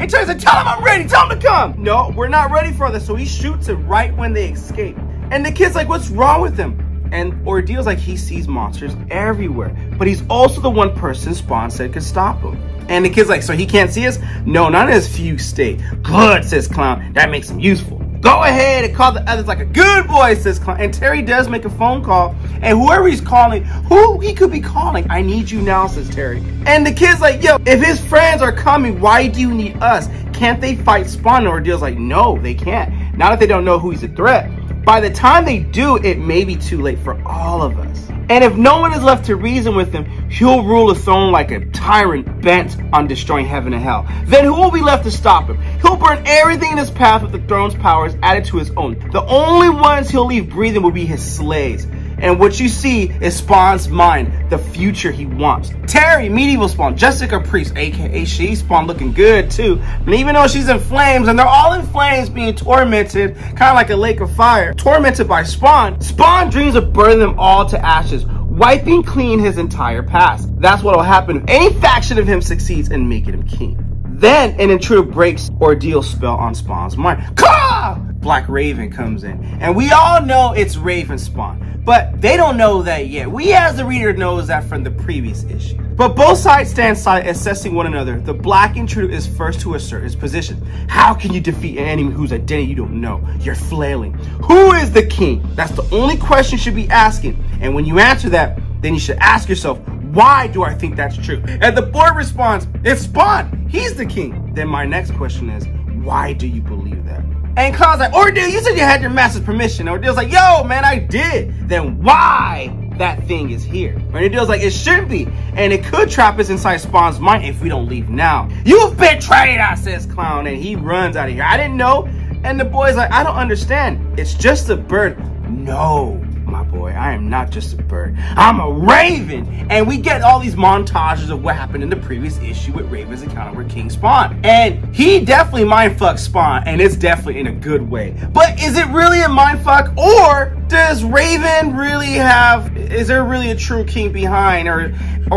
And Terry's like, tell him I'm ready, tell him to come! No, we're not ready for this. So he shoots it right when they escape. And the kid's like, what's wrong with him? And Ordeal's like, he sees monsters everywhere, but he's also the one person Spawn said could stop him. And the kid's like, so he can't see us? No, not in his fugue state. Good, says Clown, that makes him useful. Go ahead and call the others like a good boy, says Clown. And Terry does make a phone call, and whoever he's calling, who he could be calling, I need you now, says Terry. And the kid's like, yo, if his friends are coming, why do you need us? Can't they fight Spawn? And Ordeal's like, no, they can't. Not if they don't know who he's a threat. By the time they do, it may be too late for all of us. And if no one is left to reason with him, he'll rule his throne like a tyrant bent on destroying heaven and hell. Then who will be left to stop him? He'll burn everything in his path with the throne's powers added to his own. The only ones he'll leave breathing will be his slaves. And what you see is Spawn's mind, the future he wants. Terry, medieval Spawn, Jessica Priest, aka She Spawn, looking good too. And even though she's in flames, and they're all in flames being tormented, kind of like a lake of fire, tormented by Spawn, Spawn dreams of burning them all to ashes, wiping clean his entire past. That's what'll happen if any faction of him succeeds in making him king. Then an intruder breaks Ordeal's spell on Spawn's mind. Caw! Black Raven comes in. And we all know it's Raven Spawn, but they don't know that yet. We as the reader knows that from the previous issue. But both sides stand side assessing one another. The black intruder is first to assert his position. How can you defeat an enemy whose identity you don't know? You're flailing. Who is the king? That's the only question you should be asking. And when you answer that, then you should ask yourself, why do I think that's true? And the board responds, it's Spawn. He's the king. Then my next question is, why do you believe that? And Clown's like, Ordeal, you said you had your master's permission. Ordeal's like, yo, man, I did. Then why that thing is here? Ordeal's like, it shouldn't be. And it could trap us inside Spawn's mind if we don't leave now. You've betrayed us, says Clown. And he runs out of here. I didn't know. And the boy's like, I don't understand. It's just a bird. No, my boy, I am not just a bird. I'm a raven. And we get all these montages of what happened in the previous issue with Raven's encounter with King Spawn. And he definitely mindfucks Spawn, and it's definitely in a good way. But is it really a mindfuck, or does Raven really have, is there really a true king behind, or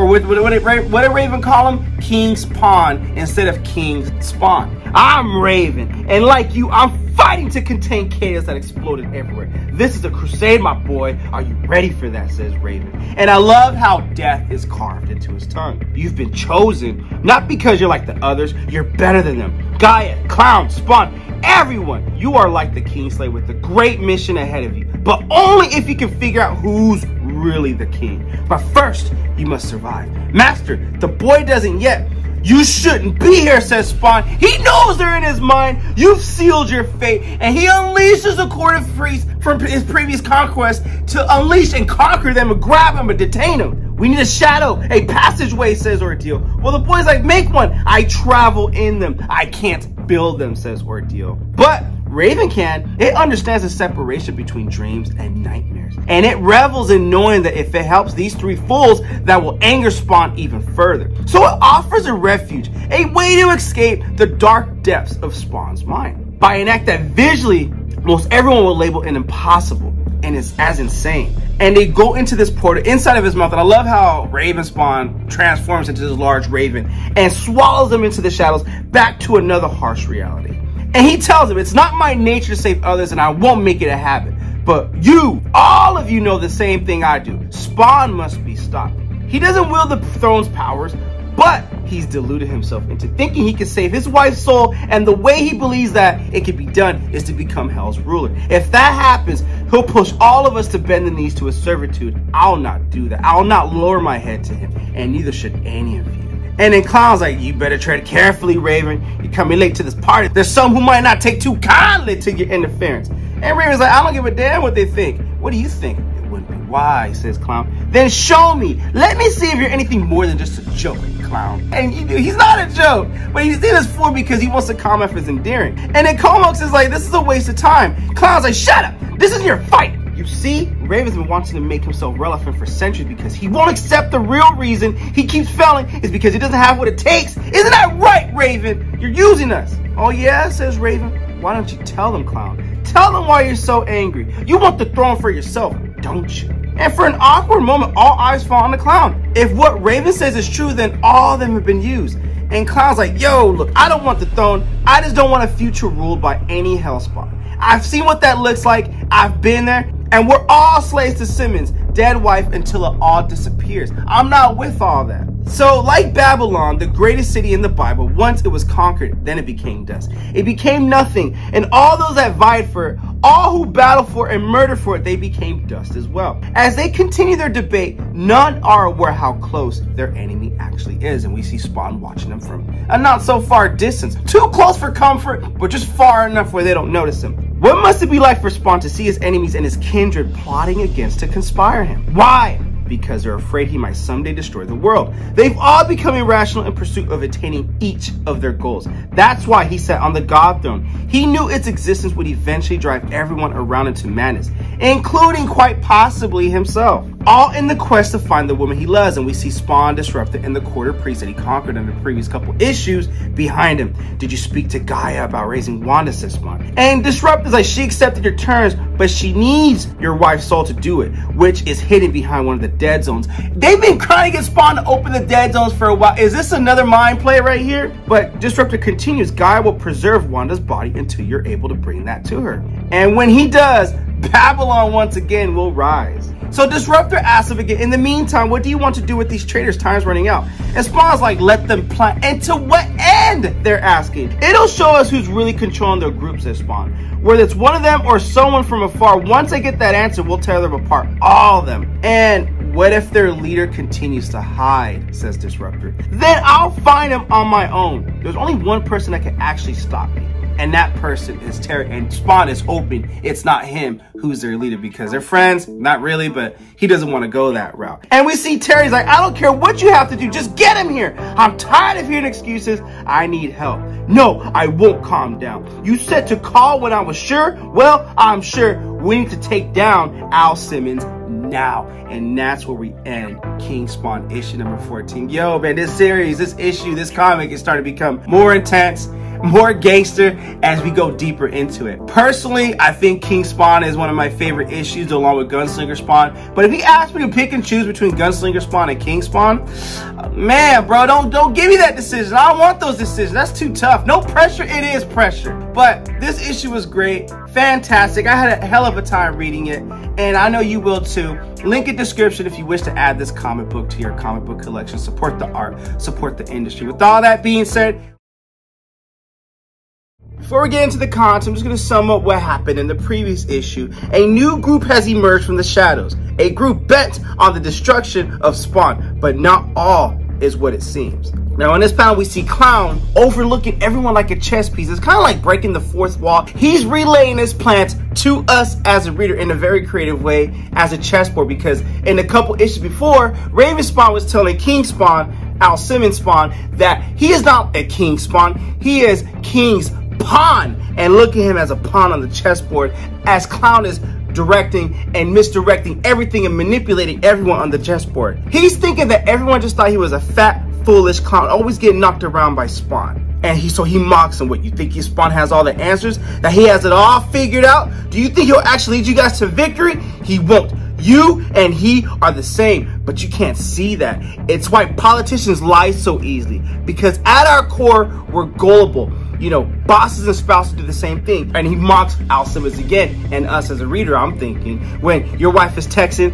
what did Raven call him? King Spawn instead of King Spawn. I'm Raven, and like you, I'm fighting to contain chaos that exploded everywhere. This is a crusade, my boy. Are you ready for that, says Raven. And I love how death is carved into his tongue. You've been chosen, not because you're like the others. You're better than them. Gaia, Clown, Spawn, everyone. You are like the Kingslayer with a great mission ahead of you, but only if you can figure out who's really the king. But first, you must survive. Master, the boy doesn't yet. You shouldn't be here, says Spawn. He knows they're in his mind. You've sealed your fate. And he unleashes the court of priests from his previous conquest to unleash and conquer them and grab them and detain them. We need a shadow, a passageway, says Ordeal. Well, the boy's like, make one. I travel in them. I can't build them, says Ordeal. But Raven can. It understands the separation between dreams and nightmares. And it revels in knowing that if it helps these three fools, that will anger Spawn even further. So it offers a refuge, a way to escape the dark depths of Spawn's mind by an act that visually most everyone will label an impossible and is as insane. And they go into this portal inside of his mouth. And I love how Raven Spawn transforms into this large raven and swallows them into the shadows back to another harsh reality. And he tells him, it's not my nature to save others and I won't make it a habit. But you, all of you know the same thing I do. Spawn must be stopped. He doesn't wield the throne's powers, but he's deluded himself into thinking he can save his wife's soul. And the way he believes that it can be done is to become hell's ruler. If that happens, he'll push all of us to bend the knees to his servitude. I'll not do that. I'll not lower my head to him. And neither should any of you. And then Clown's like, you better tread carefully, Raven. You're coming late to this party. There's some who might not take too kindly to your interference. And Raven's like, I don't give a damn what they think. What do you think? It wouldn't be wise, says Clown. Then show me. Let me see if you're anything more than just a joke, Clown. And he's not a joke, but he's in his form because he wants to comment for his endearing. And then Komox is like, this is a waste of time. Clown's like, shut up. This is your fight. You see, Raven's been wanting to make himself relevant for centuries because he won't accept the real reason he keeps failing is because he doesn't have what it takes. Isn't that right, Raven? You're using us. Oh yeah, says Raven. Why don't you tell them, Clown? Tell them why you're so angry. You want the throne for yourself, don't you? And for an awkward moment, all eyes fall on the Clown. If what Raven says is true, then all of them have been used. And Clown's like, yo, look, I don't want the throne. I just don't want a future ruled by any hellspawn. I've seen what that looks like. I've been there. And we're all slaves to Simmons, dead wife, until it all disappears. I'm not with all that. So like Babylon, the greatest city in the Bible, once it was conquered, then it became dust. It became nothing. And all those that vied for it, all who battled for it and murdered for it, they became dust as well. As they continue their debate, none are aware how close their enemy actually is. And we see Spawn watching them from a not so far distance. Too close for comfort, but just far enough where they don't notice him. What must it be like for Spawn to see his enemies and his kindred plotting against to conspire him? Why? Because they're afraid he might someday destroy the world. They've all become irrational in pursuit of attaining each of their goals. That's why he sat on the God throne. He knew its existence would eventually drive everyone around into madness. including quite possibly himself, all in the quest to find the woman he loves. And we see Spawn, Disruptor, and the quarter priest that he conquered in the previous couple issues behind him. Did you speak to Gaia about raising Wanda, says Spawn? And Disruptor's like, she accepted your terms, but she needs your wife's soul to do it, which is hidden behind one of the dead zones. They've been trying to get Spawn to open the dead zones for a while. Is this another mind play right here? But Disruptor continues, Gaia will preserve Wanda's body until you're able to bring that to her. And when he does, Babylon once again will rise. So Disruptor asks him again, in the meantime, what do you want to do with these traitors? Time's running out. And Spawn's like, let them plan. And to what end, they're asking. It'll show us who's really controlling their groups, says Spawn. Whether it's one of them or someone from afar, once I get that answer, we'll tear them apart, all of them. And what if their leader continues to hide, says Disruptor? Then I'll find him on my own. There's only one person that can actually stop me, and that person is Terry. And Spawn is open, it's not him who's their leader, because they're friends, not really, but he doesn't want to go that route. And we see Terry's like, I don't care what you have to do, just get him here. I'm tired of hearing excuses, I need help. No, I won't calm down. You said to call when I was sure. Well, I'm sure. We need to take down Al Simmons now. And that's where we end King Spawn issue number 14. Yo, man, this series, this issue, this comic is starting to become more intense, more gangster as we go deeper into it. Personally, I think King Spawn is one of my favorite issues along with Gunslinger Spawn. But if you ask me to pick and choose between Gunslinger Spawn and King Spawn, man, bro, don't give me that decision. I don't want those decisions. That's too tough. No pressure, it is pressure. But this issue was great, fantastic. I had a hell of a time reading it, and I know you will too. Link in description if you wish to add this comic book to your comic book collection. Support the art, support the industry. With all that being said, before we get into the content, I'm just going to sum up what happened in the previous issue. A new group has emerged from the shadows, a group bent on the destruction of Spawn, but not all is what it seems. Now in this panel, we see Clown overlooking everyone like a chess piece. It's kind of like breaking the fourth wall. He's relaying his plans to us as a reader in a very creative way, as a chessboard, because in a couple issues before, Raven Spawn was telling King Spawn, Al Simmons Spawn, that he is not a King Spawn, he is King's Pawn, and look at him as a pawn on the chessboard, as Clown is directing and misdirecting everything and manipulating everyone on the chessboard. He's thinking that everyone just thought he was a fat, foolish clown, always getting knocked around by Spawn. And so he mocks him. What, you think Spawn has all the answers? That he has it all figured out? Do you think he'll actually lead you guys to victory? He won't. You and he are the same, but you can't see that. It's why politicians lie so easily, because at our core, we're gullible. You know, bosses and spouses do the same thing. And he mocks Al Simmons again, and us as a reader, I'm thinking, when your wife is texting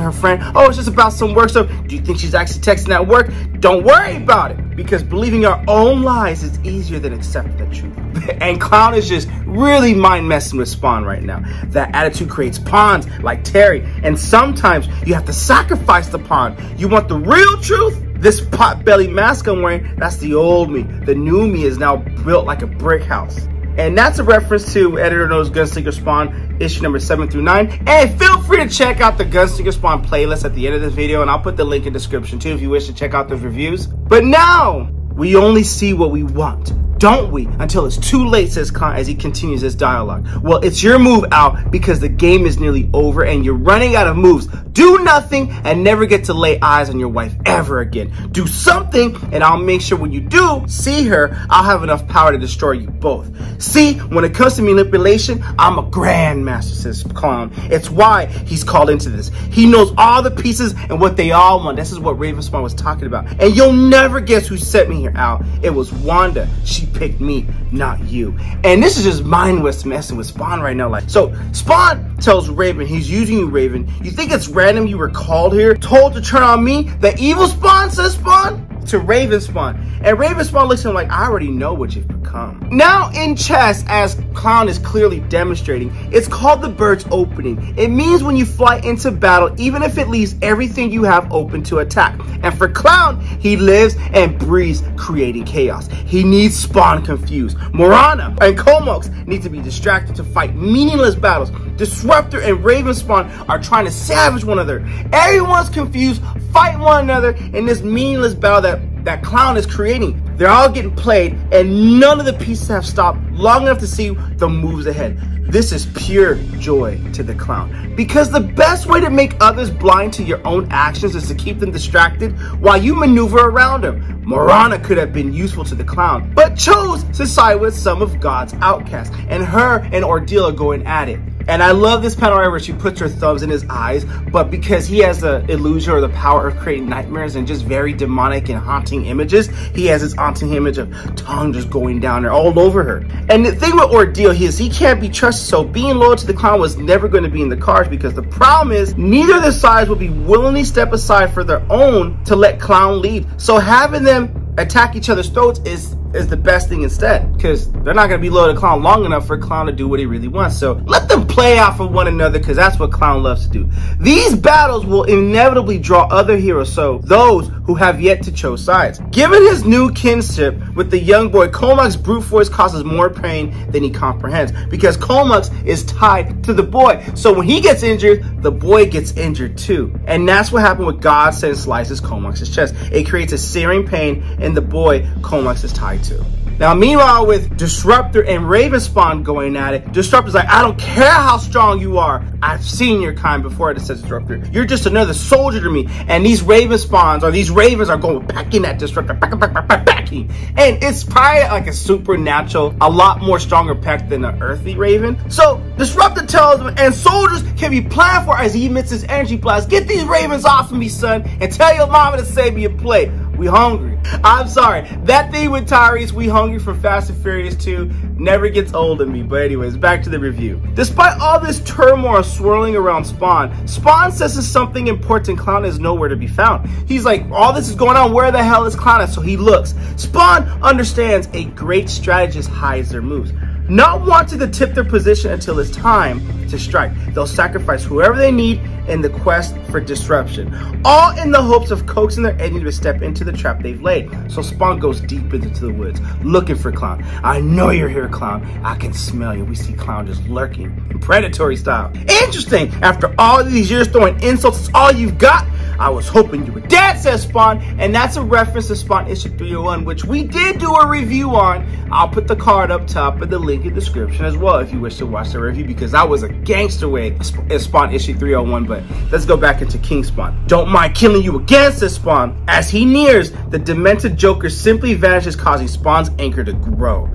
her friend, oh, it's just about some work stuff. Do you think she's actually texting at work? Don't worry about it, because believing our own lies is easier than accepting the truth. And Clown is just really mind messing with Spawn right now. That attitude creates pawns like Terry, and sometimes you have to sacrifice the pawn. You want the real truth? This pot-bellied mask I'm wearing, that's the old me. The new me is now built like a brick house. And that's a reference to Editor No's Gunslinger Spawn, issue number 7 through 9. And feel free to check out the Gunslinger Spawn playlist at the end of this video, and I'll put the link in the description too if you wish to check out those reviews. But now, we only see what we want, don't we? Until it's too late, says Khan as he continues his dialogue. Well, it's your move, Al, because the game is nearly over and you're running out of moves. Do nothing and never get to lay eyes on your wife ever again. Do something and I'll make sure when you do see her, I'll have enough power to destroy you both. See, when it comes to manipulation, I'm a grandmaster, says Khan. It's why he's called into this. He knows all the pieces and what they all want. This is what Raven Spawn was talking about. And you'll never guess who sent me here, Al. It was Wanda. She picked me, not you. And this is just mind what's messing with Spawn right now. Like, so Spawn tells Raven, he's using you, Raven. You think it's random you were called here, told to turn on me? The evil Spawn, says Spawn to Raven Spawn. And Raven Spawn looks at him like, I already know what you've become. Now in chess, as Clown is clearly demonstrating, it's called the bird's opening. It means when you fly into battle, even if it leaves everything you have open to attack. And for Clown, he lives and breathes creating chaos. He needs Spawn confused. Morana and Komox need to be distracted to fight meaningless battles. Disruptor and Raven Spawn are trying to savage one another. Everyone's confused, fight one another in this meaningless battle that that Clown is creating. They're all getting played, and none of the pieces have stopped long enough to see the moves ahead. This is pure joy to the Clown, because the best way to make others blind to your own actions is to keep them distracted while you maneuver around them. Morana could have been useful to the Clown, but chose to side with some of God's outcasts, and her and Ordeal are going at it. And I love this panel right where she puts her thumbs in his eyes, but because he has the illusion or the power of creating nightmares and just very demonic and haunting images, he has this haunting image of tongue just going down there all over her. And the thing with Ordeal is he can't be trusted, so being loyal to the Clown was never going to be in the cards, because the problem is neither of the sides would be willingly step aside for their own to let Clown lead. So having them attack each other's throats is the best thing instead, because they're not going to be loyal to Clown long enough for Clown to do what he really wants. So let them play out for one another, because that's what Clown loves to do. These battles will inevitably draw other heroes, so those who have yet to choose sides. Given his new kinship with the young boy, Komox brute force causes more pain than he comprehends, because Komox is tied to the boy. So when he gets injured, the boy gets injured too. And that's what happened with God sent slices Komox's chest. It creates a searing pain in the boy Komox is tied to. Now, meanwhile, with Disruptor and Raven Spawn going at it, Disruptor's like, I don't care how strong you are. I've seen your kind before, it says Disruptor. You're just another soldier to me. And these Raven Spawns, or these Ravens, are going pecking at Disruptor, pecking. And it's probably like a supernatural, a lot more stronger peck than an earthly Raven. So Disruptor tells him, and soldiers can be planned for, as he emits his energy blast. Get these Ravens off of me, son, and tell your mama to save me a plate. We hungry. I'm sorry. That thing with Tyrese, We Hungry from Fast and Furious 2, never gets old to me. But anyways, back to the review. Despite all this turmoil swirling around Spawn, Spawn says it's something important. Clown is nowhere to be found. He's like, all this is going on. Where the hell is Clown at? So he looks. Spawn understands a great strategist hides their moves. Not wanting to tip their position until it's time to strike, they'll sacrifice whoever they need in the quest for disruption, all in the hopes of coaxing their enemy to step into the trap they've laid. So Spawn goes deep into the woods, looking for Clown. I know you're here, Clown. I can smell you. We see Clown just lurking, predatory style. Interesting. After all these years throwing insults, it's all you've got? I was hoping you were dead, says Spawn, and that's a reference to Spawn issue 301, which we did do a review on. I'll put the card up top and the link in the description as well if you wish to watch the review, because that was a gangster way of Spawn issue 301, but let's go back into King Spawn. Don't mind killing you again, says Spawn. As he nears, the demented Joker simply vanishes, causing Spawn's anger to grow.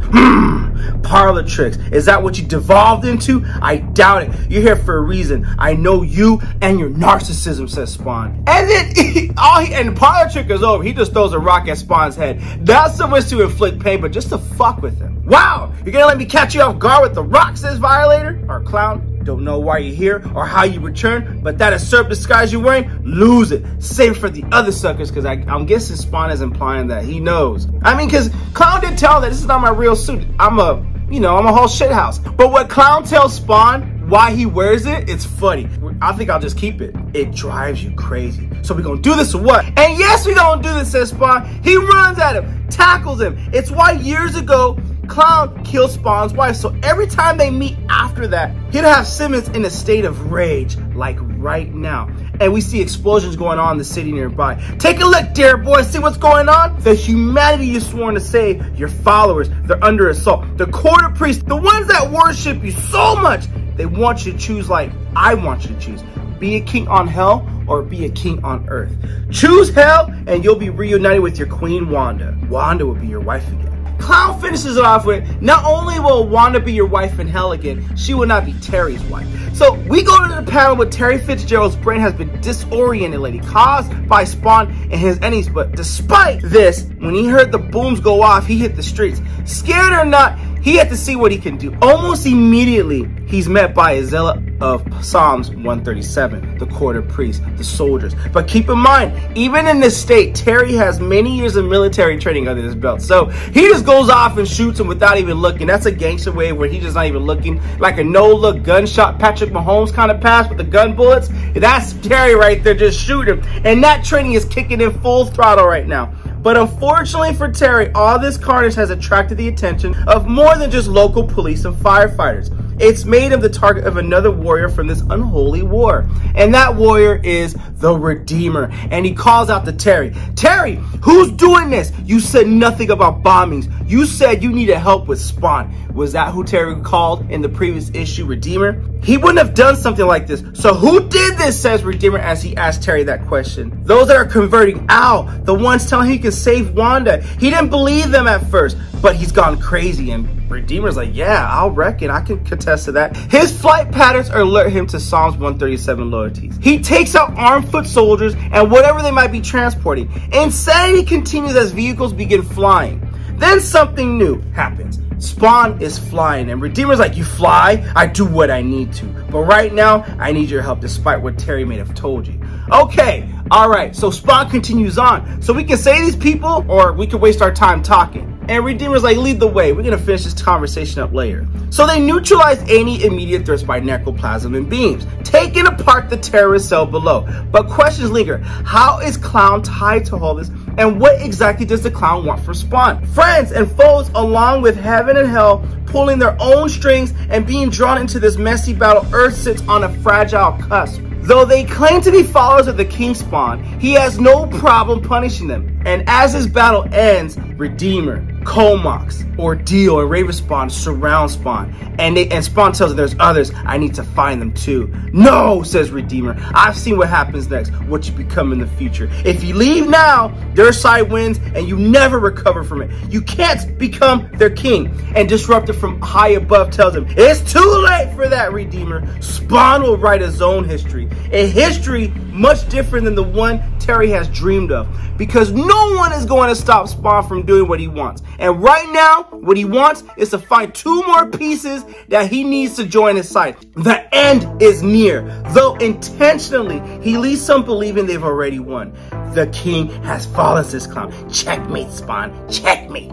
Parlor tricks, is that what you devolved into? I doubt it. You're here for a reason. I know you and your narcissism, says Spawn. And then the parlor trick is over. He just throws a rock at Spawn's head. Not so much to inflict pain, but just to fuck with him. Wow, you're gonna let me catch you off guard with the rock, says Violator or Clown. Don't know why you're here or how you return, but that usurped disguise you're wearing, lose it. Save it for the other suckers, because I'm guessing Spawn is implying that he knows. I mean, because Clown did tell that this is not my real suit. I'm a whole shithouse. But what Clown tells Spawn, why he wears it, it's funny. I think I'll just keep it. It drives you crazy. So we gonna do this or what? And yes, we gonna do this, says Spawn. He runs at him, tackles him. It's why years ago, Clown killed Spawn's wife, so every time they meet after that, he'd have Simmons in a state of rage, like right now. And we see explosions going on in the city nearby. Take a look, dear boy, see what's going on? The humanity you sworn to save, your followers, they're under assault. The quarter priests, the ones that worship you so much, they want you to choose like I want you to choose. Be a king on hell or be a king on earth. Choose hell and you'll be reunited with your queen, Wanda. Wanda will be your wife again. Clown finishes it off with, not only will Wanda be your wife in hell again, she will not be Terry's wife. So we go to the panel where Terry Fitzgerald's brain has been disoriented lately, caused by Spawn and his enemies. But despite this, when he heard the booms go off, he hit the streets. Scared or not, he had to see what he can do. Almost immediately, he's met by a zealot of Psalms 137, the quarter priest, the soldiers. But keep in mind, even in this state, Terry has many years of military training under his belt. So he just goes off and shoots him without even looking. That's a gangster way where he's just not even looking, like a no-look gunshot, Patrick Mahomes kind of pass with the gun bullets. That's Terry right there, just shoot him. And that training is kicking in full throttle right now. But unfortunately for Terry, all this carnage has attracted the attention of more than just local police and firefighters. It's made him the target of another warrior from this unholy war. And that warrior is the Redeemer. And he calls out to Terry. Terry, who's doing this? You said nothing about bombings. You said you needed help with Spawn. Was that who Terry called in the previous issue, Redeemer? He wouldn't have done something like this. So who did this, says Redeemer as he asked Terry that question. Those that are converting, Al, the ones telling him he can save Wanda. He didn't believe them at first, but he's gone crazy. And Redeemer's like, yeah, I'll reckon. I can contest to that. His flight patterns alert him to Psalms 137 loyalties. He takes out armed foot soldiers and whatever they might be transporting. Insanity continues as vehicles begin flying. Then something new happens. Spawn is flying, and Redeemer's like, you fly, I do what I need to. But right now, I need your help despite what Terry may have told you. Okay, alright, so Spawn continues on. So we can say these people, or we can waste our time talking. And Redeemer's like, lead the way. We're going to finish this conversation up later. So they neutralized any immediate threats by necroplasm and beams, taking apart the terrorist cell below. But questions linger. How is Clown tied to all this? And what exactly does the Clown want for Spawn? Friends and foes, along with heaven and hell, pulling their own strings and being drawn into this messy battle, Earth sits on a fragile cusp. Though they claim to be followers of the King Spawn, he has no problem punishing them. And as this battle ends, Redeemer, Komox, Ordeal, and Raven Spawn surround Spawn. And Spawn tells them there's others. I need to find them too. No, says Redeemer. I've seen what happens next, what you become in the future. If you leave now, their side wins and you never recover from it. You can't become their king. And Disruptor from high above tells him, it's too late for that, Redeemer. Spawn will write his own history. A history much different than the one Terry has dreamed of. Because no one is going to stop Spawn from doing what he wants. And right now, what he wants is to find two more pieces that he needs to join his side. The end is near, though intentionally, he leaves some believing they've already won. The king has fallen, says Clown. Checkmate, Spawn. Checkmate.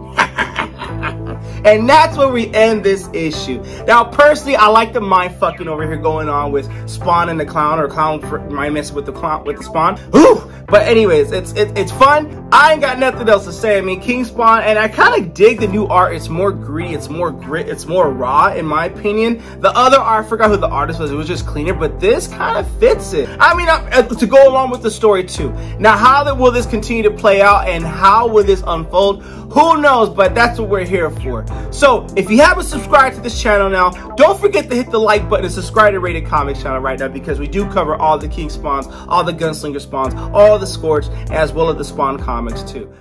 And that's where we end this issue. Now, personally, I like the mind fucking over here going on with Spawn and the Clown, or Clown mind messing with the Clown with the Spawn. Whew! But anyways, it's fun. I ain't got nothing else to say. I mean, King Spawn, and I kind of dig the new art. It's more gritty, it's more grit, it's more raw, in my opinion. The other art, I forgot who the artist was. It was just cleaner, but this kind of fits it. I mean, to go along with the story too. Now, how will this continue to play out, and how will this unfold? Who knows? But that's what we're here for. So, if you haven't subscribed to this channel now, don't forget to hit the like button and subscribe to Rated Comics channel right now, because we do cover all the King Spawns, all the Gunslinger Spawns, all the Scorch, as well as the Spawn comics too.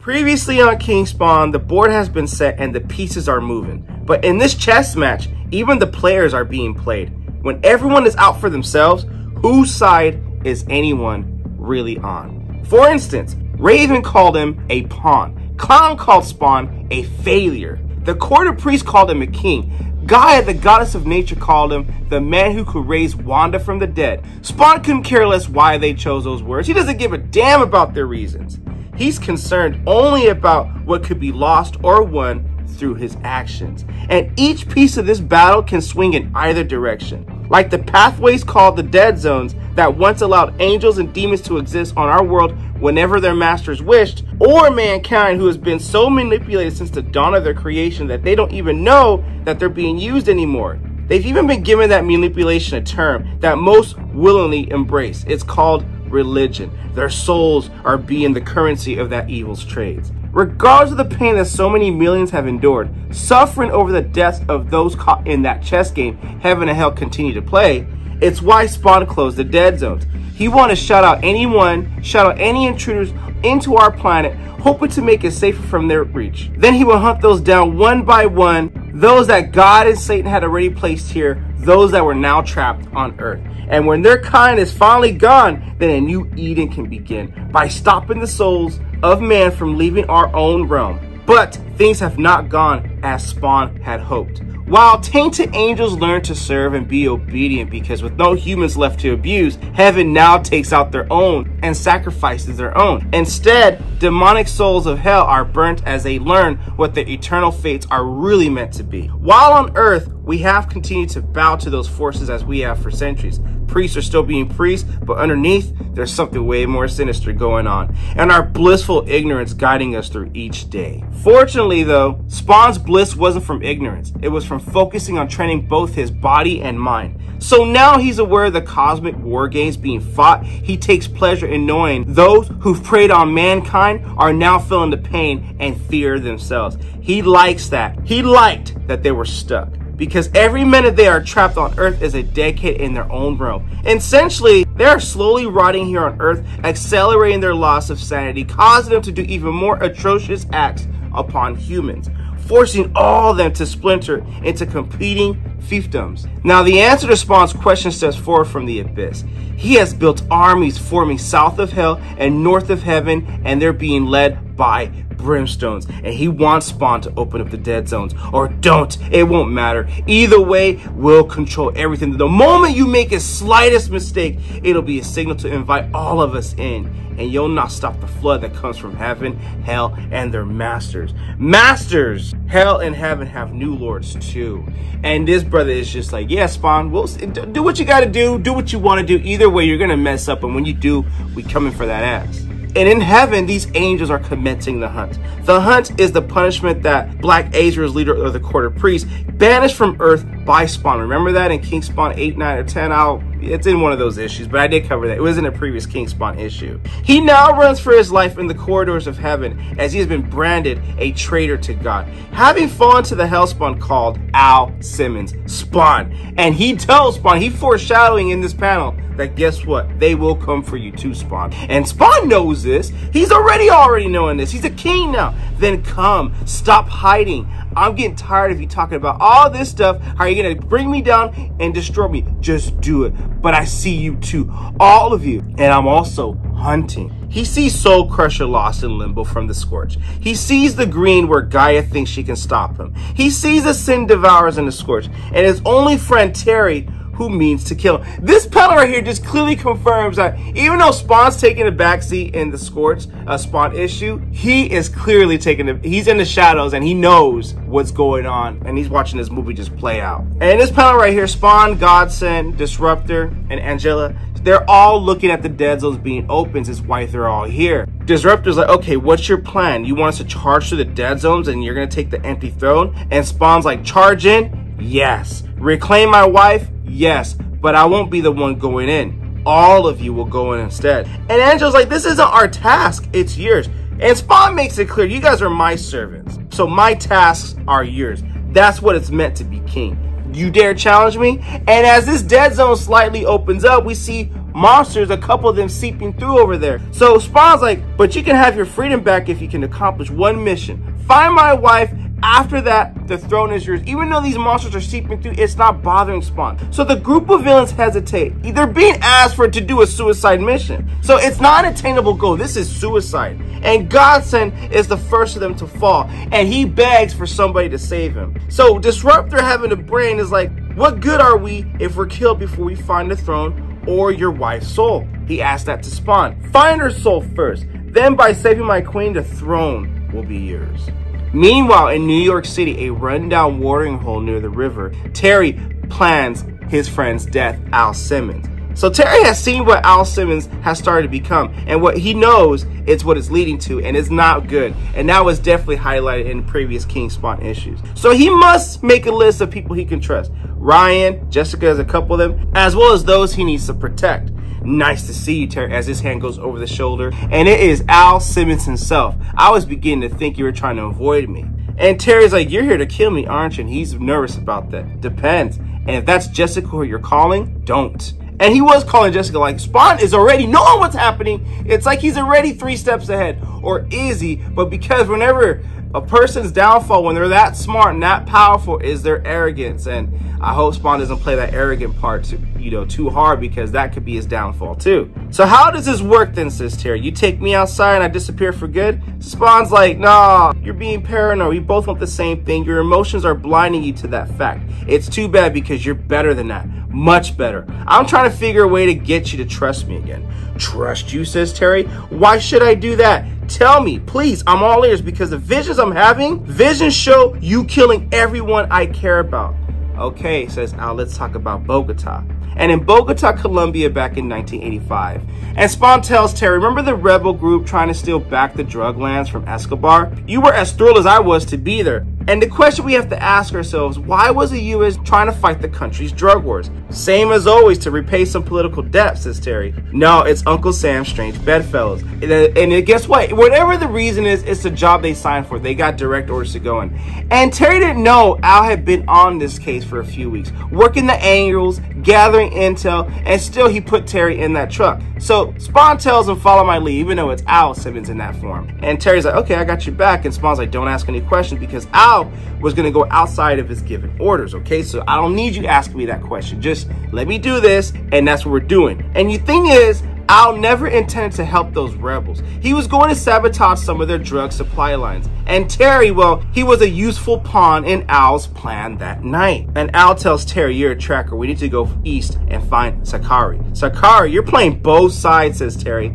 Previously on King Spawn, the board has been set and the pieces are moving. But in this chess match, even the players are being played. When everyone is out for themselves, whose side is anyone really on? For instance, Raven called him a pawn. Clown called Spawn a failure. The quarter priest called him a king. Gaia, the goddess of nature, called him the man who could raise Wanda from the dead. Spawn couldn't care less why they chose those words. He doesn't give a damn about their reasons. He's concerned only about what could be lost or won through his actions. And each piece of this battle can swing in either direction. Like the pathways called the dead zones that once allowed angels and demons to exist on our world whenever their masters wished, or mankind, who has been so manipulated since the dawn of their creation that they don't even know that they're being used anymore. They've even been given that manipulation a term that most willingly embrace. It's called religion. Their souls are being the currency of that evil's trades. Regardless of the pain that so many millions have endured, suffering over the deaths of those caught in that chess game heaven and hell continue to play, it's why Spawn closed the dead zones. He wanted to shout out any intruders into our planet, hoping to make it safer from their reach. Then he would hunt those down one by one, those that God and Satan had already placed here, those that were now trapped on Earth. And when their kind is finally gone, then a new Eden can begin by stopping the souls of man from leaving our own realm. But things have not gone as Spawn had hoped. While tainted angels learn to serve and be obedient, because with no humans left to abuse, heaven now takes out their own and sacrifices their own. Instead, demonic souls of hell are burnt as they learn what their eternal fates are really meant to be. While on Earth, we have continued to bow to those forces as we have for centuries. Priests are still being priests, but underneath, there's something way more sinister going on, and our blissful ignorance guiding us through each day. Fortunately, though, Spawn's bliss wasn't from ignorance. It was from focusing on training both his body and mind. So now he's aware of the cosmic war games being fought. He takes pleasure in knowing those who've preyed on mankind are now feeling the pain and fear themselves. He likes that. He liked that they were stuck, because every minute they are trapped on Earth is a decade in their own realm. Essentially, they are slowly rotting here on Earth, accelerating their loss of sanity, causing them to do even more atrocious acts upon humans, forcing all of them to splinter into competing fiefdoms. Now, the answer to Spawn's question steps forward from the abyss. He has built armies forming south of hell and north of heaven, and they're being led by brimstones, and he wants Spawn to open up the dead zones. Or don't, it won't matter. Either way, we'll control everything. The moment you make a slightest mistake, it'll be a signal to invite all of us in, and you'll not stop the flood that comes from heaven, hell, and their masters. Masters! Hell and heaven have new lords too. And this brother is just like, yeah, Spawn, we'll do what you gotta do what you wanna do. Either way, you're gonna mess up, and when you do, we coming for that axe. And in heaven, these angels are commencing the hunt. The hunt is the punishment that Black Azrael's leader of the Court of Priests banished from Earth by Spawn. Remember that in King Spawn 8, 9, or 10? It's in one of those issues, but I did cover that. It was in a previous King Spawn issue. He now runs for his life in the corridors of heaven, as he has been branded a traitor to God, having fallen to the Hellspawn called Al Simmons, Spawn. And he tells Spawn, he foreshadowing in this panel, that guess what? They will come for you too, Spawn. And Spawn knows this. He's already knowing this. He's a king now. Then come. Stop hiding. I'm getting tired of you talking about all this stuff. How are you going to bring me down and destroy me? Just do it. But I see you too. All of you. And I'm also hunting. He sees Soul Crusher lost in limbo from the Scorch. He sees the green where Gaia thinks she can stop him. He sees the Sin Devourers in the Scorch. And his only friend, Terry, who means to kill him. This panel right here just clearly confirms that even though Spawn's taking a backseat in the Scorch Spawn issue, he is clearly taking the, he's in the shadows and he knows what's going on, and he's watching this movie just play out. And in this panel right here, Spawn, Godsend, Disruptor, and Angela, they're all looking at the dead zones being opened. Is why they're all here. Disruptor's like, okay, what's your plan? You want us to charge through the dead zones and you're gonna take the empty throne? And Spawn's like, charge in? Yes. Reclaim my wife? Yes, but I won't be the one going in. All of you will go in instead. And Angela's like, this isn't our task, it's yours. And Spawn makes it clear, you guys are my servants, so my tasks are yours. That's what it's meant to be, king. You dare challenge me? And as this dead zone slightly opens up, we see monsters, a couple of them seeping through over there. So Spawn's like, but you can have your freedom back if you can accomplish one mission. Find my wife. After that, the throne is yours. Even though these monsters are seeping through, it's not bothering Spawn. So the group of villains hesitate. They're being asked for to do a suicide mission. So it's not an attainable goal. This is suicide. And Godsend is the first of them to fall. And he begs for somebody to save him. So Disruptor, having a brain, is like, what good are we if we're killed before we find the throne or your wife's soul? He asked that to Spawn. Find her soul first. Then by saving my queen, the throne will be yours. Meanwhile, in New York City, a rundown watering hole near the river, Terry plans his friend's death, Al Simmons. So Terry has seen what Al Simmons has started to become, and what he knows is what it's leading to, and it's not good. And that was definitely highlighted in previous King Spawn issues. So he must make a list of people he can trust. Ryan, Jessica is a couple of them, as well as those he needs to protect. Nice to see you, Terry, as his hand goes over the shoulder. And it is Al Simmons himself. I was beginning to think you were trying to avoid me. And Terry's like, you're here to kill me, aren't you? And he's nervous about that. Depends. And if that's Jessica who you're calling, don't. And he was calling Jessica. Like, Spawn is already knowing what's happening. It's like he's already 3 steps ahead. Or is he? But because whenever a person's downfall, when they're that smart and that powerful, is their arrogance. And I hope Spawn doesn't play that arrogant part too, too hard, because that could be his downfall too. So how does this work then, says Terry? You take me outside and I disappear for good? Spawn's like, nah, you're being paranoid. We both want the same thing. Your emotions are blinding you to that fact. It's too bad, because you're better than that. Much better. I'm trying to figure a way to get you to trust me again. Trust you, says Terry? Why should I do that? Tell me, please. I'm all ears, because the visions I'm having, visions show you killing everyone I care about. Okay, says Al, let's talk about Bogota. And in Bogota, Colombia, back in 1985. And Spawn tells Terry, remember the rebel group trying to steal back the drug lands from Escobar? You were as thrilled as I was to be there. And the question we have to ask ourselves, why was the U.S. trying to fight the country's drug wars? Same as always, to repay some political debt, says Terry. No, it's Uncle Sam's strange bedfellows. And guess what? Whatever the reason is, it's the job they signed for. They got direct orders to go in. And Terry didn't know Al had been on this case for a few weeks, working the angles, gathering intel, and still he put Terry in that truck. So Spawn tells him, follow my lead, even though it's Al Simmons in that form. And Terry's like, okay, I got your back. And Spawn's like, don't ask any questions, because Al was going to go outside of his given orders. Okay, so I don't need you asking me that question, just let me do this, and that's what we're doing. And the thing is, Al never intended to help those rebels. He was going to sabotage some of their drug supply lines. And Terry, well, he was a useful pawn in Al's plan that night. And Al tells Terry, you're a tracker. We need to go east and find Sakari. Sakari, you're playing both sides, says Terry.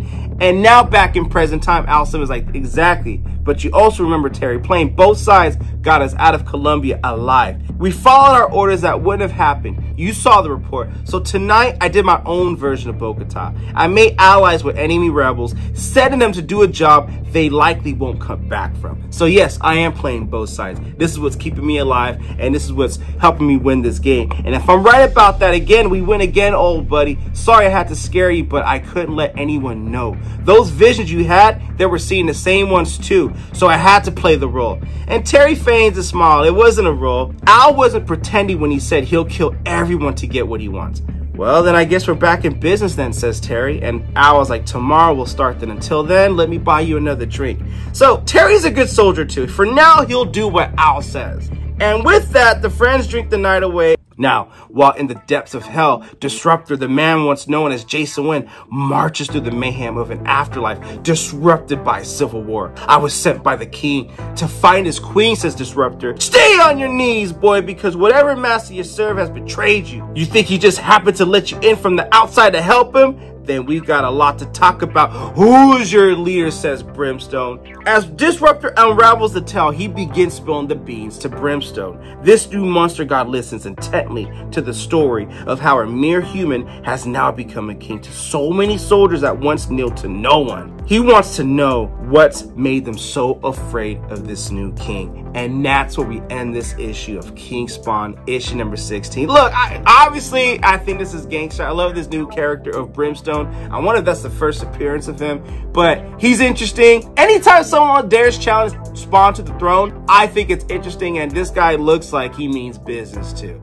And now back in present time, Al Simmons is like, exactly. But you also remember, Terry, playing both sides got us out of Colombia alive. We followed our orders. That wouldn't have happened. You saw the report. So tonight, I did my own version of Bogota. I made allies with enemy rebels, setting them to do a job they likely won't come back from. So yes, I am playing both sides. This is what's keeping me alive, and this is what's helping me win this game. And if I'm right about that, again, we win again, old buddy. Sorry I had to scare you, but I couldn't let anyone know. Those visions you had, they were seeing the same ones too, so I had to play the role. And Terry feigns a smile. It wasn't a role. Al wasn't pretending when he said he'll kill everyone to get what he wants. Well, then I guess we're back in business then, says Terry. And Al was like, tomorrow we'll start then. Until then, let me buy you another drink. So Terry's a good soldier too. For now, he'll do what Al says. And with that, the friends drink the night away. Now, while in the depths of hell, Disruptor, the man once known as Jason Wynn, marches through the mayhem of an afterlife disrupted by civil war. I was sent by the king to find his queen, says Disruptor. Stay on your knees, boy, because whatever master you serve has betrayed you. You think he just happened to let you in from the outside to help him? Then we've got a lot to talk about. Who is your leader, says Brimstone. As Disruptor unravels the tale, he begins spilling the beans to Brimstone. This new monster god listens intently to the story of how a mere human has now become a king to so many soldiers that once kneeled to no one. He wants to know what's made them so afraid of this new king. And that's where we end this issue of King Spawn, issue number 16. Look, I think this is gangster. I love this new character of Brimstone. I wonder if that's the first appearance of him, but he's interesting. Anytime someone dares challenge Spawn to the throne, I think it's interesting, and this guy looks like he means business too.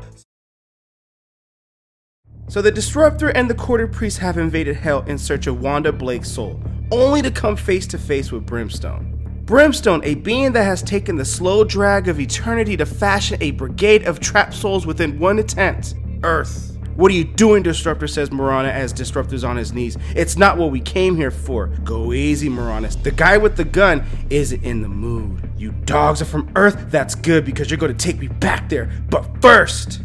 So the Disruptor and the Quarter Priest have invaded hell in search of Wanda Blake's soul, only to come face to face with Brimstone. Brimstone, a being that has taken the slow drag of eternity to fashion a brigade of trapped souls within one attempt, Earth. What are you doing, Disruptor, says Marana as Disruptor's on his knees. It's not what we came here for. Go easy, Marana. The guy with the gun isn't in the mood. You dogs are from Earth? That's good, because you're going to take me back there. But first,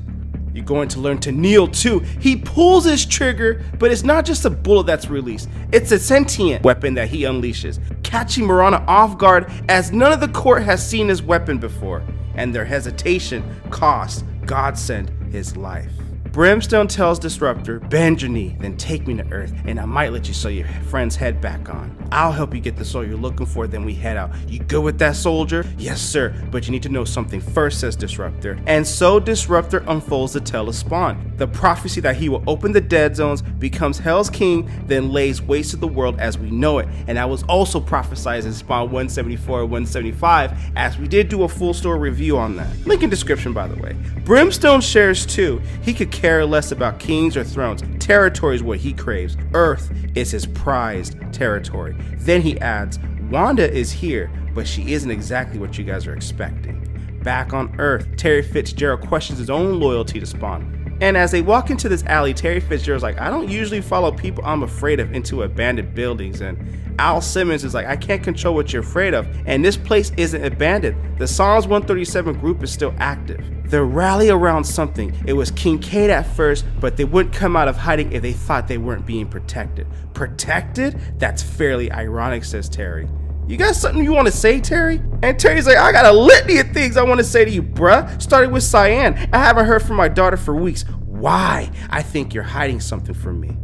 you're going to learn to kneel too. He pulls his trigger, but it's not just a bullet that's released. It's a sentient weapon that he unleashes, catching Marana off guard as none of the court has seen his weapon before. And their hesitation cost Godsend his life. Brimstone tells Disruptor, bend your knee, then take me to Earth, and I might let you sew your friend's head back on. I'll help you get the soul you're looking for, then we head out. You good with that, soldier? Yes, sir, but you need to know something first, says Disruptor. And so Disruptor unfolds the tale of Spawn. The prophecy that he will open the dead zones, becomes Hell's King, then lays waste to the world as we know it. And that was also prophesied in Spawn 174 and 175, as we did do a full story review on that. Link in description, by the way. Brimstone shares too. He could care less about kings or thrones. Territory is what he craves. Earth is his prized territory. Then he adds, Wanda is here, but she isn't exactly what you guys are expecting. Back on Earth, Terry Fitzgerald questions his own loyalty to Spawn. And as they walk into this alley, Terry Fitzgerald's like, I don't usually follow people I'm afraid of into abandoned buildings. And Al Simmons is like, I can't control what you're afraid of, and this place isn't abandoned. The Psalms 137 group is still active. The rally around something. It was Kincaid at first, but they wouldn't come out of hiding if they thought they weren't being protected. Protected? That's fairly ironic, says Terry. You got something you want to say, Terry? And Terry's like, I got a litany of things I want to say to you, bruh. Starting with Cyan. I haven't heard from my daughter for weeks. Why? I think you're hiding something from me.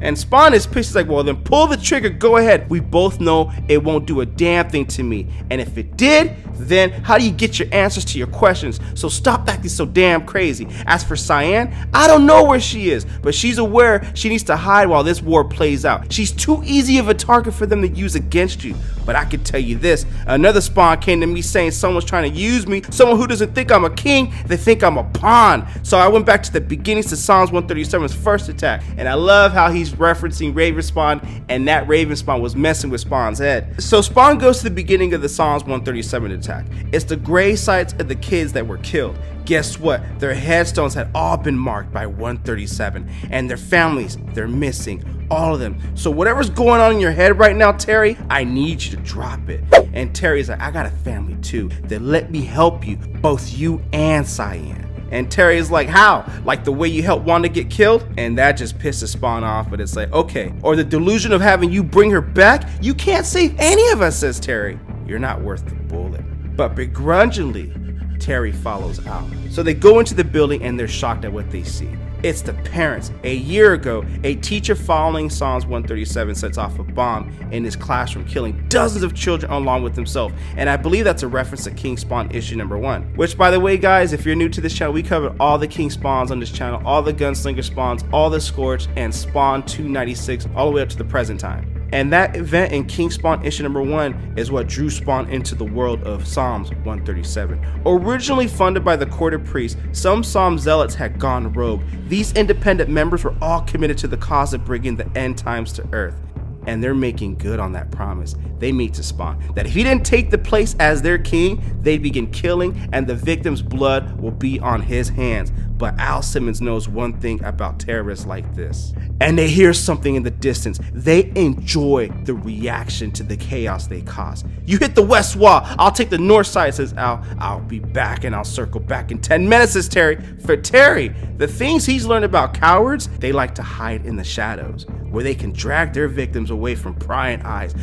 And Spawn is pissed. He's like, well, then pull the trigger. Go ahead. We both know it won't do a damn thing to me. And if it did, then how do you get your answers to your questions? So stop acting so damn crazy. As for Cyan, I don't know where she is, but she's aware she needs to hide while this war plays out. She's too easy of a target for them to use against you. But I can tell you this. Another Spawn came to me saying someone's trying to use me. Someone who doesn't think I'm a king. They think I'm a pawn. So I went back to the beginnings to Psalms 137's first attack. And I love how he's referencing Raven Spawn, and that Raven Spawn was messing with Spawn's head. So Spawn goes to the beginning of the Psalms 137 attack. It's the grave sites of the kids that were killed. Guess what? Their headstones had all been marked by 137, and their families, they're missing, all of them. So whatever's going on in your head right now, Terry, I need you to drop it. And Terry's like, I got a family too, then let me help you, both you and Cyan. And Terry is like, how? Like the way you helped Wanda get killed? And that just pisses Spawn off, but it's like, okay. Or the delusion of having you bring her back? You can't save any of us, says Terry. You're not worth the bullet. But begrudgingly, Terry follows out. So they go into the building and they're shocked at what they see. It's the parents. A year ago, a teacher following Psalms 137 sets off a bomb in his classroom, killing dozens of children along with himself. And I believe that's a reference to King Spawn issue number 1. Which, by the way, guys, if you're new to this channel, we covered all the King Spawns on this channel, all the Gunslinger Spawns, all the Scorch, and Spawn 296, all the way up to the present time. And that event in King Spawn issue number 1 is what drew Spawn into the world of Psalms 137. Originally funded by the court of priests, some Psalm zealots had gone rogue. These independent members were all committed to the cause of bringing the end times to earth. And they're making good on that promise they made to Spawn, that if he didn't take the place as their king, they'd begin killing and the victim's blood will be on his hands. But Al Simmons knows one thing about terrorists like this. And they hear something in the distance. They enjoy the reaction to the chaos they cause. You hit the west wall, I'll take the north side, says Al. I'll be back and I'll circle back in 10 minutes, says Terry. For Terry, the things he's learned about cowards, they like to hide in the shadows, where they can drag their victims away from prying eyes.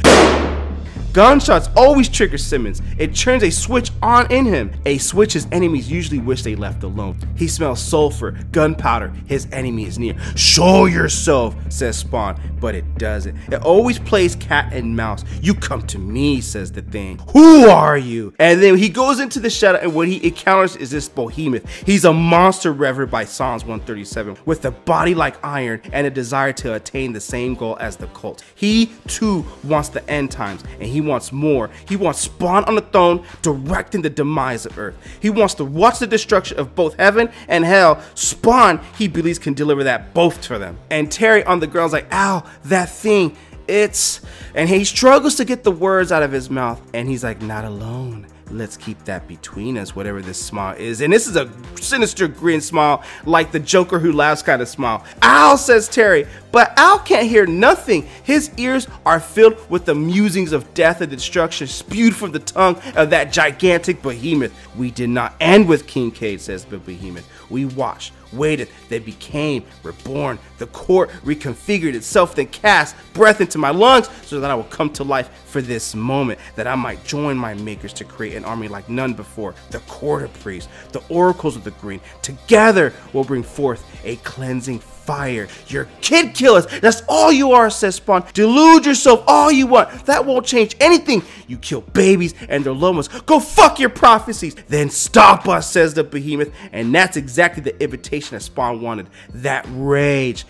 Gunshots always trigger Simmons. It turns a switch on in him, a switch his enemies usually wish they left alone. He smells sulfur, gunpowder, his enemy is near. Show yourself, says Spawn, but it doesn't. It always plays cat and mouse. You come to me, says the thing. Who are you? And then he goes into the shadow, and what he encounters is this Behemoth. He's a monster revered by Psalms 137, with a body like iron and a desire to attain the same goal as the cult. He too wants the end times, and he wants more. He wants Spawn on the throne, directing the demise of Earth. He wants to watch the destruction of both heaven and hell. Spawn, he believes, can deliver that both for them. And Terry on the ground's like, ow, that thing, it's... And he struggles to get the words out of his mouth, and he's like, not alone. Let's keep that between us, whatever this smile is. And this is a sinister grin smile, like the Joker who laughs kind of smile. Al, says Terry, but Al can't hear nothing. His ears are filled with the musings of death and destruction spewed from the tongue of that gigantic Behemoth. We did not end with King Cade, says the Behemoth. We watched, waited, they became reborn. The court reconfigured itself, then cast breath into my lungs so that I will come to life for this moment, that I might join my makers to create an army like none before. The court of priests, the oracles of the green, together will bring forth a cleansing fire. You're kid killers, that's all you are, says Spawn. Delude yourself all you want, that won't change anything. You kill babies and their loved ones. Go fuck your prophecies. Then stop us, says the Behemoth. And that's exactly the invitation that Spawn wanted. That rage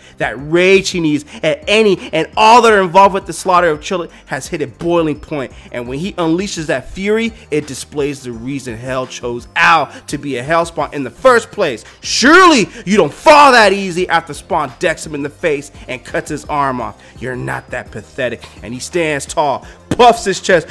he needs at any and all that are involved with the slaughter of children has hit a boiling point. And when he unleashes that fury, it displays the reason hell chose Al to be a hellspawn in the first place. Surely you don't fall that easy. After Spawn decks him in the face and cuts his arm off. You're not that pathetic. And he stands tall, puffs his chest.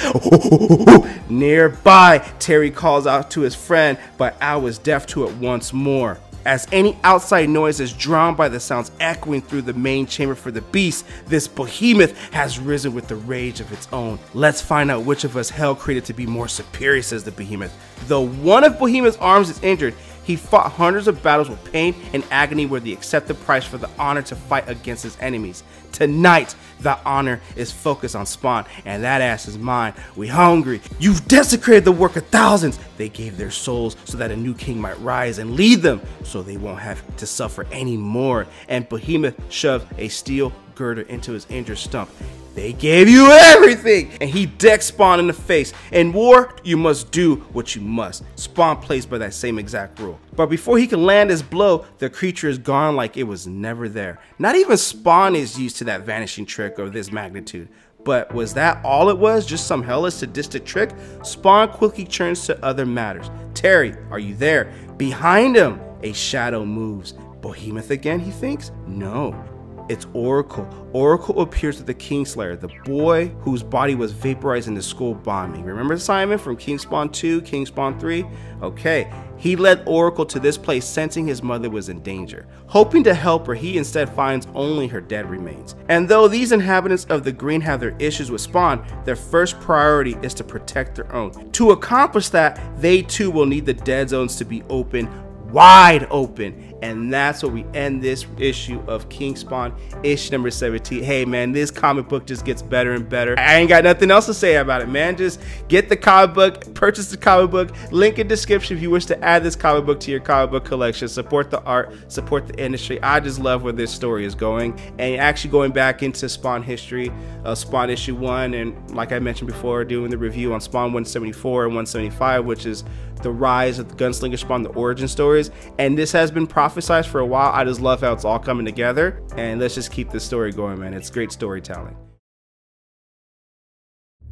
Nearby, Terry calls out to his friend, but Al is deaf to it once more. As any outside noise is drowned by the sounds echoing through the main chamber for the beast, this Behemoth has risen with the rage of its own. Let's find out which of us hell created to be more superior, says the Behemoth. Though one of Behemoth's arms is injured, He fought hundreds of battles with pain and agony where the accepted price for the honor to fight against his enemies. Tonight, the honor is focused on Spawn, and that ass is mine. We hungry. You've desecrated the work of thousands. They gave their souls so that a new king might rise and lead them, so they won't have to suffer anymore. And Behemoth shoved a steel girder into his injured stump. They gave you everything, and he decked Spawn in the face. In war, you must do what you must. Spawn plays by that same exact rule. But before he can land his blow, the creature is gone like it was never there. Not even Spawn is used to that vanishing trick of this magnitude. But was that all it was? Just some hellish sadistic trick? Spawn quickly turns to other matters. Terry, are you there? Behind him, a shadow moves. Behemoth again, he thinks? No. It's Oracle. Oracle appears with the Kingslayer, the boy whose body was vaporized in the school bombing. Remember Simon from King Spawn 2, King Spawn 3? Okay. He led Oracle to this place, sensing his mother was in danger. Hoping to help her, he instead finds only her dead remains. And though these inhabitants of the Green have their issues with Spawn, their first priority is to protect their own. To accomplish that, they too will need the dead zones to be open, wide open, and that's where we end this issue of King Spawn, issue number 17. Hey man, this comic book just gets better and better. I ain't got nothing else to say about it, man. Just get the comic book, purchase the comic book, link in description if you wish to add this comic book to your comic book collection. Support the art, support the industry. I just love where this story is going, and actually going back into Spawn history, Spawn issue 1, and like I mentioned before, doing the review on Spawn 174 and 175, which is the rise of the Gunslinger Spawn, the origin stories. And this has been prophesized for a while. I just love how it's all coming together, and let's just keep this story going, man. It's great storytelling.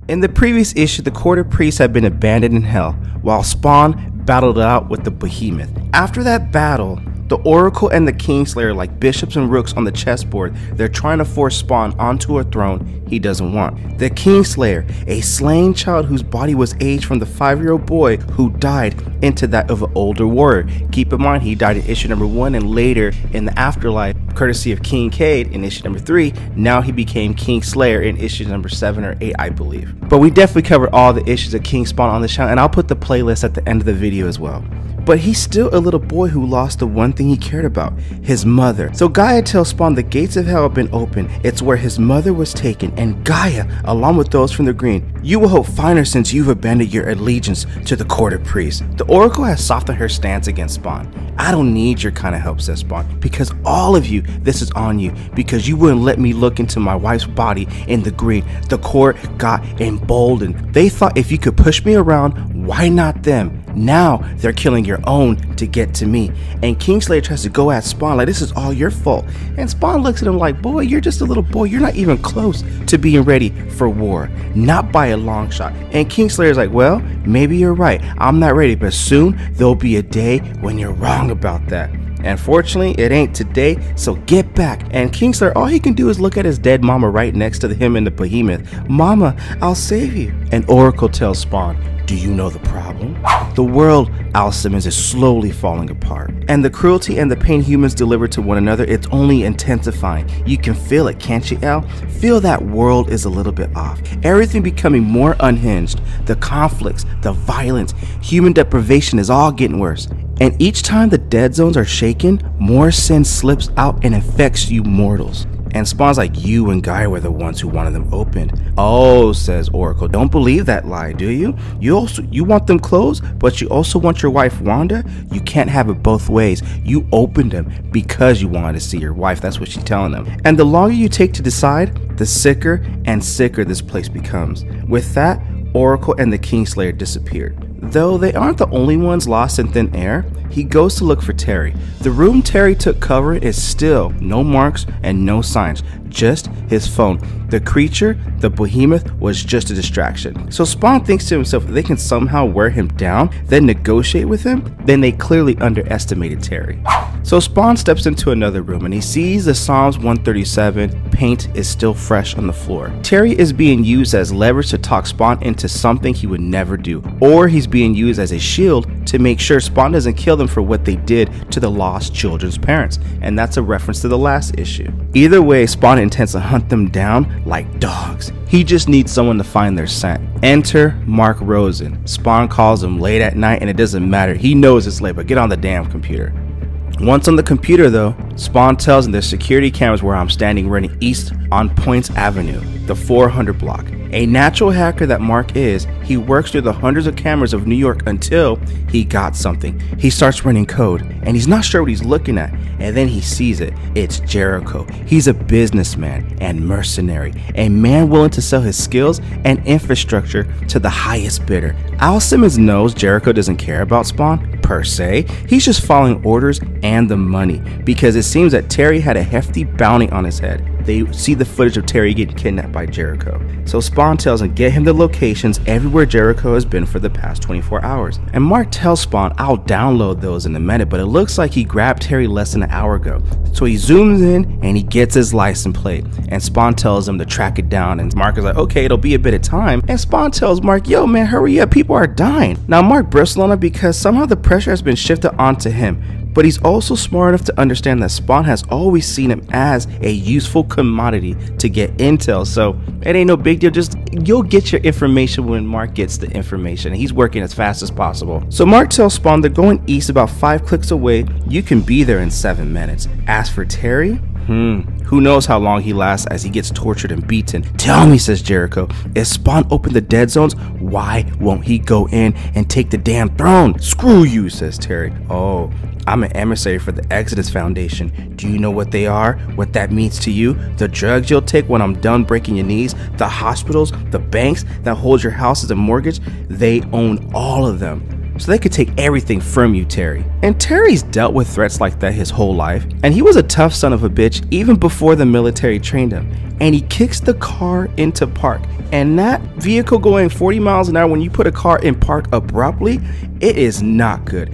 In the previous issue, the court of priests had been abandoned in hell while Spawn battled out with the Behemoth. After that battle, the Oracle and the Kingslayer, like bishops and rooks on the chessboard, they're trying to force Spawn onto a throne he doesn't want. The Kingslayer, a slain child whose body was aged from the 5-year-old boy who died into that of an older warrior. Keep in mind, he died in issue number 1 and later in the afterlife, courtesy of King Cade in issue number 3. Now he became Kingslayer in issue number 7 or 8, I believe. But we definitely covered all the issues of King Spawn on the channel, and I'll put the playlist at the end of the video as well. But he's still a little boy who lost the one thing he cared about, his mother. So Gaia tells Spawn the gates of hell have been opened. It's where his mother was taken, and Gaia, along with those from the Green, you will hope find her since you've abandoned your allegiance to the court of priests. The Oracle has softened her stance against Spawn. I don't need your kind of help, says Spawn, because all of you, this is on you, because you wouldn't let me look into my wife's body in the Green. The court got emboldened. They thought if you could push me around, why not them? Now they're killing your own to get to me. And Kingslayer tries to go at Spawn like this is all your fault, and Spawn looks at him like, boy, you're just a little boy, you're not even close to being ready for war, not by a long shot. And Kingslayer's like, well, maybe you're right, I'm not ready, but soon there'll be a day when you're wrong about that. And fortunately, it ain't today, so get back. And Kingslayer, all he can do is look at his dead mama right next to him in the Behemoth. Mama, I'll save you. And Oracle tells Spawn, do you know the problem? The world, Al Simmons, is slowly falling apart. And the cruelty and the pain humans deliver to one another, it's only intensifying. You can feel it, can't you, Al? Feel that world is a little bit off. Everything becoming more unhinged. The conflicts, the violence, human deprivation is all getting worse. And each time the dead zones are shaken, more sin slips out and infects you mortals. And Spawn's like, you and Guy were the ones who wanted them opened. Oh, says Oracle, don't believe that lie, do you? You want them closed, but you also want your wife Wanda? You can't have it both ways. You opened them because you wanted to see your wife. That's what she's telling them. And the longer you take to decide, the sicker and sicker this place becomes. With that, Oracle and the Kingslayer disappeared. Though they aren't the only ones lost in thin air, he goes to look for Terry. The room Terry took cover is still no marks and no signs, just his phone. The creature, the Behemoth, was just a distraction. So Spawn thinks to himself, if they can somehow wear him down, then negotiate with him, then they clearly underestimated Terry. So Spawn steps into another room and he sees the Psalms 137 paint is still fresh on the floor. Terry is being used as leverage to talk Spawn into something he would never do, or he's being used as a shield to make sure Spawn doesn't kill them for what they did to the lost children's parents, and that's a reference to the last issue. Either way, Spawn intends to hunt them down like dogs. He just needs someone to find their scent. Enter Mark Rosen. Spawn calls him late at night and it doesn't matter, he knows it's late, but get on the damn computer. Once on the computer though, Spawn tells him there's security cameras where I'm standing running east on Points Avenue, the 400 block. A natural hacker that Mark is, he works through the hundreds of cameras of New York until he got something. He starts running code and he's not sure what he's looking at, and then he sees it. It's Jericho. He's a businessman and mercenary, a man willing to sell his skills and infrastructure to the highest bidder. Al Simmons knows Jericho doesn't care about Spawn per se, he's just following orders and the money, because it seems that Terry had a hefty bounty on his head. They see the footage of Terry getting kidnapped by Jericho. So Spawn tells him get him the locations everywhere Jericho has been for the past 24 hours. And Mark tells Spawn I'll download those in a minute, but it looks like he grabbed Terry less than an hour ago. So he zooms in and he gets his license plate and Spawn tells him to track it down, and Mark is like okay, it'll be a bit of time, and Spawn tells Mark yo man hurry up, people are dying. Now Mark bristles on it because somehow the pressure has been shifted onto him, but he's also smart enough to understand that Spawn has always seen him as a useful commodity to get intel, so it ain't no big deal, just you'll get your information when Mark gets the information, and he's working as fast as possible. So Mark tells Spawn they're going east about 5 clicks away, you can be there in 7 minutes. As for Terry, who knows how long he lasts as he gets tortured and beaten. Tell me, says Jericho, if Spawn opened the dead zones, why won't he go in and take the damn throne? Screw you, says Terry. Oh, I'm an emissary for the Exodus Foundation. Do you know what they are? What that means to you? The drugs you'll take when I'm done breaking your knees, the hospitals, the banks that hold your house as a mortgage, they own all of them. So they could take everything from you, Terry. And Terry's dealt with threats like that his whole life, and he was a tough son of a bitch even before the military trained him. And he kicks the car into park, and that vehicle going 40 miles an hour, when you put a car in park abruptly, it is not good.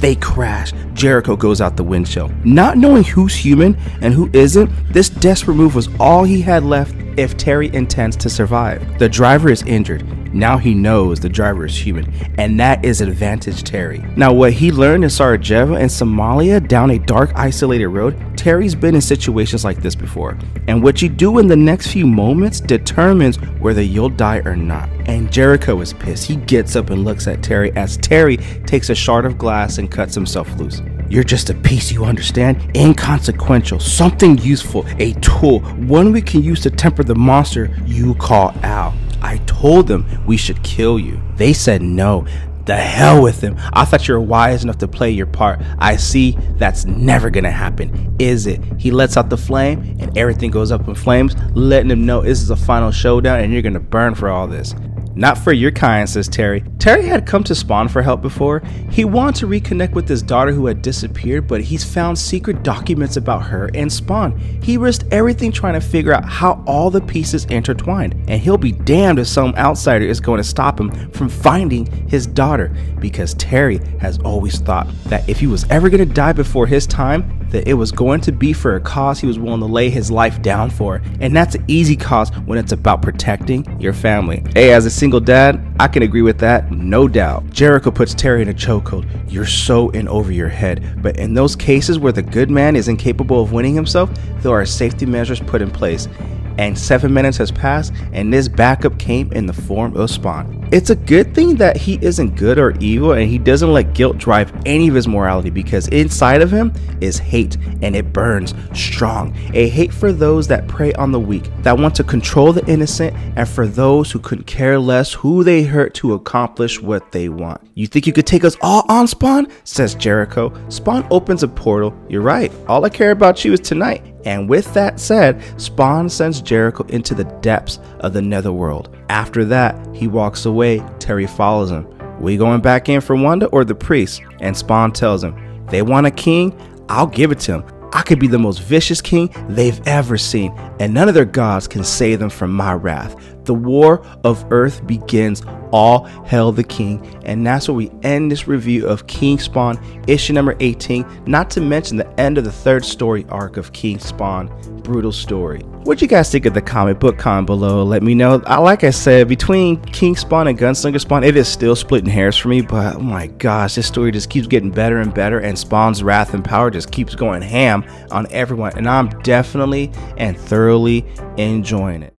They crash. Jericho goes out the windshield. Not knowing who's human and who isn't, this desperate move was all he had left if Terry intends to survive. The driver is injured. Now he knows the driver is human, and that is advantage Terry. Now what he learned in Sarajevo and Somalia down a dark isolated road, Terry's been in situations like this before, and what you do in the next few moments determines whether you'll die or not. And Jericho is pissed. He gets up and looks at Terry as Terry takes a shard of glass and cuts himself loose. You're just a piece, you understand? Inconsequential, something useful, a tool, one we can use to temper the monster you call Al. I told them we should kill you. They said no. The hell with them. I thought you were wise enough to play your part. I see that's never gonna happen, is it? He lets out the flame and everything goes up in flames, letting them know this is a final showdown and you're gonna burn for all this. Not for your kind, says Terry. Terry had come to Spawn for help before. He wanted to reconnect with his daughter who had disappeared, but he's found secret documents about her and Spawn. He risked everything trying to figure out how all the pieces intertwined, and he'll be damned if some outsider is going to stop him from finding his daughter, because Terry has always thought that if he was ever going to die before his time, that it was going to be for a cause he was willing to lay his life down for, and that's an easy cause when it's about protecting your family. Hey, as a single dad, I can agree with that, no doubt. Jericho puts Terry in a chokehold. You're so in over your head, but in those cases where the good man is incapable of winning himself, there are safety measures put in place. And 7 minutes has passed, and this backup came in the form of Spawn. It's a good thing that he isn't good or evil, and he doesn't let guilt drive any of his morality, because inside of him is hate, and it burns strong. A hate for those that prey on the weak, that want to control the innocent, and for those who could care less who they hurt to accomplish what they want. You think you could take us all on, Spawn? Says Jericho. Spawn opens a portal. You're right. All I care about you is tonight. And with that said, Spawn sends Jericho into the depths of the netherworld. After that, he walks away. Terry follows him. We going back in for Wanda or the priest? And Spawn tells him, they want a king? I'll give it to him. I could be the most vicious king they've ever seen, and none of their gods can save them from my wrath. The war of Earth begins. All hail the king. And that's where we end this review of King Spawn issue number 18, not to mention the end of the third story arc of King Spawn. Brutal story. What you guys think of the comic book comment below? Let me know. Like I said, between King Spawn and Gunslinger Spawn, it is still splitting hairs for me, but oh my gosh, this story just keeps getting better and better, and Spawn's wrath and power just keeps going ham on everyone, and I'm definitely and thoroughly enjoying it.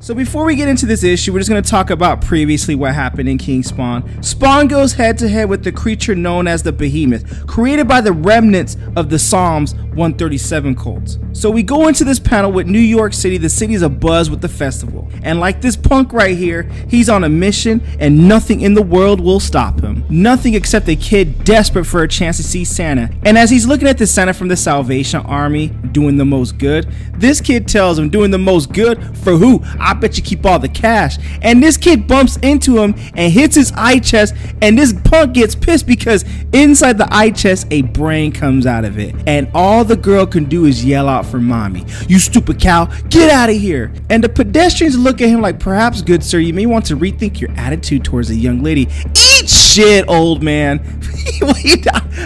So before we get into this issue, we're just going to talk about previously what happened in King Spawn. Spawn goes head to head with the creature known as the Behemoth, created by the remnants of the Psalms 137 cults. So we go into this panel with New York City. The city's abuzz with the festival. And like this punk right here, he's on a mission and nothing in the world will stop him. Nothing except a kid desperate for a chance to see Santa. And as he's looking at the Santa from the Salvation Army doing the most good, this kid tells him, doing the most good for who? I bet you keep all the cash. And this kid bumps into him and hits his eye chest, and this punk gets pissed because inside the eye chest a brain comes out of it, and all the girl can do is yell out for mommy. You stupid cow, get out of here. And the pedestrians look at him like, perhaps good sir, you may want to rethink your attitude towards a young lady. Eat shit, old man.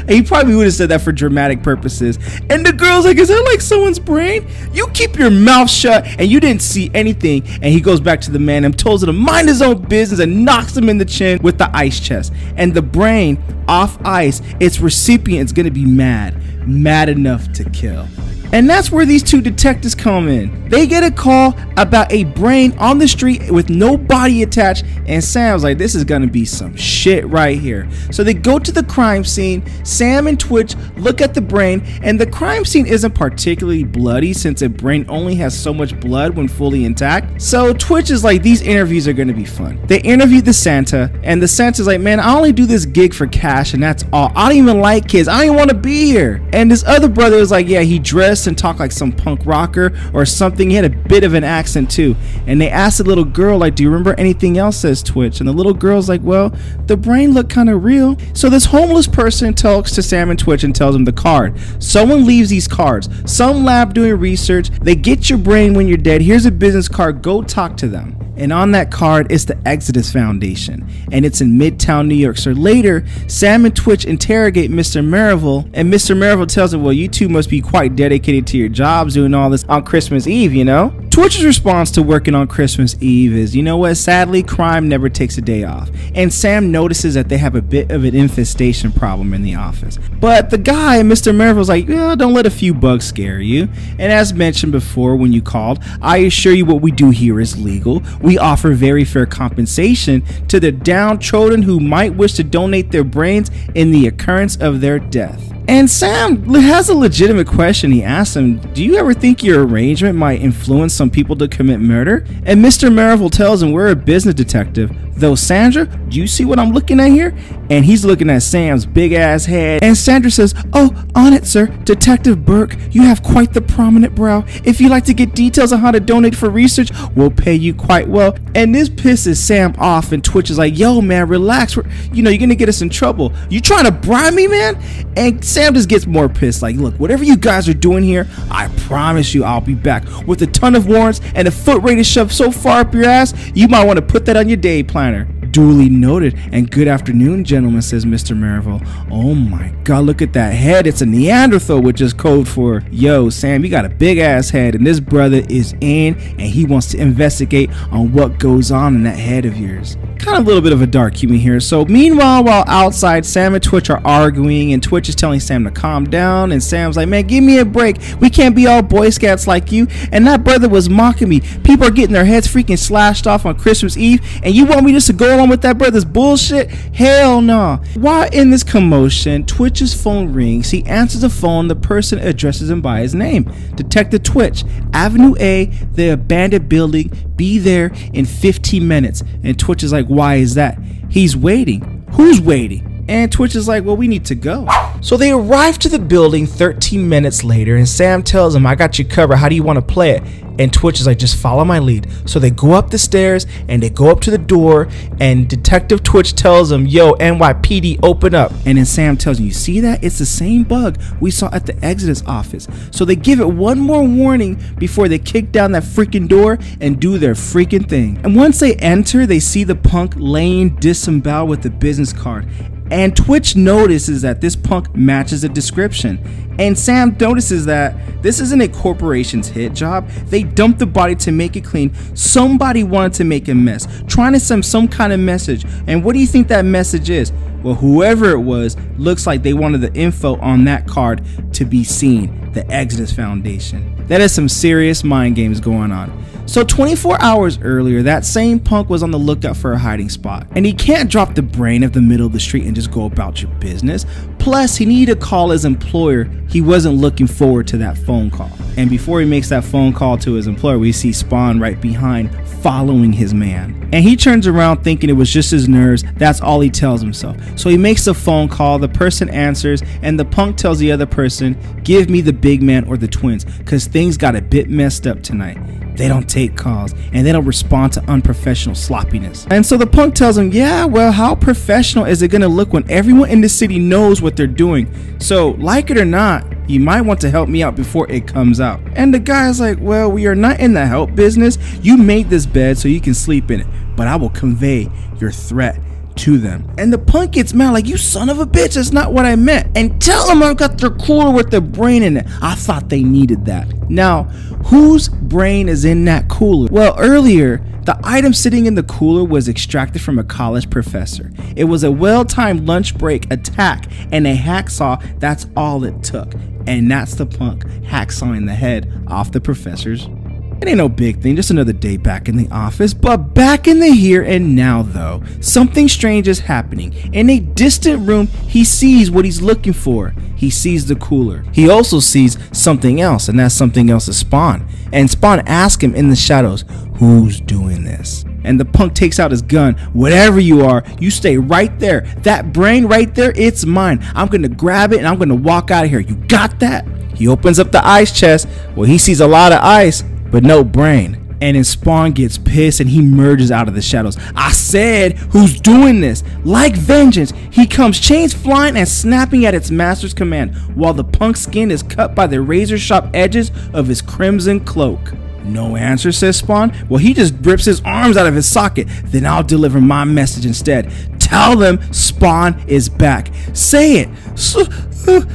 He probably would have said that for dramatic purposes. And the girl's like, is that like someone's brain? You keep your mouth shut and you didn't see anything. And he goes back to the man and tells him to mind his own business and knocks him in the chin with the ice chest. And the brain, off ice, its recipient's gonna be mad enough to kill. And that's where these two detectives come in. They get a call about a brain on the street with no body attached, and Sam's like, this is gonna be some shit right here. So they go to the crime scene. Sam and Twitch look at the brain, and the crime scene isn't particularly bloody since a brain only has so much blood when fully intact. So Twitch is like, these interviews are gonna be fun. They interview the Santa, and the Santa's like, man, I only do this gig for cash and that's all. I don't even like kids, I don't even wanna be here. And this other brother is like, yeah, he dressed and talk like some punk rocker or something. He had a bit of an accent too. And they asked the little girl, like, do you remember anything else, says Twitch. And the little girl's like, well, the brain looked kind of real. So this homeless person talks to Sam and Twitch and tells him the card. Someone leaves these cards. Some lab doing research. They get your brain when you're dead. Here's a business card. Go talk to them. And on that card is the Exodus Foundation, and it's in Midtown, New York. So later, Sam and Twitch interrogate Mr. Merrill, and Mr. Merrill tells him, well, you two must be quite dedicated to your jobs doing all this on Christmas Eve, you know? Twitch's response to working on Christmas Eve is, you know what, sadly, crime never takes a day off. And Sam notices that they have a bit of an infestation problem in the office. But the guy, Mr. Merrill's like, yeah, don't let a few bugs scare you. And as mentioned before when you called, I assure you what we do here is legal. We offer very fair compensation to the downtrodden who might wish to donate their brains in the occurrence of their death. And Sam has a legitimate question. He asks him, do you ever think your arrangement might influence some people to commit murder? And Mr. Merrill tells him, we're a business detective. Though, Sandra, do you see what I'm looking at here? And he's looking at Sam's big ass head. And Sandra says, oh, on it, sir. Detective Burke, you have quite the prominent brow. If you'd like to get details on how to donate for research, we'll pay you quite well. And this pisses Sam off, and Twitch is like, yo, man, relax. You're going to get us in trouble. You trying to bribe me, man? And Sam just gets more pissed. Like, look, whatever you guys are doing here, I promise you I'll be back with a ton of warrants and a foot rate is shoved so far up your ass, you might want to put that on your day plan. Duly noted. And good afternoon, gentlemen, says Mr. Merrill. Oh my god, look at that head. It's a Neanderthal, which is code for, yo, Sam, you got a big ass head, and this brother is in and he wants to investigate on what goes on in that head of yours. Kind of a little bit of a dark human here. So meanwhile, while outside, Sam and Twitch are arguing, and Twitch is telling Sam to calm down, and Sam's like, man, give me a break. We can't be all Boy Scouts like you. And that brother was mocking me. People are getting their heads freaking slashed off on Christmas Eve, and you want me just to go along with that brother's bullshit? Hell no. While in this commotion, Twitch's phone rings. He answers the phone. The person addresses him by his name. Detective Twitch, Avenue A, the abandoned building. Be there in 15 minutes. And Twitch is like, why is that? He's waiting. Who's waiting? And Twitch is like, well, we need to go. So they arrive to the building 13 minutes later, and Sam tells him, I got you covered. How do you want to play it? And Twitch is like, just follow my lead. So they go up the stairs and they go up to the door, and Detective Twitch tells them, yo, NYPD, open up. And then Sam tells them, you see that? It's the same bug we saw at the Exodus office. So they give it one more warning before they kick down that freaking door and do their freaking thing. And once they enter, they see the punk laying disemboweled with the business card. And Twitch notices that this punk matches the description. And Sam notices that this isn't a corporation's hit job. They dumped the body to make it clean. Somebody wanted to make a mess, trying to send some kind of message. And what do you think that message is? Well, whoever it was, looks like they wanted the info on that card to be seen, the Exodus Foundation. That is some serious mind games going on. So 24 hours earlier, that same punk was on the lookout for a hiding spot. And he can't drop the brain of the middle of the street and just go about your business. Plus, he needed to call his employer. He wasn't looking forward to that phone call. And before he makes that phone call to his employer, we see Spawn right behind following his man. And he turns around thinking it was just his nerves. That's all he tells himself. So he makes the phone call, the person answers, and the punk tells the other person, give me the big man or the twins, because things got a bit messed up tonight. They don't take calls, and they don't respond to unprofessional sloppiness. And so the punk tells him, yeah, well, how professional is it going to look when everyone in the city knows what they're doing? So, like it or not, you might want to help me out before it comes out. And the guy's like, well, we are not in the help business. You made this bed so you can sleep in it, but I will convey your threat to them. And the punk gets mad, like, you son of a bitch, that's not what I meant. And tell them I've got their cooler with their brain in it. I thought they needed that. Now, whose brain is in that cooler? Well, earlier, the item sitting in the cooler was extracted from a college professor. It was a well-timed lunch break attack and a hacksaw. That's all it took. And that's the punk hacksawing the head off the professor's. It ain't no big thing, just another day back in the office. But back in the here and now though, something strange is happening. In a distant room, he sees what he's looking for. He sees the cooler. He also sees something else, and that something else is Spawn. And Spawn asks him in the shadows, who's doing this? And the punk takes out his gun. Whatever you are, you stay right there. That brain right there, it's mine. I'm gonna grab it and I'm gonna walk out of here. You got that? He opens up the ice chest. Well, he sees a lot of ice, but no brain. And then Spawn gets pissed and he merges out of the shadows. I said, who's doing this? Like vengeance, he comes, chains flying and snapping at its master's command, while the punk's skin is cut by the razor sharp edges of his crimson cloak. No answer, says Spawn. Well, he just rips his arms out of his socket. Then I'll deliver my message instead. Tell them Spawn is back. Say it.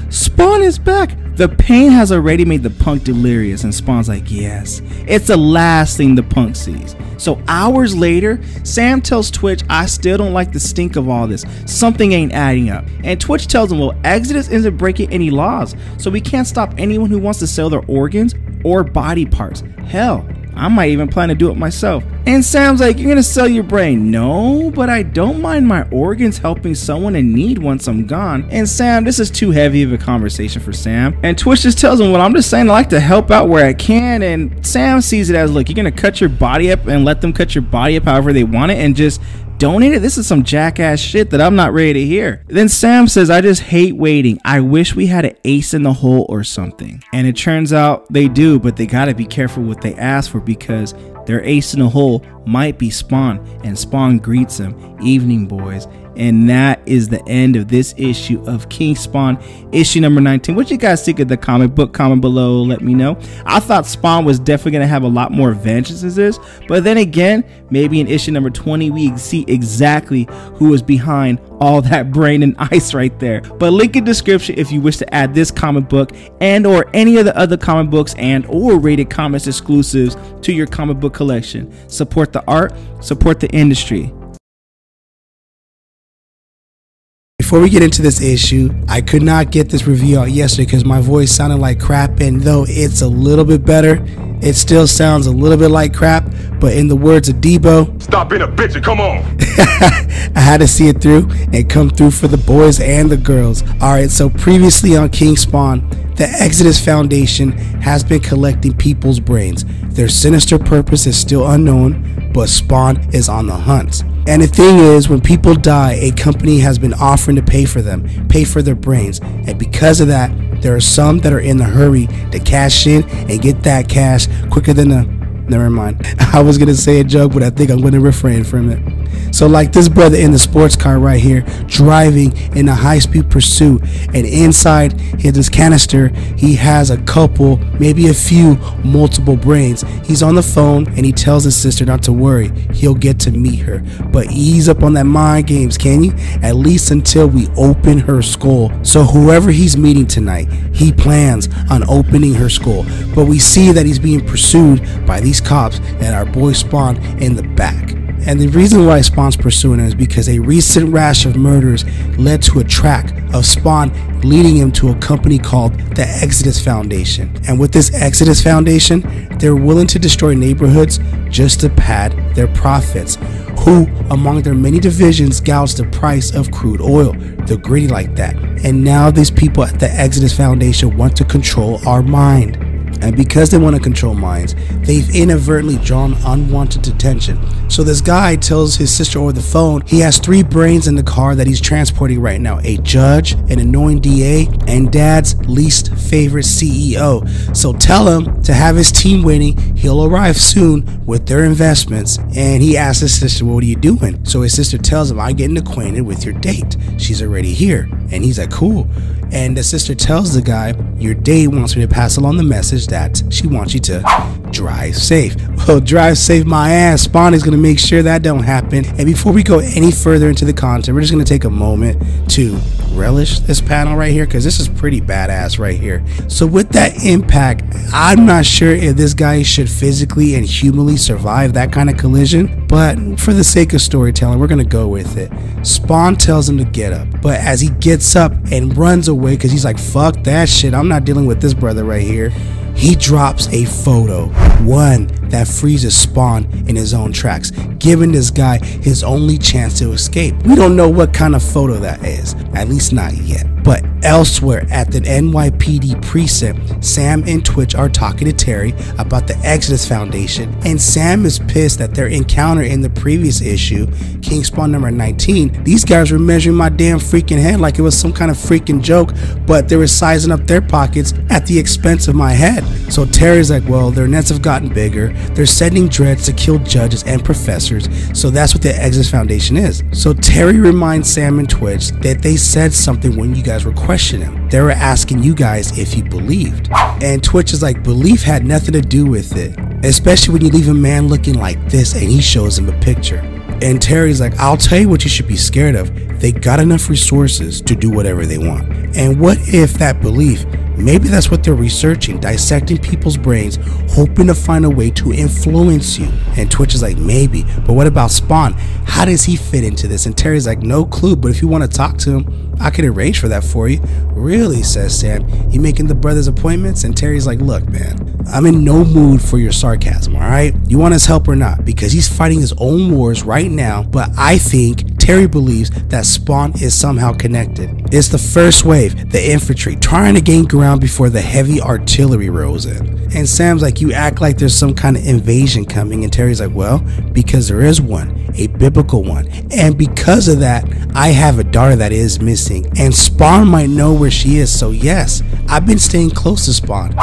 Spawn is back. The pain has already made the punk delirious, and Spawn's like, yes, it's the last thing the punk sees. So hours later, Sam tells Twitch, I still don't like the stink of all this. Something ain't adding up. And Twitch tells him, well, Exodus isn't breaking any laws, so we can't stop anyone who wants to sell their organs or body parts. Hell, I might even plan to do it myself. And Sam's like, you're gonna sell your brain? No, but I don't mind my organs helping someone in need once I'm gone. And Sam, this is too heavy of a conversation for Sam. And Twitch just tells him, well, I'm just saying I like to help out where I can. And Sam sees it as, look, you're gonna cut your body up and let them cut your body up however they want it and just donate it? This is some jackass shit that I'm not ready to hear. Then Sam says, I just hate waiting. I wish we had an ace in the hole or something. And it turns out they do, but they gotta be careful what they ask for, because their ace in the hole might be Spawn. And Spawn greets him, evening boys. And that is the end of this issue of King Spawn, issue number 19. What you guys think of the comic book? Comment below, let me know. I thought Spawn was definitely going to have a lot more vengeance than this, but then again, maybe in issue number 20, we see exactly who was behind all that brain and ice right there. But link in description if you wish to add this comic book and or any of the other comic books and or rated comics exclusives to your comic book collection. Support the art, support the industry. Before we get into this issue, I could not get this review out yesterday because my voice sounded like crap, and though it's a little bit better, it still sounds a little bit like crap. But in the words of Debo, stop being a bitch and come on. I had to see it through and come through for the boys and the girls. Alright, so previously on King Spawn, the Exodus Foundation has been collecting people's brains. Their sinister purpose is still unknown, but Spawn is on the hunt. And the thing is, when people die, a company has been offering to pay for them, pay for their brains. And because of that, there are some that are in a hurry to cash in and get that cash quicker than the Never mind. I was going to say a joke, but I think I'm going to refrain from it. So like this brother in the sports car right here, driving in a high-speed pursuit, and inside his canister, he has a couple, maybe a few, multiple brains. He's on the phone, and he tells his sister not to worry. He'll get to meet her. But ease up on that mind games, can you? At least until we open her skull. So whoever he's meeting tonight, he plans on opening her skull. But we see that he's being pursued by these cops and our boy Spawn in the back. And the reason why Spawn's pursuing him is because a recent rash of murders led to a track of Spawn leading him to a company called the Exodus Foundation. And with this Exodus Foundation, they're willing to destroy neighborhoods just to pad their profits. Who, among their many divisions, gouge the price of crude oil? They're greedy like that. And now these people at the Exodus Foundation want to control our mind. And because they want to control minds, they've inadvertently drawn unwanted attention. So this guy tells his sister over the phone he has 3 brains in the car that he's transporting right now. A judge, an annoying DA, and dad's least favorite CEO. So tell him to have his team waiting. He'll arrive soon with their investments. And he asks his sister, what are you doing? So his sister tells him, I'm getting acquainted with your date. She's already here. And he's like, cool. And the sister tells the guy, your date wants me to pass along the message that she wants you to drive safe. Well, drive safe my ass. Spawn is going to make sure that don't happen. And before we go any further into the content, we're just going to take a moment to relish this panel right here, because this is pretty badass right here. So with that impact, I'm not sure if this guy should physically and humanly survive that kind of collision, but for the sake of storytelling, we're going to go with it. Spawn tells him to get up, but as he gets up and runs away because he's like, fuck that shit, I'm not dealing with this brother right here, he drops a photo, one that freezes Spawn in his own tracks, giving this guy his only chance to escape. We don't know what kind of photo that is, at least not yet. But elsewhere at the NYPD precinct, Sam and Twitch are talking to Terry about the Exodus Foundation, and Sam is pissed that their encounter in the previous issue, King Spawn number 19, these guys were measuring my damn freaking head like it was some kind of freaking joke, but they were sizing up their pockets at the expense of my head. So Terry's like, well, their nets have gotten bigger. They're sending dreads to kill judges and professors, so that's what the Exodus Foundation is. So Terry reminds Sam and Twitch that they said something when you guys were questioning him. They were asking you guys if he believed. And Twitch is like, belief had nothing to do with it, especially when you leave a man looking like this and he shows him a picture. And Terry's like, I'll tell you what you should be scared of. They got enough resources to do whatever they want. And what if that belief, maybe that's what they're researching, dissecting people's brains, hoping to find a way to influence you. And Twitch is like, maybe, but what about Spawn? How does he fit into this? And Terry's like, no clue, but if you want to talk to him, I could arrange for that for you. Really, says Sam, you making the brothers appointments? And Terry's like, look, man, I'm in no mood for your sarcasm, all right? You want his help or not? Because he's fighting his own wars right now, but I think Terry believes that Spawn is somehow connected. It's the first wave, the infantry, trying to gain ground before the heavy artillery rolls in. And Sam's like, you act like there's some kind of invasion coming. And Terry's like, well, because there is one, a biblical one. And because of that, I have a daughter that is missing. And Spawn might know where she is. So yes, I've been staying close to Spawn,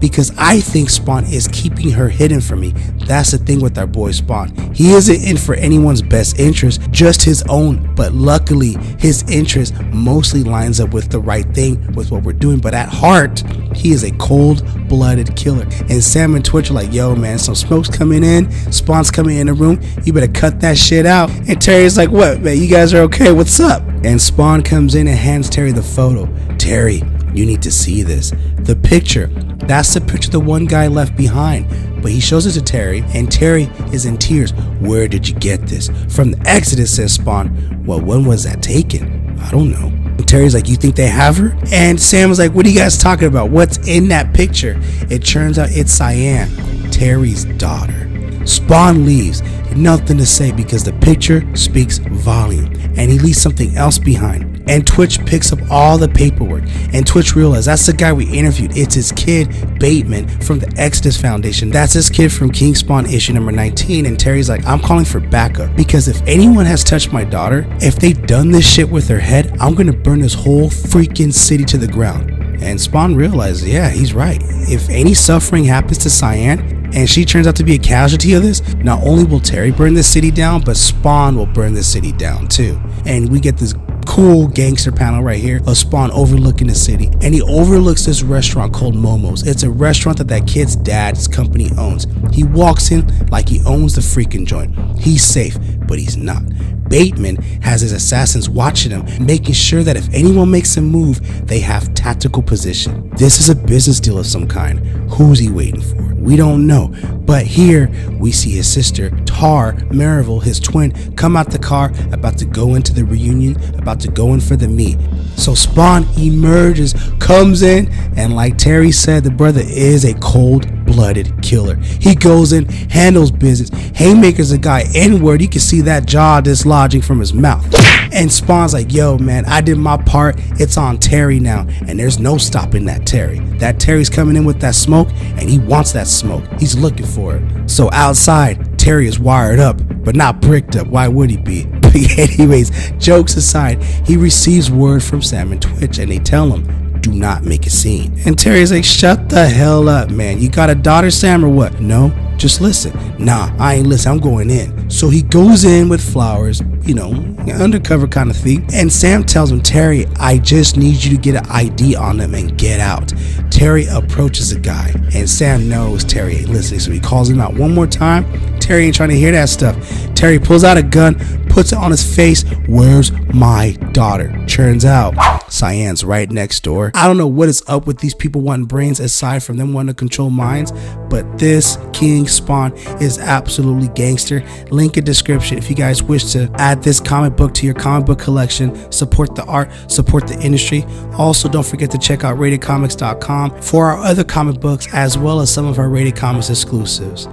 because I think Spawn is keeping her hidden from me. That's the thing with our boy Spawn. He isn't in for anyone's best interest, just his own. But luckily, his interest mostly lines up with the right thing, with what we're doing. But at heart, he is a cold-blooded killer. And Sam and Twitch are like, yo, man, some smoke's coming in. Spawn's coming in the room. You better cut that shit out. And Terry's like, what, man? You guys are okay? What's up? And Spawn comes in and hands Terry the photo. Terry, you need to see this. The picture. That's the picture the one guy left behind. But he shows it to Terry, and Terry is in tears. Where did you get this? From the Exodus, says Spawn. Well, when was that taken? I don't know. And Terry's like, you think they have her? And Sam was like, what are you guys talking about? What's in that picture? It turns out it's Cyan, Terry's daughter. Spawn leaves. Nothing to say, because the picture speaks volume, and he leaves something else behind. And Twitch picks up all the paperwork, and Twitch realizes that's the guy we interviewed. It's his kid, Bateman, from the Exodus Foundation. That's his kid from King Spawn issue number 19. And Terry's like, I'm calling for backup, because if anyone has touched my daughter, if they've done this shit with her head, I'm gonna burn this whole freaking city to the ground. And Spawn realizes, yeah, he's right. If any suffering happens to Cyan, and she turns out to be a casualty of this, not only will Terry burn this city down, but Spawn will burn this city down too. And we get this cool gangster panel right here of Spawn overlooking the city, and he overlooks this restaurant called Momo's. It's a restaurant that that kid's dad's company owns. He walks in like he owns the freaking joint. He's safe, but he's not. Bateman has his assassins watching him, making sure that if anyone makes a move, they have tactical position. This is a business deal of some kind. Who's he waiting for? We don't know. But here we see his sister, Tar Marival, his twin, come out the car, about to go into the reunion, about to go in for the meet. So Spawn emerges, comes in, and like Terry said, the brother is a cold-blooded killer. He goes in, handles business. Haymaker's a guy N-word. You can see that jaw dislodging from his mouth. And Spawn's like, yo, man, I did my part. It's on Terry now. And there's no stopping that Terry. That Terry's coming in with that smoke, and he wants that smoke. He's looking for it. So outside, Terry is wired up, but not bricked up. Why would he be? But anyways, jokes aside, he receives word from Sam and Twitch, and they tell him, do not make a scene. And Terry's like, shut the hell up, man. You got a daughter, Sam, or what? No, just listen. Nah, I ain't listen. I'm going in. So he goes in with flowers, you know, undercover kind of thing. And Sam tells him, Terry, I just need you to get an ID on them and get out. Terry approaches a guy, and Sam knows Terry ain't listening, so he calls him out one more time. Terry ain't trying to hear that stuff. Terry pulls out a gun, puts it on his face. Where's my daughter? Turns out Cyan's right next door. I don't know what is up with these people wanting brains aside from them wanting to control minds, but this King Spawn is absolutely gangster. Link in description if you guys wish to add this comic book to your comic book collection. Support the art, support the industry. Also, don't forget to check out ratedcomics.com for our other comic books, as well as some of our Rated Comics exclusives.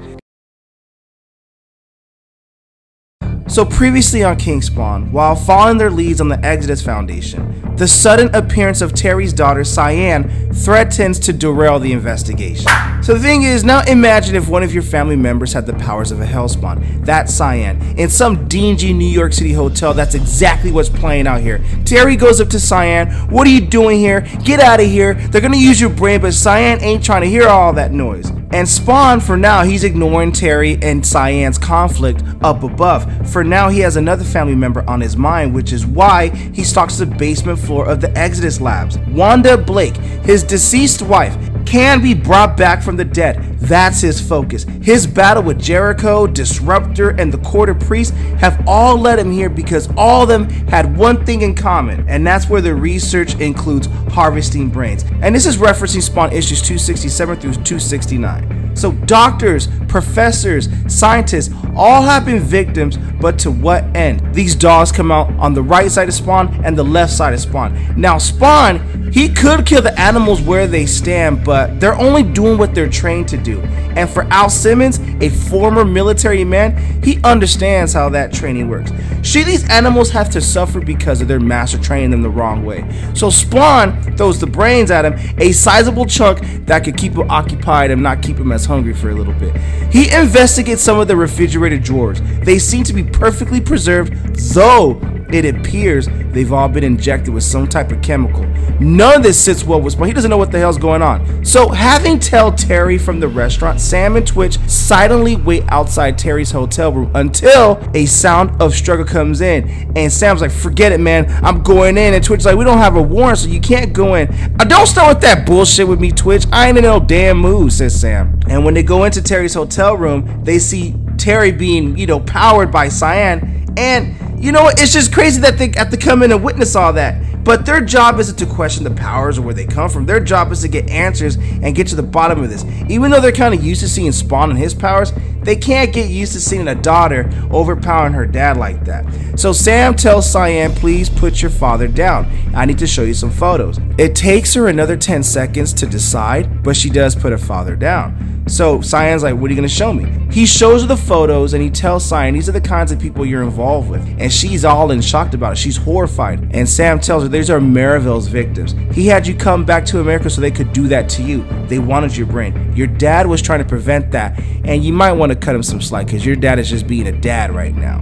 So previously on King Spawn, while following their leads on the Exodus Foundation, the sudden appearance of Terry's daughter Cyan threatens to derail the investigation. So the thing is, now imagine if one of your family members had the powers of a Hellspawn. That's Cyan. In some dingy New York City hotel, that's exactly what's playing out here. Terry goes up to Cyan, what are you doing here? Get out of here. They're gonna use your brain, but Cyan ain't trying to hear all that noise. And Spawn, for now, he's ignoring Terry and Cyan's conflict up above. For now, he has another family member on his mind, which is why he stalks the basement floor of the Exodus Labs. Wanda Blake, his deceased wife, can be brought back from the dead. That's his focus. His battle with Jericho, Disruptor, and the Quarter Priest have all led him here because all of them had one thing in common, and that's where the research includes harvesting brains. And this is referencing Spawn issues 267 through 269. So doctors, professors, scientists all have been victims, but to what end? These dolls come out on the right side of Spawn and the left side of Spawn. Now Spawn, he could kill the animals where they stand, but they're only doing what they're trained to do. And for Al Simmons, a former military man, he understands how that training works. These animals have to suffer because of their master training them the wrong way. So Spawn throws the brains at him, a sizable chunk that could keep him occupied and not keep him as hungry for a little bit. He investigates some of the refrigerator drawers. They seem to be perfectly preserved, though it appears they've all been injected with some type of chemical. None of this sits well with Spawn. He doesn't know what the hell's going on. So having tell Terry from the restaurant, Sam and Twitch silently wait outside Terry's hotel room until a sound of struggle comes in. And Sam's like, forget it, man. I'm going in. And Twitch's like, we don't have a warrant, so you can't go in. Don't start with that bullshit with me, Twitch. I ain't in no damn mood, says Sam. And when they go into Terry's hotel room, they see Terry being, you know, powered by Cyan. And you know what? It's just crazy that they have to come in and witness all that. But their job isn't to question the powers or where they come from. Their job is to get answers and get to the bottom of this. Even though they're kind of used to seeing Spawn and his powers, they can't get used to seeing a daughter overpowering her dad like that. So Sam tells Cyan, please put your father down. I need to show you some photos. It takes her another 10 seconds to decide, but she does put her father down. So Cyan's like, what are you going to show me? He shows her the photos and he tells Cyan, these are the kinds of people you're involved with. And she's all in shock about it. She's horrified. And Sam tells her, these are Merivale's victims. He had you come back to America so they could do that to you. They wanted your brain. Your dad was trying to prevent that. And you might want to cut him some slack because your dad is just being a dad right now.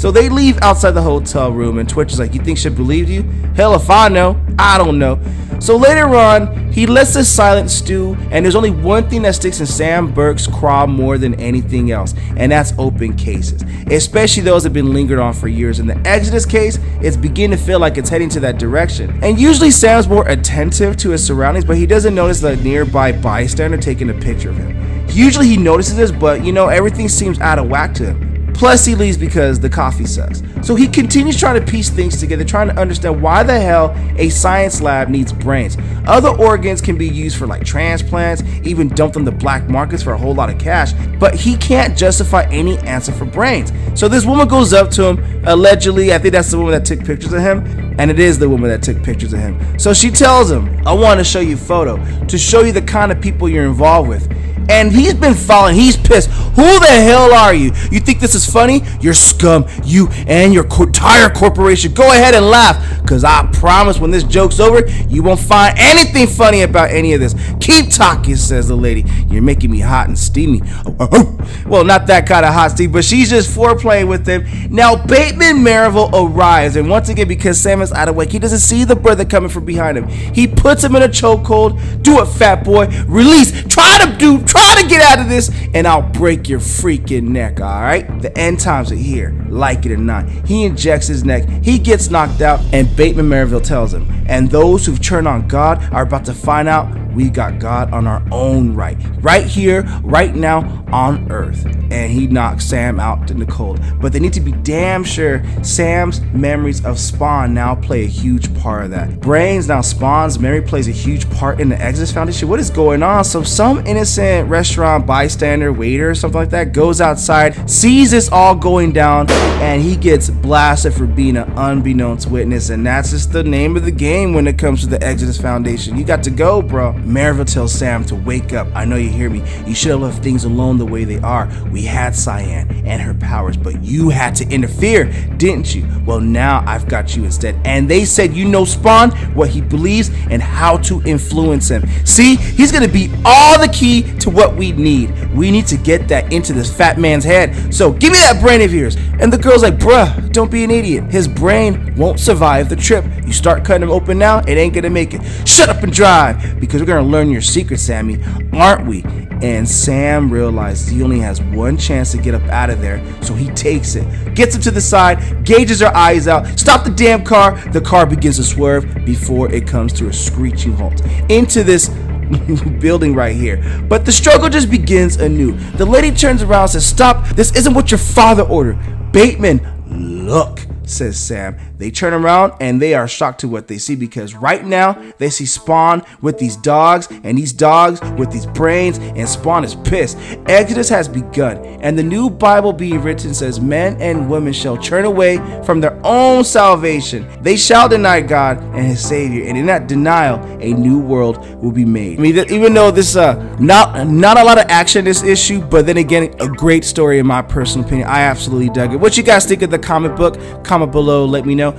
So they leave outside the hotel room, and Twitch is like, you think she believed you? Hell if I know. I don't know. So later on, he lets the silence stew, and there's only one thing that sticks in Sam Burke's craw more than anything else, and that's open cases, especially those that have been lingered on for years. In the Exodus case, it's beginning to feel like it's heading to that direction. And usually Sam's more attentive to his surroundings, but he doesn't notice the nearby bystander taking a picture of him. Usually he notices this, but you know, everything seems out of whack to him. Plus he leaves because the coffee sucks. So he continues trying to piece things together, trying to understand why the hell a science lab needs brains. Other organs can be used for like transplants, even dumped on the black markets for a whole lot of cash, but he can't justify any answer for brains. So this woman goes up to him, allegedly, I think that's the woman that took pictures of him, and it is the woman that took pictures of him. So she tells him, I want to show you a photo to show you the kind of people you're involved with. And he's been following, he's pissed. Who the hell are you? You think this is funny? You're scum, you and your entire corporation. Go ahead and laugh, because I promise when this joke's over, you won't find anything funny about any of this. Keep talking, says the lady. You're making me hot and steamy. Well, not that kind of hot steam, but she's just foreplaying with him. Now, Bateman Marvel arrives, and once again, because Sam is out of whack, he doesn't see the brother coming from behind him. He puts him in a chokehold. Do it, fat boy. Release. Try to get out of this, and I'll break your freaking neck, all right? The end times are here, like it or not. He injects his neck, he gets knocked out, and Bateman Maryville tells him, and those who've turned on God are about to find out we got God on our own right here, right now, on earth. And he knocks Sam out in the cold. But they need to be damn sure Sam's memories of Spawn now play a huge part of that. Brains, now Spawn's memory plays a huge part in the Exodus Foundation. What is going on? So some innocent restaurant bystander, waiter or something like that, goes outside, sees this all going down, and he gets blasted for being an unbeknownst witness. And that's just the name of the game when it comes to the Exodus Foundation. You got to go, bro. Marvel tells Sam to wake up. I know you hear me. You should have left things alone the way they are. We had Cyan and her powers, but you had to interfere, didn't you? Well, now I've got you instead. And they said, you know Spawn, what he believes and how to influence him. See, he's going to be all the key to what we need. We need to get that into this fat man's head. So give me that brain of yours. And the girl's like, bruh, don't be an idiot. His brain won't survive the trip. You start cutting him open now, it ain't going to make it. Shut up and drive, because we're going to learn your secret, Sammy, aren't we? And Sam realizes he only has one chance to get up out of there, so he takes it, gets him to the side, gauges her eyes out, stop the damn car. The car begins to swerve before it comes to a screeching halt into this building right here. But the struggle just begins anew. The lady turns around and says, stop, this isn't what your father ordered. Bateman, look, says Sam. They turn around and they are shocked to what they see, because right now they see Spawn with these dogs, and these dogs with these brains, and Spawn is pissed. Exodus has begun, and the new Bible being written says men and women shall turn away from their own salvation. They shall deny God and his savior, and in that denial a new world will be made. I mean, even though this not a lot of action in this issue, but then again, a great story in my personal opinion. I absolutely dug it. What you guys think of the comic book? Comment below, let me know.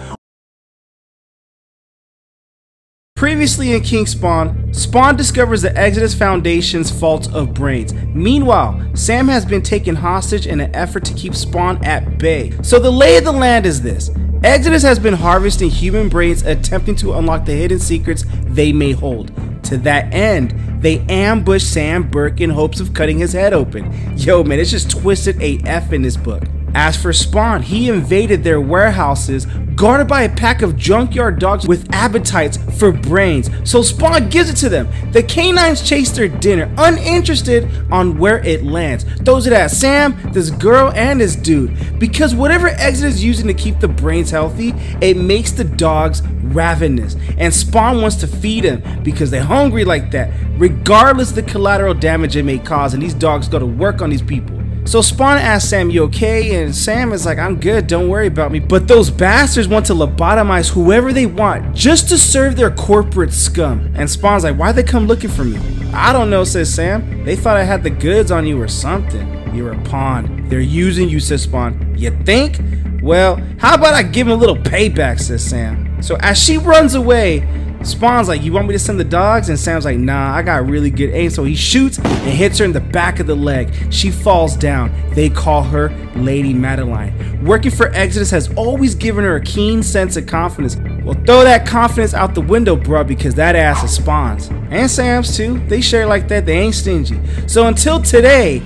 Previously in King Spawn, Spawn discovers the Exodus Foundation's fault of brains. Meanwhile, Sam has been taken hostage in an effort to keep Spawn at bay. So the lay of the land is this. Exodus has been harvesting human brains, attempting to unlock the hidden secrets they may hold. To that end, they ambush Sam Burke in hopes of cutting his head open. Yo man, it's just twisted AF in this book. As for Spawn, he invaded their warehouses, guarded by a pack of junkyard dogs with appetites for brains. So Spawn gives it to them. The canines chase their dinner, uninterested on where it lands. Throws it at Sam, this girl, and this dude. Because whatever Exodus is using to keep the brains healthy, it makes the dogs ravenous. And Spawn wants to feed them because they're hungry like that, regardless of the collateral damage it may cause. And these dogs go to work on these people. So Spawn asks Sam, you okay? And Sam is like, I'm good, don't worry about me. But those bastards want to lobotomize whoever they want just to serve their corporate scum. And Spawn's like, why'd they come looking for me? I don't know, says Sam. They thought I had the goods on you or something. You're a pawn. They're using you, says Spawn. You think? Well, how about I give him a little payback, says Sam. So as she runs away, Spawn's like, you want me to send the dogs? And Sam's like, nah, I got really good aim. So he shoots and hits her in the back of the leg. She falls down. They call her Lady Madeline. Working for Exodus has always given her a keen sense of confidence. Well, throw that confidence out the window, bruh, because that ass is Spawn's. And Sam's too. They share like that, they ain't stingy. So until today,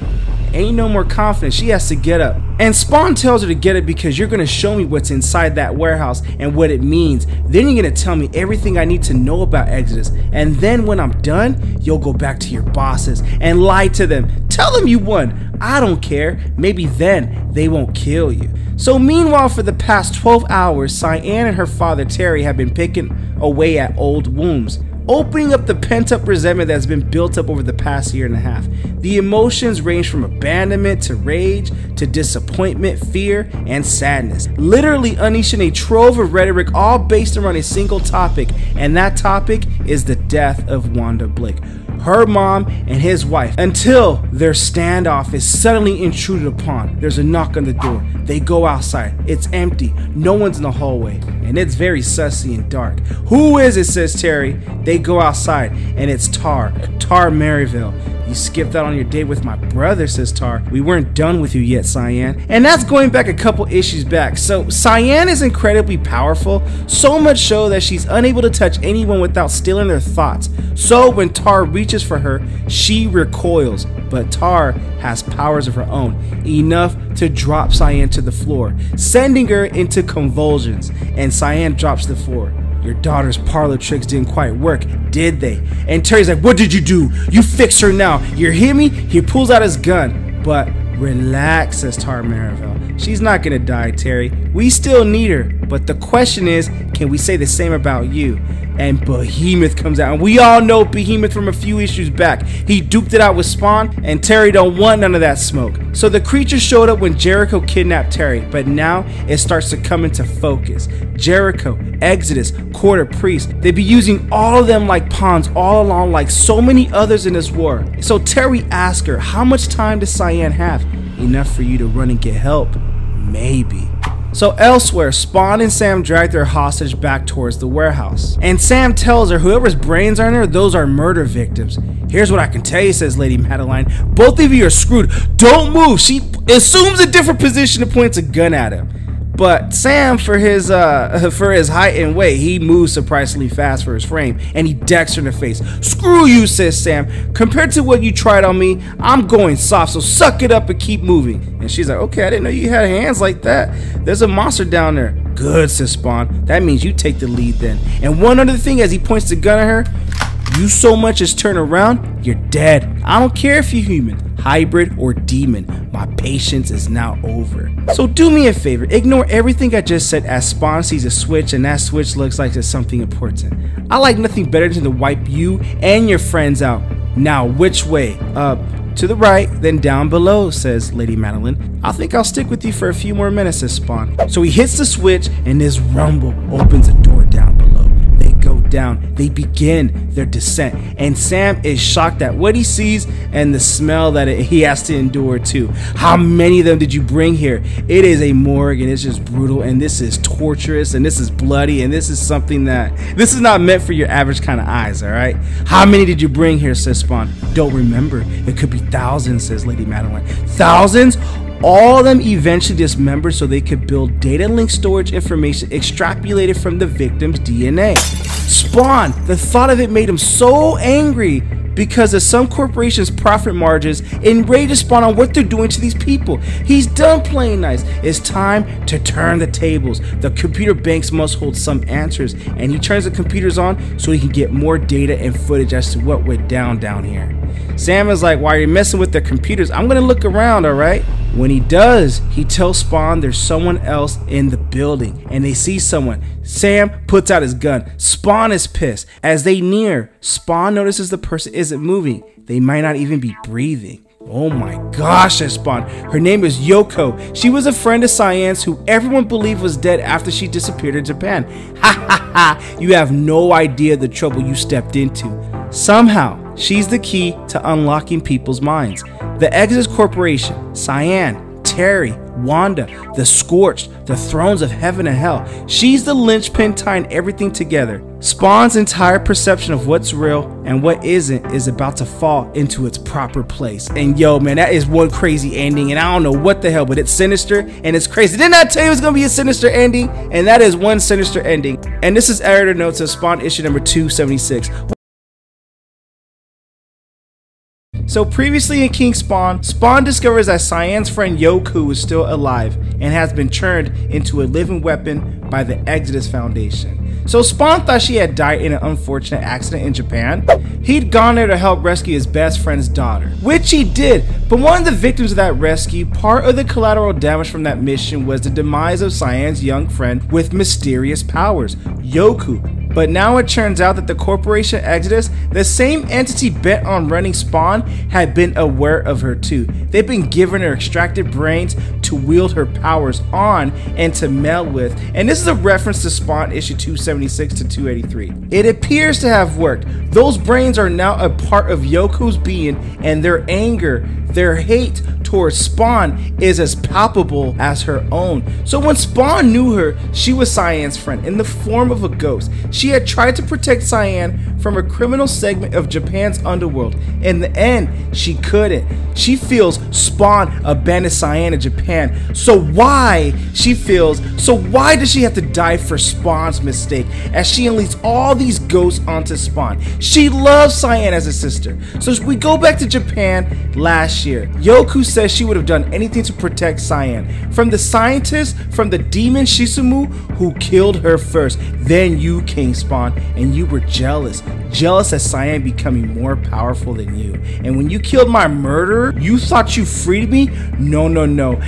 ain't no more confidence. She has to get up. And Spawn tells her to get it because you're gonna show me what's inside that warehouse and what it means. Then you're gonna tell me everything I need to know about Exodus. And then when I'm done, you'll go back to your bosses and lie to them. Tell them you won. I don't care. Maybe then they won't kill you. So meanwhile, for the past 12 hours, Cyan and her father Terry have been picking away at old wounds, opening up the pent-up resentment that's been built up over the past year and a half. The emotions range from abandonment to rage to disappointment, fear, and sadness, literally unleashing a trove of rhetoric all based around a single topic, and that topic is the death of Wanda Blake, her mom, and his wife, until their standoff is suddenly intruded upon. There's a knock on the door. They go outside. It's empty. No one's in the hallway, and it's very sussy and dark. Who is it, says Terry. They go outside, and it's Tar Maryville. You skipped out on your date with my brother, says Tar. We weren't done with you yet, Cyan. And that's going back a couple issues back. So Cyan is incredibly powerful, so much so that she's unable to touch anyone without stealing their thoughts. So when Tar reaches for her, she recoils, but Tar has powers of her own, enough to drop Cyan to the floor, sending her into convulsions, and Cyan drops to the floor. Your daughter's parlor tricks didn't quite work, did they? And Terry's like, what did you do? You fix her now. You hear me? He pulls out his gun. But relax, says Tar Maryville. She's not gonna die, Terry. We still need her. But the question is, can we say the same about you? And Behemoth comes out. And we all know Behemoth from a few issues back. He duped it out with Spawn, and Terry don't want none of that smoke. So the creature showed up when Jericho kidnapped Terry, but now it starts to come into focus. Jericho, Exodus, Quarter Priest, they be using all of them like pawns all along, like so many others in this war. So Terry asks her, how much time does Cyan have? Enough for you to run and get help? Maybe. So elsewhere, Spawn and Sam drag their hostage back towards the warehouse. And Sam tells her whoever's brains are in her, those are murder victims. Here's what I can tell you, says Lady Madeline. Both of you are screwed. Don't move. She assumes a different position and points a gun at him. But Sam, for his height and weight, he moves surprisingly fast for his frame, and he decks her in the face. Screw you, says Sam. Compared to what you tried on me, I'm going soft, so suck it up and keep moving. And she's like, okay, I didn't know you had hands like that. There's a monster down there. Good, says Spawn. That means you take the lead then. And one other thing, as he points the gun at her, you so much as turn around, you're dead. I don't care if you're human, hybrid, or demon, my patience is now over. So do me a favor, ignore everything I just said as Spawn sees a switch, and that switch looks like it's something important. I like nothing better than to wipe you and your friends out. Now which way? Up, to the right, then down below, says Lady Madeline. I think I'll stick with you for a few more minutes, says Spawn. So he hits the switch, and this rumble opens a door down below. They go down, they begin their descent, and Sam is shocked at what he sees and the smell that he has to endure too. How many of them did you bring here? It is a morgue, and it's just brutal, and this is torturous, and this is bloody, and this is something that this is not meant for your average kind of eyes. All right, how many did you bring here, says Spawn. Don't remember, it could be thousands, says Lady Madeline. Thousands? All of them eventually dismembered so they could build data link storage information extrapolated from the victim's DNA. Spawn, the thought of it made him so angry because of some corporations' profit margins, enraged Spawn on what they're doing to these people. He's done playing nice. It's time to turn the tables. The computer banks must hold some answers, and he turns the computers on so he can get more data and footage as to what went down here. Sam is like, while you're messing with their computers, I'm gonna look around, all right? When he does, he tells Spawn there's someone else in the building, and they see someone. Sam puts out his gun. Spawn is pissed. As they near, Spawn notices the person isn't moving. They might not even be breathing. Oh my gosh, says Spawn. Her name is Yoko. She was a friend of Cyan's who everyone believed was dead after she disappeared in Japan. Ha ha ha, you have no idea the trouble you stepped into. Somehow, she's the key to unlocking people's minds. The Exodus Corporation, Cyan, Terry, Wanda, the Scorched, the Thrones of Heaven and Hell. She's the linchpin tying everything together. Spawn's entire perception of what's real and what isn't is about to fall into its proper place. And yo, man, that is one crazy ending, and I don't know what the hell, but it's sinister and it's crazy. Didn't I tell you it was gonna be a sinister ending? And that is one sinister ending. And this is Editor Notes of Spawn issue number 276. So previously in King Spawn, Spawn discovers that Cyan's friend Yoku is still alive and has been churned into a living weapon by the Exodus Foundation. So Spawn thought she had died in an unfortunate accident in Japan. He'd gone there to help rescue his best friend's daughter, which he did, but one of the victims of that rescue, part of the collateral damage from that mission was the demise of Cyan's young friend with mysterious powers, Yoku. But now it turns out that the Corporation Exodus, the same entity bent on running Spawn, had been aware of her too. They've been giving her extracted brains to wield her powers on and to meld with. And this is a reference to Spawn issue 276 to 283. It appears to have worked. Those brains are now a part of Yoku's being, and their anger, their hate towards Spawn is as palpable as her own. So when Spawn knew her, she was Cyan's friend in the form of a ghost. She had tried to protect Cyan from a criminal segment of Japan's underworld. In the end, she couldn't. She feels Spawn abandoned Cyan in Japan. So why does she have to die for Spawn's mistake as she unleashes all these ghosts onto Spawn? She loves Cyan as a sister. So we go back to Japan last year. Yoku says she would have done anything to protect Cyan from the scientist, from the demon Shisumu who killed her first. Then you, King Spawn, and you were jealous at Cyan becoming more powerful than you. And when you killed my murderer, you thought you freed me? No.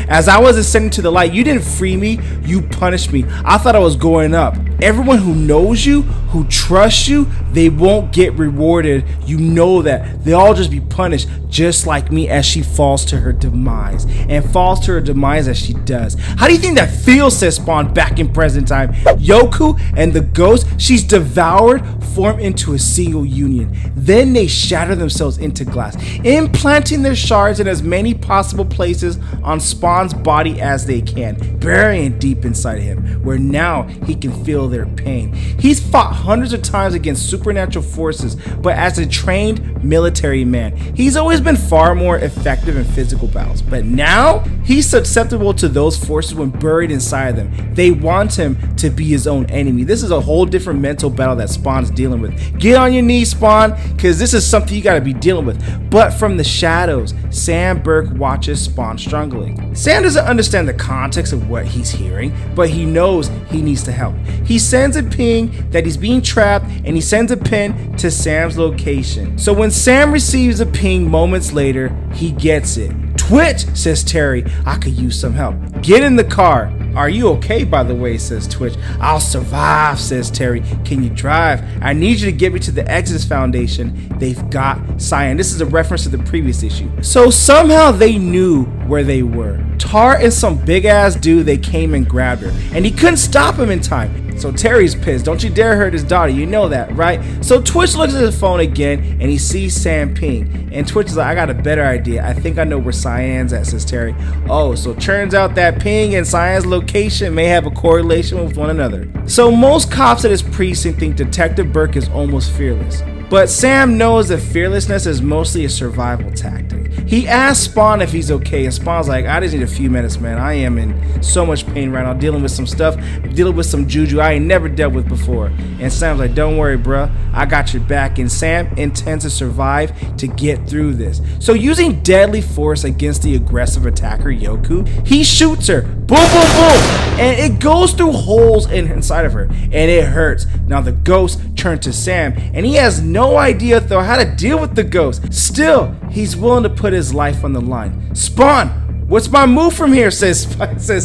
As I was ascending to the light, you didn't free me, you punished me. I thought I was going up. Everyone who knows you, who trusts you, they won't get rewarded. You know that. They'll all just be punished, just like me, as she falls to her demise. And falls to her demise as she does. How do you think that feels, says Spawn, back in present time? Yoku and the ghost she's devoured form into a single union. Then they shatter themselves into glass, implanting their shards in as many possible places on Spawn's body as they can, burying deep inside him, where now he can feel their pain. He's fought hundreds of times against supernatural forces, but as a trained military man, he's always been far more effective in physical battles. But now, he's susceptible to those forces when buried inside them. They want him to be his own enemy. This is a whole different mental battle that Spawn's dealing with. Get on your knees, Spawn, because this is something you got to be dealing with. But from the shadows, Sam Burke watches Spawn struggling. Sam doesn't understand the context of what he's hearing, but he knows he needs to help. He sends a ping that he's being trapped, and he sends a pin to Sam's location. So when Sam receives a ping moments later, he gets it. Twitch, says Terry, I could use some help. Get in the car. Are you okay, by the way, says Twitch. I'll survive, says Terry. Can you drive? I need you to get me to the Exodus Foundation. They've got Cyan. This is a reference to the previous issue. So somehow they knew where they were. Tar and some big-ass dude, they came and grabbed her, and he couldn't stop him in time. So Terry's pissed. Don't you dare hurt his daughter. You know that, right? So Twitch looks at his phone again, and he sees Sam ping. And Twitch is like, I got a better idea. I think I know where Cyan's at, says Terry. Oh, so turns out that ping and Cyan's location may have a correlation with one another. So most cops at his precinct think Detective Burke is almost fearless. But Sam knows that fearlessness is mostly a survival tactic. He asks Spawn if he's okay, and Spawn's like, I just need a few minutes, man. I am in so much pain right now, dealing with some stuff, dealing with some juju I ain't never dealt with before. And Sam's like, don't worry, bruh. I got your back. And Sam intends to survive to get through this. So using deadly force against the aggressive attacker, Yoku, he shoots her. Boom, boom, boom. And it goes through holes inside of her, and it hurts. Now the ghost turned to Sam, and he has no idea, though, how to deal with the ghost. Still, he's willing to put his life on the line. Spawn! What's my move from here, says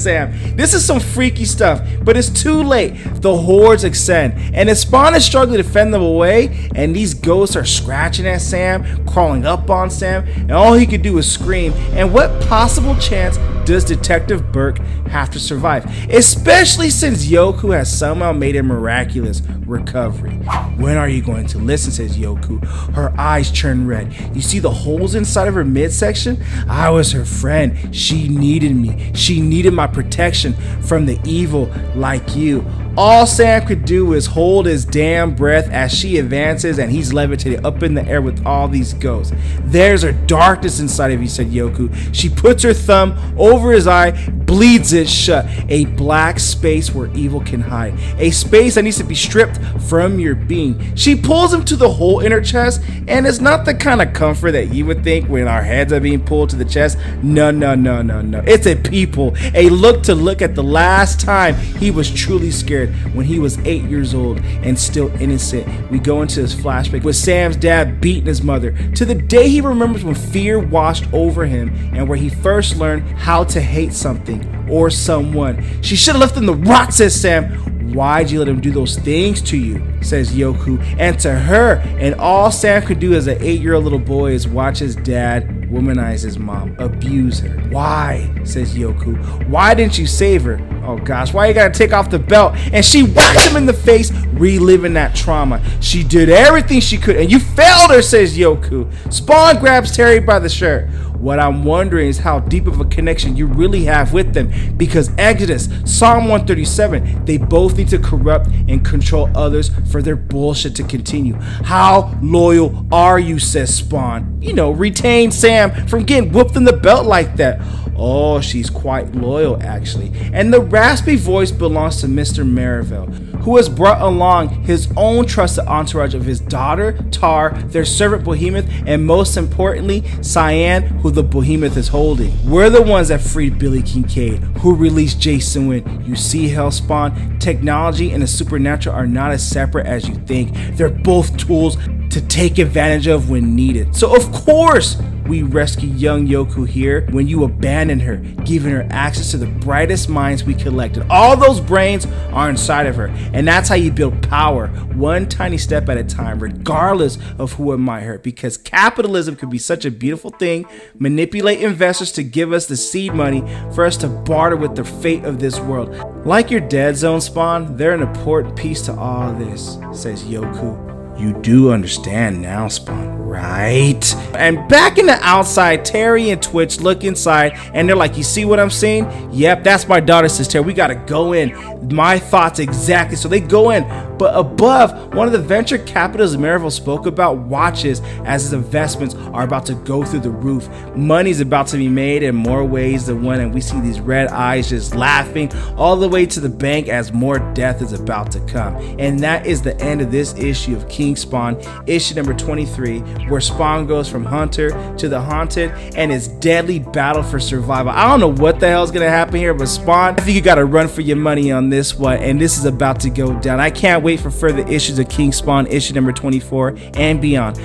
Sam. This is some freaky stuff, but it's too late. The hordes ascend, and as Spawn is struggling to fend them away, and these ghosts are scratching at Sam, crawling up on Sam, and all he could do is scream. And what possible chance does Detective Burke have to survive, especially since Yoku has somehow made a miraculous recovery? When are you going to listen, says Yoku. Her eyes turn red. You see the holes inside of her midsection? I was her friend. She needed me. She needed my protection from the evil like you. All Sam could do is hold his damn breath as she advances, and he's levitated up in the air with all these ghosts. There's a darkness inside of you, said Yoku. She puts her thumb over his eye, bleeds it shut. A black space where evil can hide. A space that needs to be stripped from your being. She pulls him to the hole in her chest, and it's not the kind of comfort that you would think when our heads are being pulled to the chest. No, no, no, no, no. It's a peephole. A look to look at the last time he was truly scared, when he was 8 years old and still innocent. We go into this flashback with Sam's dad beating his mother to the day he remembers when fear washed over him and where he first learned how to hate something or someone. She should have left him to rot, says Sam. Why'd you let him do those things to you, says Yoku. And to her, and all Sam could do as an 8-year-old little boy is watch his dad womanize his mom, abuse her. Why, says Yoku. Why didn't you save her? Oh gosh, why you gotta take off the belt? And she whacked him in the face, reliving that trauma. She did everything she could, and you failed her, says Yoku. Spawn grabs Terry by the shirt. What I'm wondering is how deep of a connection you really have with them, because Exodus, Psalm 137, they both need to corrupt and control others for their bullshit to continue. How loyal are you, says Spawn. You know, retain Sam from getting whooped in the belt like that. Oh, she's quite loyal, actually. And the raspy voice belongs to Mr. Merivale, who has brought along his own trusted entourage of his daughter, Tar, their servant Behemoth, and most importantly, Cyan, who the Behemoth is holding. We're the ones that freed Billy Kincaid, who released Jason Wynn. You see, Hellspawn, technology and the supernatural are not as separate as you think. They're both tools to take advantage of when needed. So of course, we rescue young Yoku here when you abandon her, giving her access to the brightest minds we collected. All those brains are inside of her, and that's how you build power, one tiny step at a time, regardless of who it might hurt, because capitalism could be such a beautiful thing, manipulate investors to give us the seed money for us to barter with the fate of this world. Like your dead zone, Spawn, they're an important piece to all this, says Yoku. You do understand now, Spawn, right? And back in the outside, Terry and Twitch look inside, and they're like, you see what I'm seeing? Yep, that's my daughter, says Terry. We gotta go in. My thoughts exactly. So they go in. But above, one of the venture capitalists Merivale spoke about watches as his investments are about to go through the roof. Money's about to be made in more ways than one, and we see these red eyes just laughing all the way to the bank as more death is about to come. And that is the end of this issue of King Spawn, issue number 23, where Spawn goes from hunter to the haunted and his deadly battle for survival. I don't know what the hell is going to happen here, but Spawn, I think you got to run for your money on this one, and this is about to go down. I can't wait for further issues of King Spawn, issue number 24 and beyond.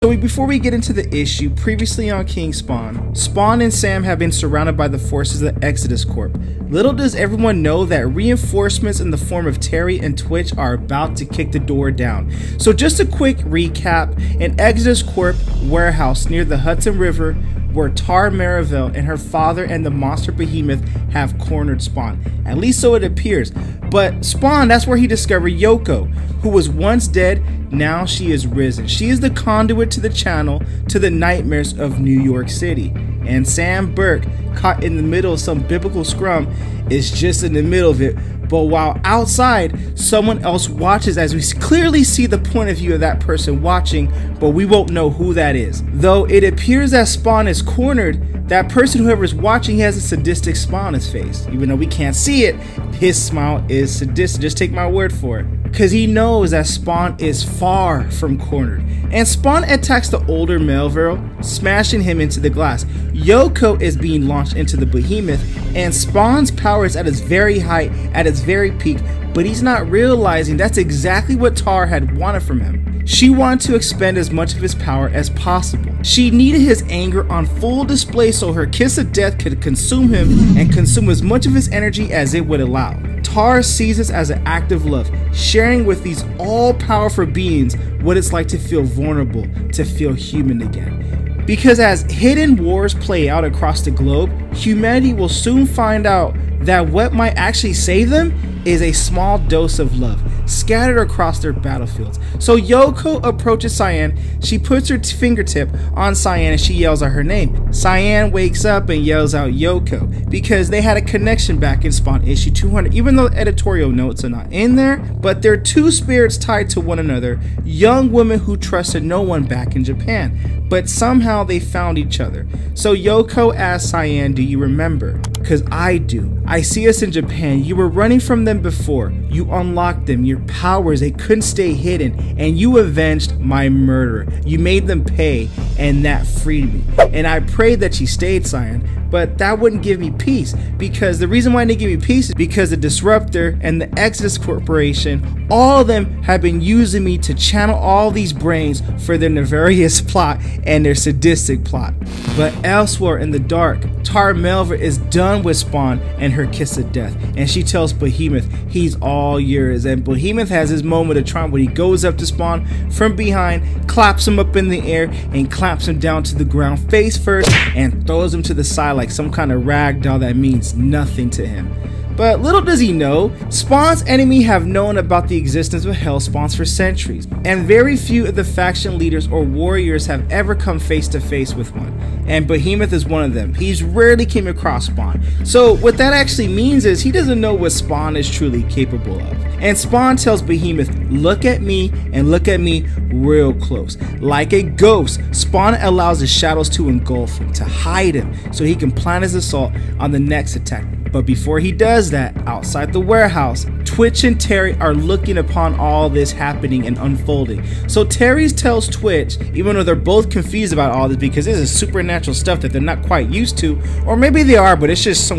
So before we get into the issue, previously on King Spawn, Spawn and Sam have been surrounded by the forces of the Exodus Corp. Little does everyone know that reinforcements in the form of Terry and Twitch are about to kick the door down. So just a quick recap, an Exodus Corp warehouse near the Hudson River where Tar Merivale and her father and the monster Behemoth have cornered Spawn. At least so it appears. But Spawn, that's where he discovered Yoko, who was once dead. Now she is risen. She is the conduit to the channel to the nightmares of New York City. And Sam Burke, caught in the middle of some biblical scrum, is just in the middle of it. But while outside, someone else watches, as we clearly see the point of view of that person watching, but we won't know who that is. Though it appears that Spawn is cornered, that person, whoever's watching, has a sadistic smile on his face. Even though we can't see it, his smile is sadistic. Just take my word for it. Because he knows that Spawn is far from cornered. And Spawn attacks the older Merivale, smashing him into the glass. Yoko is being launched into the Behemoth, and Spawn's power is at its very height, at its very peak, but he's not realizing that's exactly what Tar had wanted from him. She wanted to expend as much of his power as possible. She needed his anger on full display so her kiss of death could consume him and consume as much of his energy as it would allow. Tar sees this as an act of love, sharing with these all-powerful beings what it's like to feel vulnerable, to feel human again. Because as hidden wars play out across the globe, humanity will soon find out that what might actually save them is a small dose of love scattered across their battlefields. So Yoku approaches Cyan. She puts her fingertip on Cyan and she yells out her name. Cyan wakes up and yells out Yoku because they had a connection back in Spawn issue 200. Even though editorial notes are not in there, but they're two spirits tied to one another, young women who trusted no one back in Japan, but somehow they found each other. So Yoku asks Cyan, do you remember? Because I do. I see us in Japan. You were running from them before. You unlocked them. Your powers, they couldn't stay hidden. And you avenged my murder. You made them pay, and that freed me. And I prayed that she stayed, Cyan. But that wouldn't give me peace, because the reason why it didn't give me peace is because the Disruptor and the Exodus Corporation, all of them have been using me to channel all these brains for their nefarious plot and their sadistic plot. But elsewhere in the dark, Tar Melver is done with Spawn and her kiss of death, and she tells Behemoth he's all yours. And Behemoth has his moment of triumph when he goes up to Spawn from behind, claps him up in the air, and claps him down to the ground face first, and throws him to the side like some kind of rag doll that means nothing to him. But little does he know, Spawn's enemy have known about the existence of Hell Spawns for centuries, and very few of the faction leaders or warriors have ever come face to face with one. And Behemoth is one of them. He's rarely came across Spawn. So what that actually means is he doesn't know what Spawn is truly capable of. And Spawn tells Behemoth, look at me and look at me real close. Like a ghost, Spawn allows the shadows to engulf him, to hide him, so he can plan his assault on the next attack. But before he does that, outside the warehouse, Twitch and Terry are looking upon all this happening and unfolding. So Terry tells Twitch, even though they're both confused about all this because this is supernatural stuff that they're not quite used to, or maybe they are, but it's just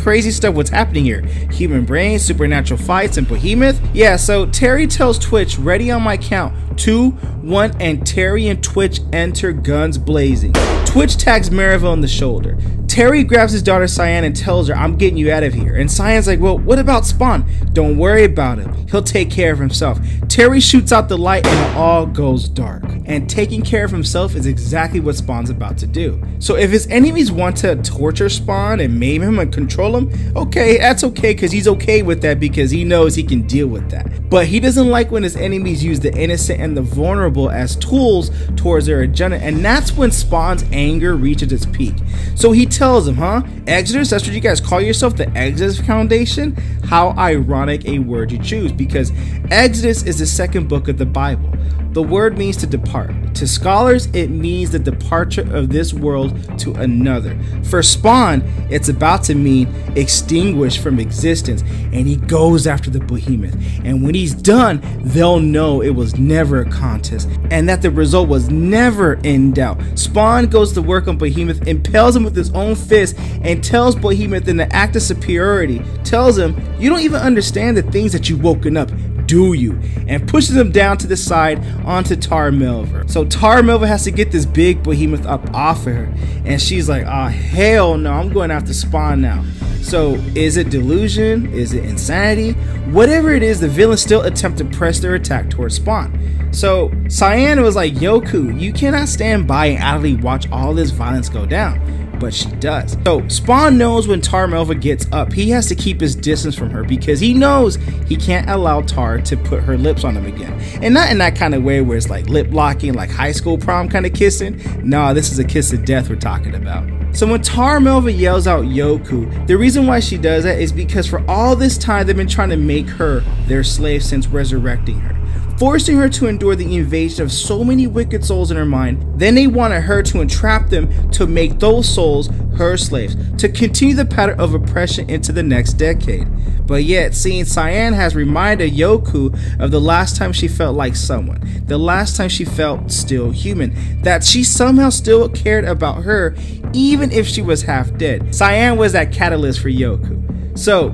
crazy stuff what's happening here. Human brains, supernatural fights, and Behemoth. Yeah, so Terry tells Twitch, ready on my count, 2, 1, and Terry and Twitch enter guns blazing. Twitch tags Mariville on the shoulder. Terry grabs his daughter Cyan and tells her, I'm getting you out of here. And Cyan's like, well, what about Spawn? Don't worry about him. He'll take care of himself. Terry shoots out the light and it all goes dark. And taking care of himself is exactly what Spawn's about to do. So if his enemies want to torture Spawn and maim him and control him, okay, that's okay, because he's okay with that because he knows he can deal with that. But he doesn't like when his enemies use the innocent and the vulnerable as tools towards their agenda. And that's when Spawn's anger reaches its peak. So he tells him, huh? Exodus, that's what you guys call yourself, the Exodus Foundation? How ironic a word you choose, because Exodus is the second book of the Bible. The word means to depart. To scholars, it means the departure of this world to another. For Spawn, it's about to mean extinguished from existence, and he goes after the Behemoth. And when he's done, they'll know it was never a contest, and that the result was never in doubt. Spawn goes to work on Behemoth, impales him with his own fist, and tells Behemoth in the act of superiority, tells him, you don't even understand the things that you've woken up, do you? And pushes him down to the side onto Tar Melver. So Tar Melver has to get this big Behemoth up off of her, and she's like, ah, hell no, I'm going after Spawn now. So is it delusion? Is it insanity? Whatever it is, the villains still attempt to press their attack towards Spawn. So Cyan was like, Yoku, you cannot stand by and idly watch all this violence go down. But she does. So Spawn knows when Tar Melver gets up, he has to keep his distance from her because he knows he can't allow Tar to put her lips on him again. And not in that kind of way where it's like lip locking, like high school prom kind of kissing. Nah, this is a kiss of death we're talking about. So when Tar Melver yells out Yoku, the reason why she does that is because for all this time they've been trying to make her their slave since resurrecting her, forcing her to endure the invasion of so many wicked souls in her mind. Then they wanted her to entrap them to make those souls her slaves, to continue the pattern of oppression into the next decade. But yet, seeing Cyan has reminded Yoku of the last time she felt like someone, the last time she felt still human, that she somehow still cared about her, even if she was half dead. Cyan was that catalyst for Yoku. So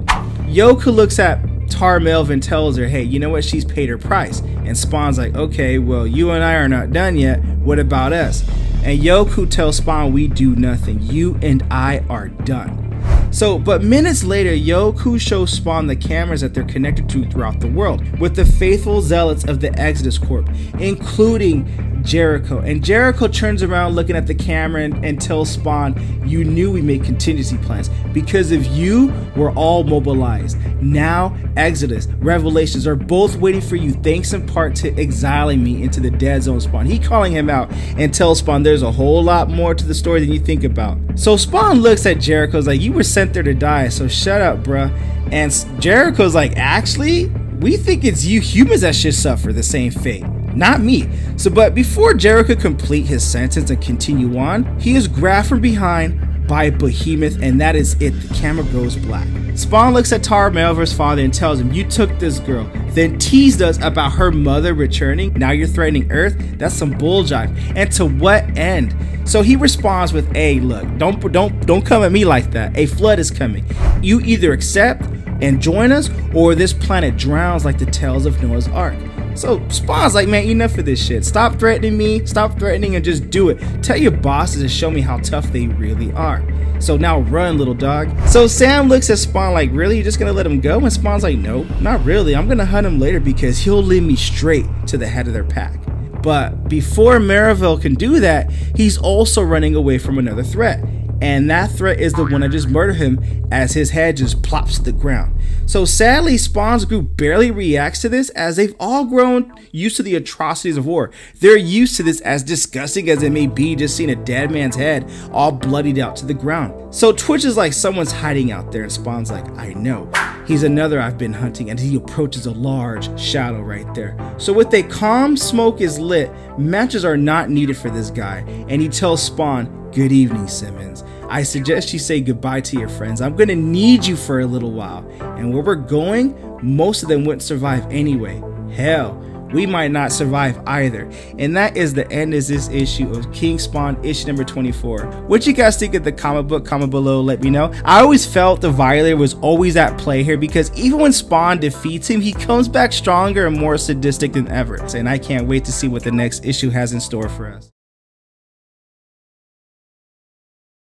Yoku looks at Tar Melvin, tells her, hey, you know what, she's paid her price. And Spawn's like, okay, well, you and I are not done yet, what about us? And Yoku tells Spawn, we do nothing, you and I are done. So, but minutes later, Yoku shows Spawn the cameras that they're connected to throughout the world with the faithful zealots of the Exodus Corp, including at Jericho, and Jericho turns around looking at the camera and tells Spawn, you knew we made contingency plans because of you. We're all mobilized. Now Exodus, Revelations are both waiting for you, thanks in part to exiling me into the dead zone, Spawn. He calling him out and tells Spawn there's a whole lot more to the story than you think about. So Spawn looks at Jericho's like, you were sent there to die, so shut up, bruh. And Jericho's like, actually, we think it's you humans that should suffer the same fate, not me. So, but before Jericho complete his sentence and continue on, he is grabbed from behind by Behemoth, and that is it. The camera goes black. Spawn looks at Tara Melver's father and tells him, you took this girl, then teased us about her mother returning. Now you're threatening Earth? That's some bull jive. And to what end? So he responds with, hey, look, don't come at me like that. A flood is coming. You either accept and join us, or this planet drowns like the tales of Noah's Ark. So Spawn's like, man, enough of this shit. Stop threatening me, stop threatening, and just do it. Tell your bosses and show me how tough they really are. So now run, little dog. So Sam looks at Spawn like, really, you're just gonna let him go? And Spawn's like, no, not really. I'm gonna hunt him later because he'll lead me straight to the head of their pack. But before Marivelle can do that, he's also running away from another threat. And that threat is the one that just murdered him as his head just plops to the ground. So sadly, Spawn's group barely reacts to this as they've all grown used to the atrocities of war. They're used to this, as disgusting as it may be, just seeing a dead man's head all bloodied out to the ground. So Twitch is like, someone's hiding out there, and Spawn's like, I know. He's another I've been hunting, and he approaches a large shadow right there. So with a calm, smoke is lit, matches are not needed for this guy, and he tells Spawn, good evening, Simmons. I suggest you say goodbye to your friends. I'm gonna need you for a little while. And where we're going, most of them wouldn't survive anyway. Hell, we might not survive either. And that is the end of this issue of King Spawn, issue number 24. What you guys think of the comic book? Comment below, let me know. I always felt the Violator was always at play here, because even when Spawn defeats him, he comes back stronger and more sadistic than ever. And I can't wait to see what the next issue has in store for us.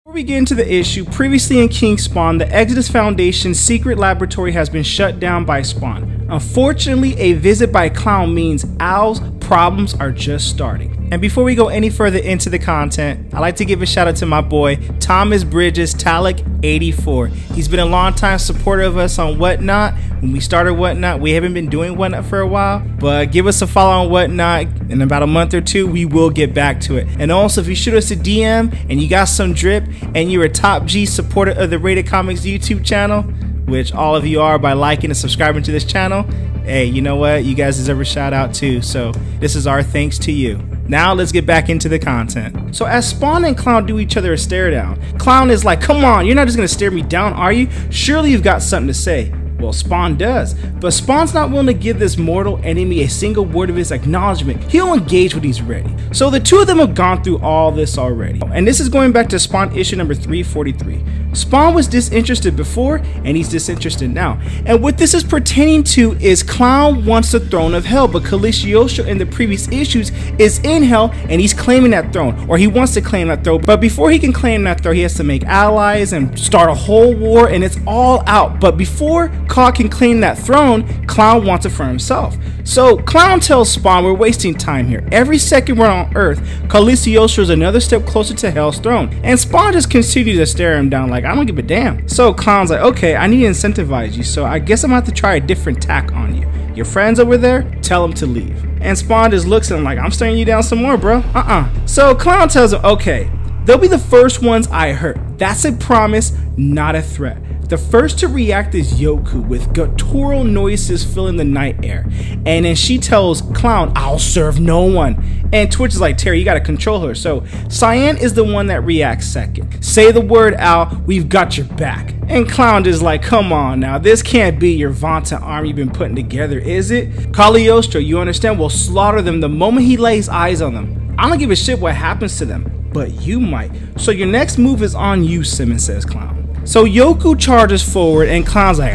Before we get into the issue, previously in King Spawn, the Exodus Foundation's secret laboratory has been shut down by Spawn. Unfortunately, a visit by Clown means Al's problems are just starting. And before we go any further into the content, I'd like to give a shout out to my boy, Thomas Bridges, Talik84. He's been a long time supporter of us on Whatnot. When we started Whatnot, we haven't been doing Whatnot for a while, but give us a follow on Whatnot. In about a month or two, we will get back to it. And also, if you shoot us a DM and you got some drip and you're a top G supporter of the Rated Comics YouTube channel, which all of you are by liking and subscribing to this channel, hey, you know what? You guys deserve a shout out too. So this is our thanks to you. Now let's get back into the content. So as Spawn and Clown do each other a stare down, Clown is like, come on, you're not just gonna stare me down, are you? Surely you've got something to say. Well, Spawn does, but Spawn's not willing to give this mortal enemy a single word of his acknowledgement. He'll engage when he's ready. So the two of them have gone through all this already. And this is going back to Spawn issue number 343. Spawn was disinterested before, and he's disinterested now. And what this is pertaining to is Clown wants the throne of hell, but Cogliostro in the previous issues is in hell, and he's claiming that throne, or he wants to claim that throne. But before he can claim that throne, he has to make allies and start a whole war, and it's all out. But before Clown can claim that throne, Clown wants it for himself. So Clown tells Spawn, we're wasting time here. Every second we're on Earth, Cogliostro is another step closer to Hell's throne. And Spawn just continues to stare him down like, I don't give a damn. So Clown's like, okay, I need to incentivize you, so I guess I'm gonna have to try a different tack on you. Your friends over there, tell them to leave. And Spawn just looks at him like, I'm staring you down some more, bro. So Clown tells him, okay, they'll be the first ones I hurt. That's a promise, not a threat. The first to react is Yoku, with guttural noises filling the night air. And then she tells Clown, I'll serve no one. And Twitch is like, Terry, you gotta control her. So Cyan is the one that reacts second. Say the word, Al, we've got your back. And Clown is like, come on now, this can't be your vaunted arm you've been putting together, is it? Cogliostro, you understand, will slaughter them the moment he lays eyes on them. I don't give a shit what happens to them, but you might. So your next move is on you, Simmons, says Clown. So Yoku charges forward, and Clown's like,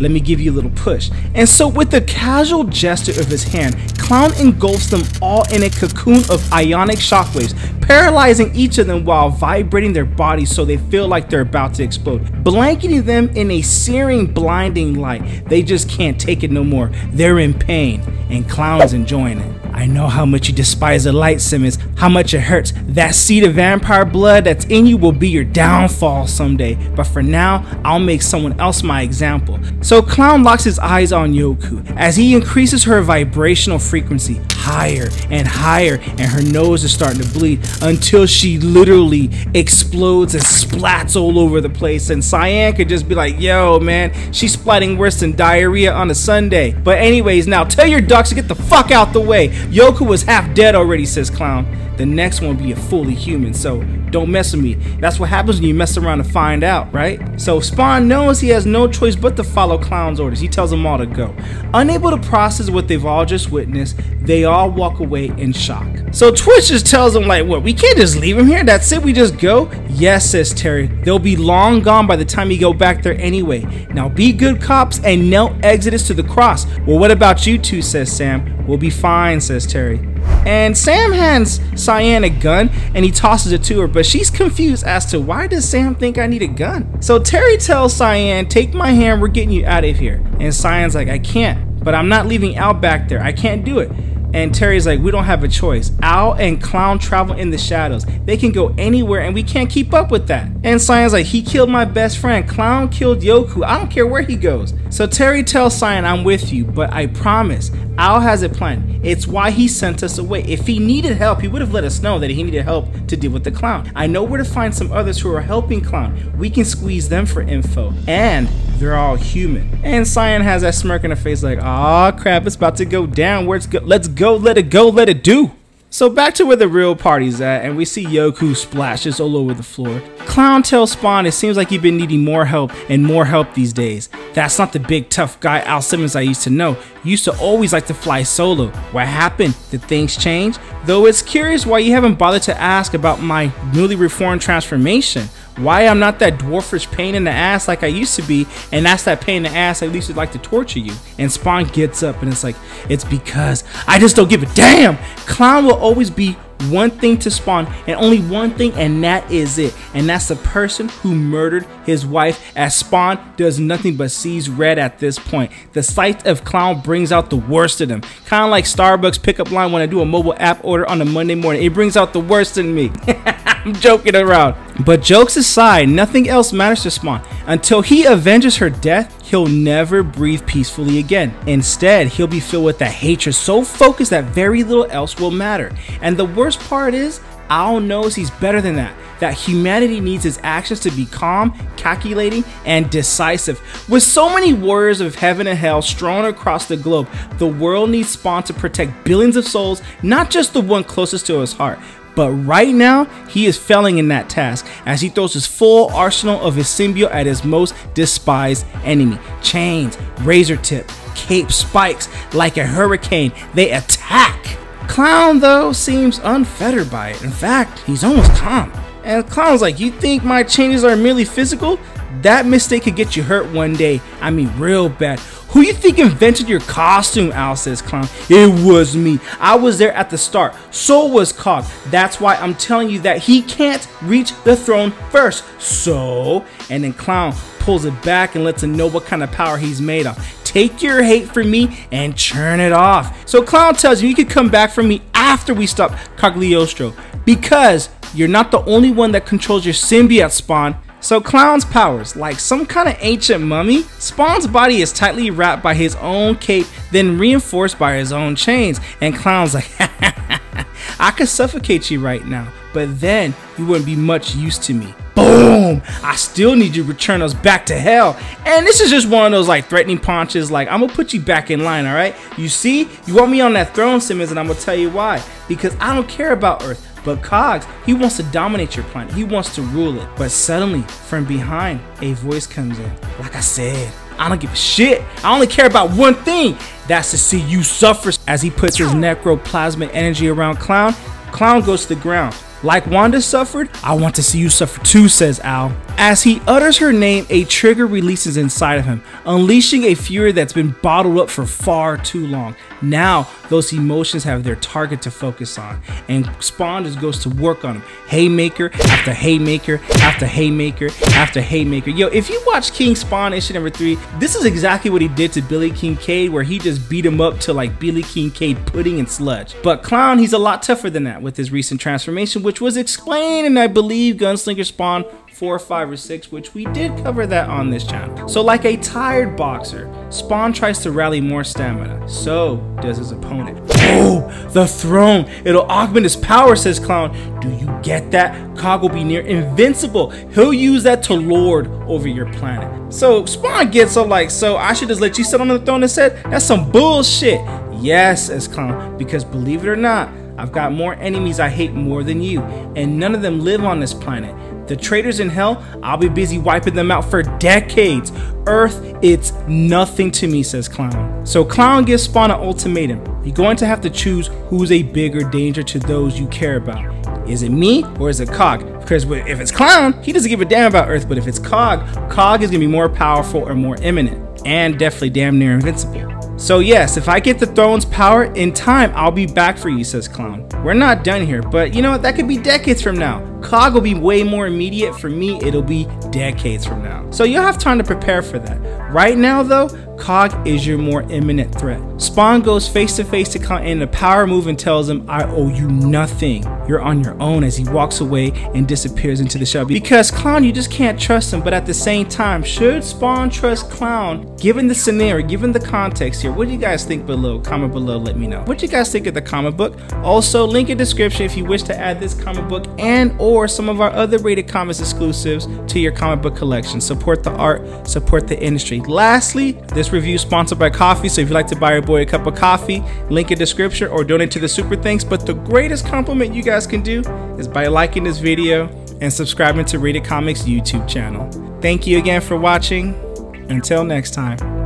let me give you a little push. And so with the casual gesture of his hand, Clown engulfs them all in a cocoon of ionic shockwaves, paralyzing each of them while vibrating their bodies so they feel like they're about to explode, blanketing them in a searing, blinding light. They just can't take it no more. They're in pain, and Clown's enjoying it. I know how much you despise the light, Simmons, how much it hurts. That seed of vampire blood that's in you will be your downfall someday, but for now, I'll make someone else my example. So Clown locks his eyes on Yoku as he increases her vibrational frequency higher and higher, and her nose is starting to bleed until she literally explodes and splats all over the place, and Cyan could just be like, yo man, she's splatting worse than diarrhea on a Sunday. But anyways, now tell your ducks to get the fuck out the way. Yoku was half dead already, says Clown. The next one will be a fully human, so don't mess with me. That's what happens when you mess around and find out, right? So Spawn knows he has no choice but to follow Clown's orders. He tells them all to go. Unable to process what they've all just witnessed, they all walk away in shock. So Twitch just tells them, like, what, we can't just leave him here? That's it, we just go? Yes, says Terry. They'll be long gone by the time you go back there anyway. Now be good cops and nail Exodus to the cross. Well, what about you two, says Sam. We'll be fine, says Terry. And Sam hands Cyan a gun and he tosses it to her, but she's confused as to why does Sam think I need a gun? So Terry tells Cyan, take my hand, we're getting you out of here. And Cyan's like, I can't, but I'm not leaving Al back there, I can't do it. And Terry's like, we don't have a choice. Al and Clown travel in the shadows. They can go anywhere and we can't keep up with that. And Cyan's like, he killed my best friend. Clown killed Yoku. I don't care where he goes. So Terry tells Cyan, I'm with you, but I promise, Al has a plan. It's why he sent us away. If he needed help, he would have let us know that he needed help to deal with the Clown. I know where to find some others who are helping Clown. We can squeeze them for info. And they're all human. And Cyan has that smirk in her face like, aw, crap, it's about to go down. Where it's go, let's go, let it do. So back to where the real party's at, and we see Yoku splashes all over the floor. Clown tells Spawn, it seems like you've been needing more help and more help these days. That's not the big tough guy Al Simmons I used to know. Used to always like to fly solo. What happened? Did things change? Though it's curious why you haven't bothered to ask about my newly reformed transformation. Why I'm not that dwarfish pain in the ass like I used to be, and that's that pain in the ass I used to like to torture you. And Spawn gets up and it's like, it's because I just don't give a damn. Clown will always be one thing to Spawn and only one thing, and that is it. And that's the person who murdered his wife, as Spawn does nothing but sees red at this point. The sight of Clown brings out the worst in him. Kind of like Starbucks pickup line when I do a mobile app order on a Monday morning. It brings out the worst in me. I'm joking around. But jokes aside, nothing else matters to Spawn. Until he avenges her death, he'll never breathe peacefully again. Instead, he'll be filled with that hatred so focused that very little else will matter. And the worst part is, Al knows he's better than that. That humanity needs his actions to be calm, calculating, and decisive. With so many warriors of heaven and hell strewn across the globe, the world needs Spawn to protect billions of souls, not just the one closest to his heart. But right now, he is failing in that task as he throws his full arsenal of his symbiote at his most despised enemy. Chains, razor tip, cape spikes, like a hurricane, they attack. Clown, though, seems unfettered by it. In fact, he's almost calm. And Clown's like, you think my changes are merely physical? That mistake could get you hurt one day. I mean, real bad. Who you think invented your costume, Al, says Clown. It was me. I was there at the start. So was Cog. That's why I'm telling you that he can't reach the throne first. So, and then Clown pulls it back and lets him know what kind of power he's made of. Take your hate for me and churn it off. So Clown tells you, you could come back for me after we stop Cogliostro, because you're not the only one that controls your symbiote, Spawn. So Clown's powers, like some kind of ancient mummy, Spawn's body is tightly wrapped by his own cape, then reinforced by his own chains. And Clown's like, I could suffocate you right now, but then you wouldn't be much use to me. Boom! I still need you to return us back to hell. And this is just one of those like threatening punches, like, I'm gonna put you back in line, alright? You see, you want me on that throne, Simmons, and I'm gonna tell you why. Because I don't care about Earth. But Cogs, he wants to dominate your planet. He wants to rule it. But suddenly, from behind, a voice comes in. Like I said, I don't give a shit. I only care about one thing. That's to see you suffer. As he puts his necroplasmic energy around Clown, Clown goes to the ground. Like Wanda suffered, I want to see you suffer too, says Al. As he utters her name, a trigger releases inside of him, unleashing a fury that's been bottled up for far too long. Now, those emotions have their target to focus on, and Spawn just goes to work on him. Haymaker after haymaker after haymaker after haymaker. Yo, if you watch King Spawn issue number 3, this is exactly what he did to Billy Kincaid, where he just beat him up to like Billy Kincaid pudding and sludge. But Clown, he's a lot tougher than that with his recent transformation, which was explained in, I believe, Gunslinger Spawn 4, 5, or 6, which we did cover that on this channel. So like a tired boxer, Spawn tries to rally more stamina. So does his opponent. Oh, the throne. It'll augment his power, says Clown. Do you get that? Cog will be near invincible. He'll use that to lord over your planet. So Spawn gets up like, so I should just let you sit on the throne and said, that's some bullshit. Yes, says Clown, because believe it or not, I've got more enemies I hate more than you, and none of them live on this planet. The traitors in hell, I'll be busy wiping them out for decades. Earth, it's nothing to me, says Clown. So Clown gives Spawn an ultimatum. You're going to have to choose who's a bigger danger to those you care about. Is it me or is it Cog? Because if it's Clown, he doesn't give a damn about Earth, but if it's Cog, Cog is gonna be more powerful or more imminent, and definitely damn near invincible. So yes, if I get the throne's power in time, I'll be back for you, says Clown. We're not done here, but you know what? That could be decades from now. Cog will be way more immediate. For me, it'll be decades from now. So you'll have time to prepare for that. Right now though, Cog is your more imminent threat. Spawn goes face to face to Clown in the power move and tells him, I owe you nothing. You're on your own, as he walks away and disappears into the shadow. Because Clown, you just can't trust him, but at the same time, should Spawn trust Clown? Given the scenario, given the context here, what do you guys think below? Comment below, let me know. What do you guys think of the comic book? Also, link in description if you wish to add this comic book and or some of our other Rated Comics exclusives to your comic book collection. Support the art, support the industry. Lastly, this review is sponsored by coffee, so if you'd like to buy your boy a cup of coffee, link in description or donate to the super thanks. But the greatest compliment you guys can do is by liking this video and subscribing to Rated Comics YouTube channel. Thank you again for watching. Until next time.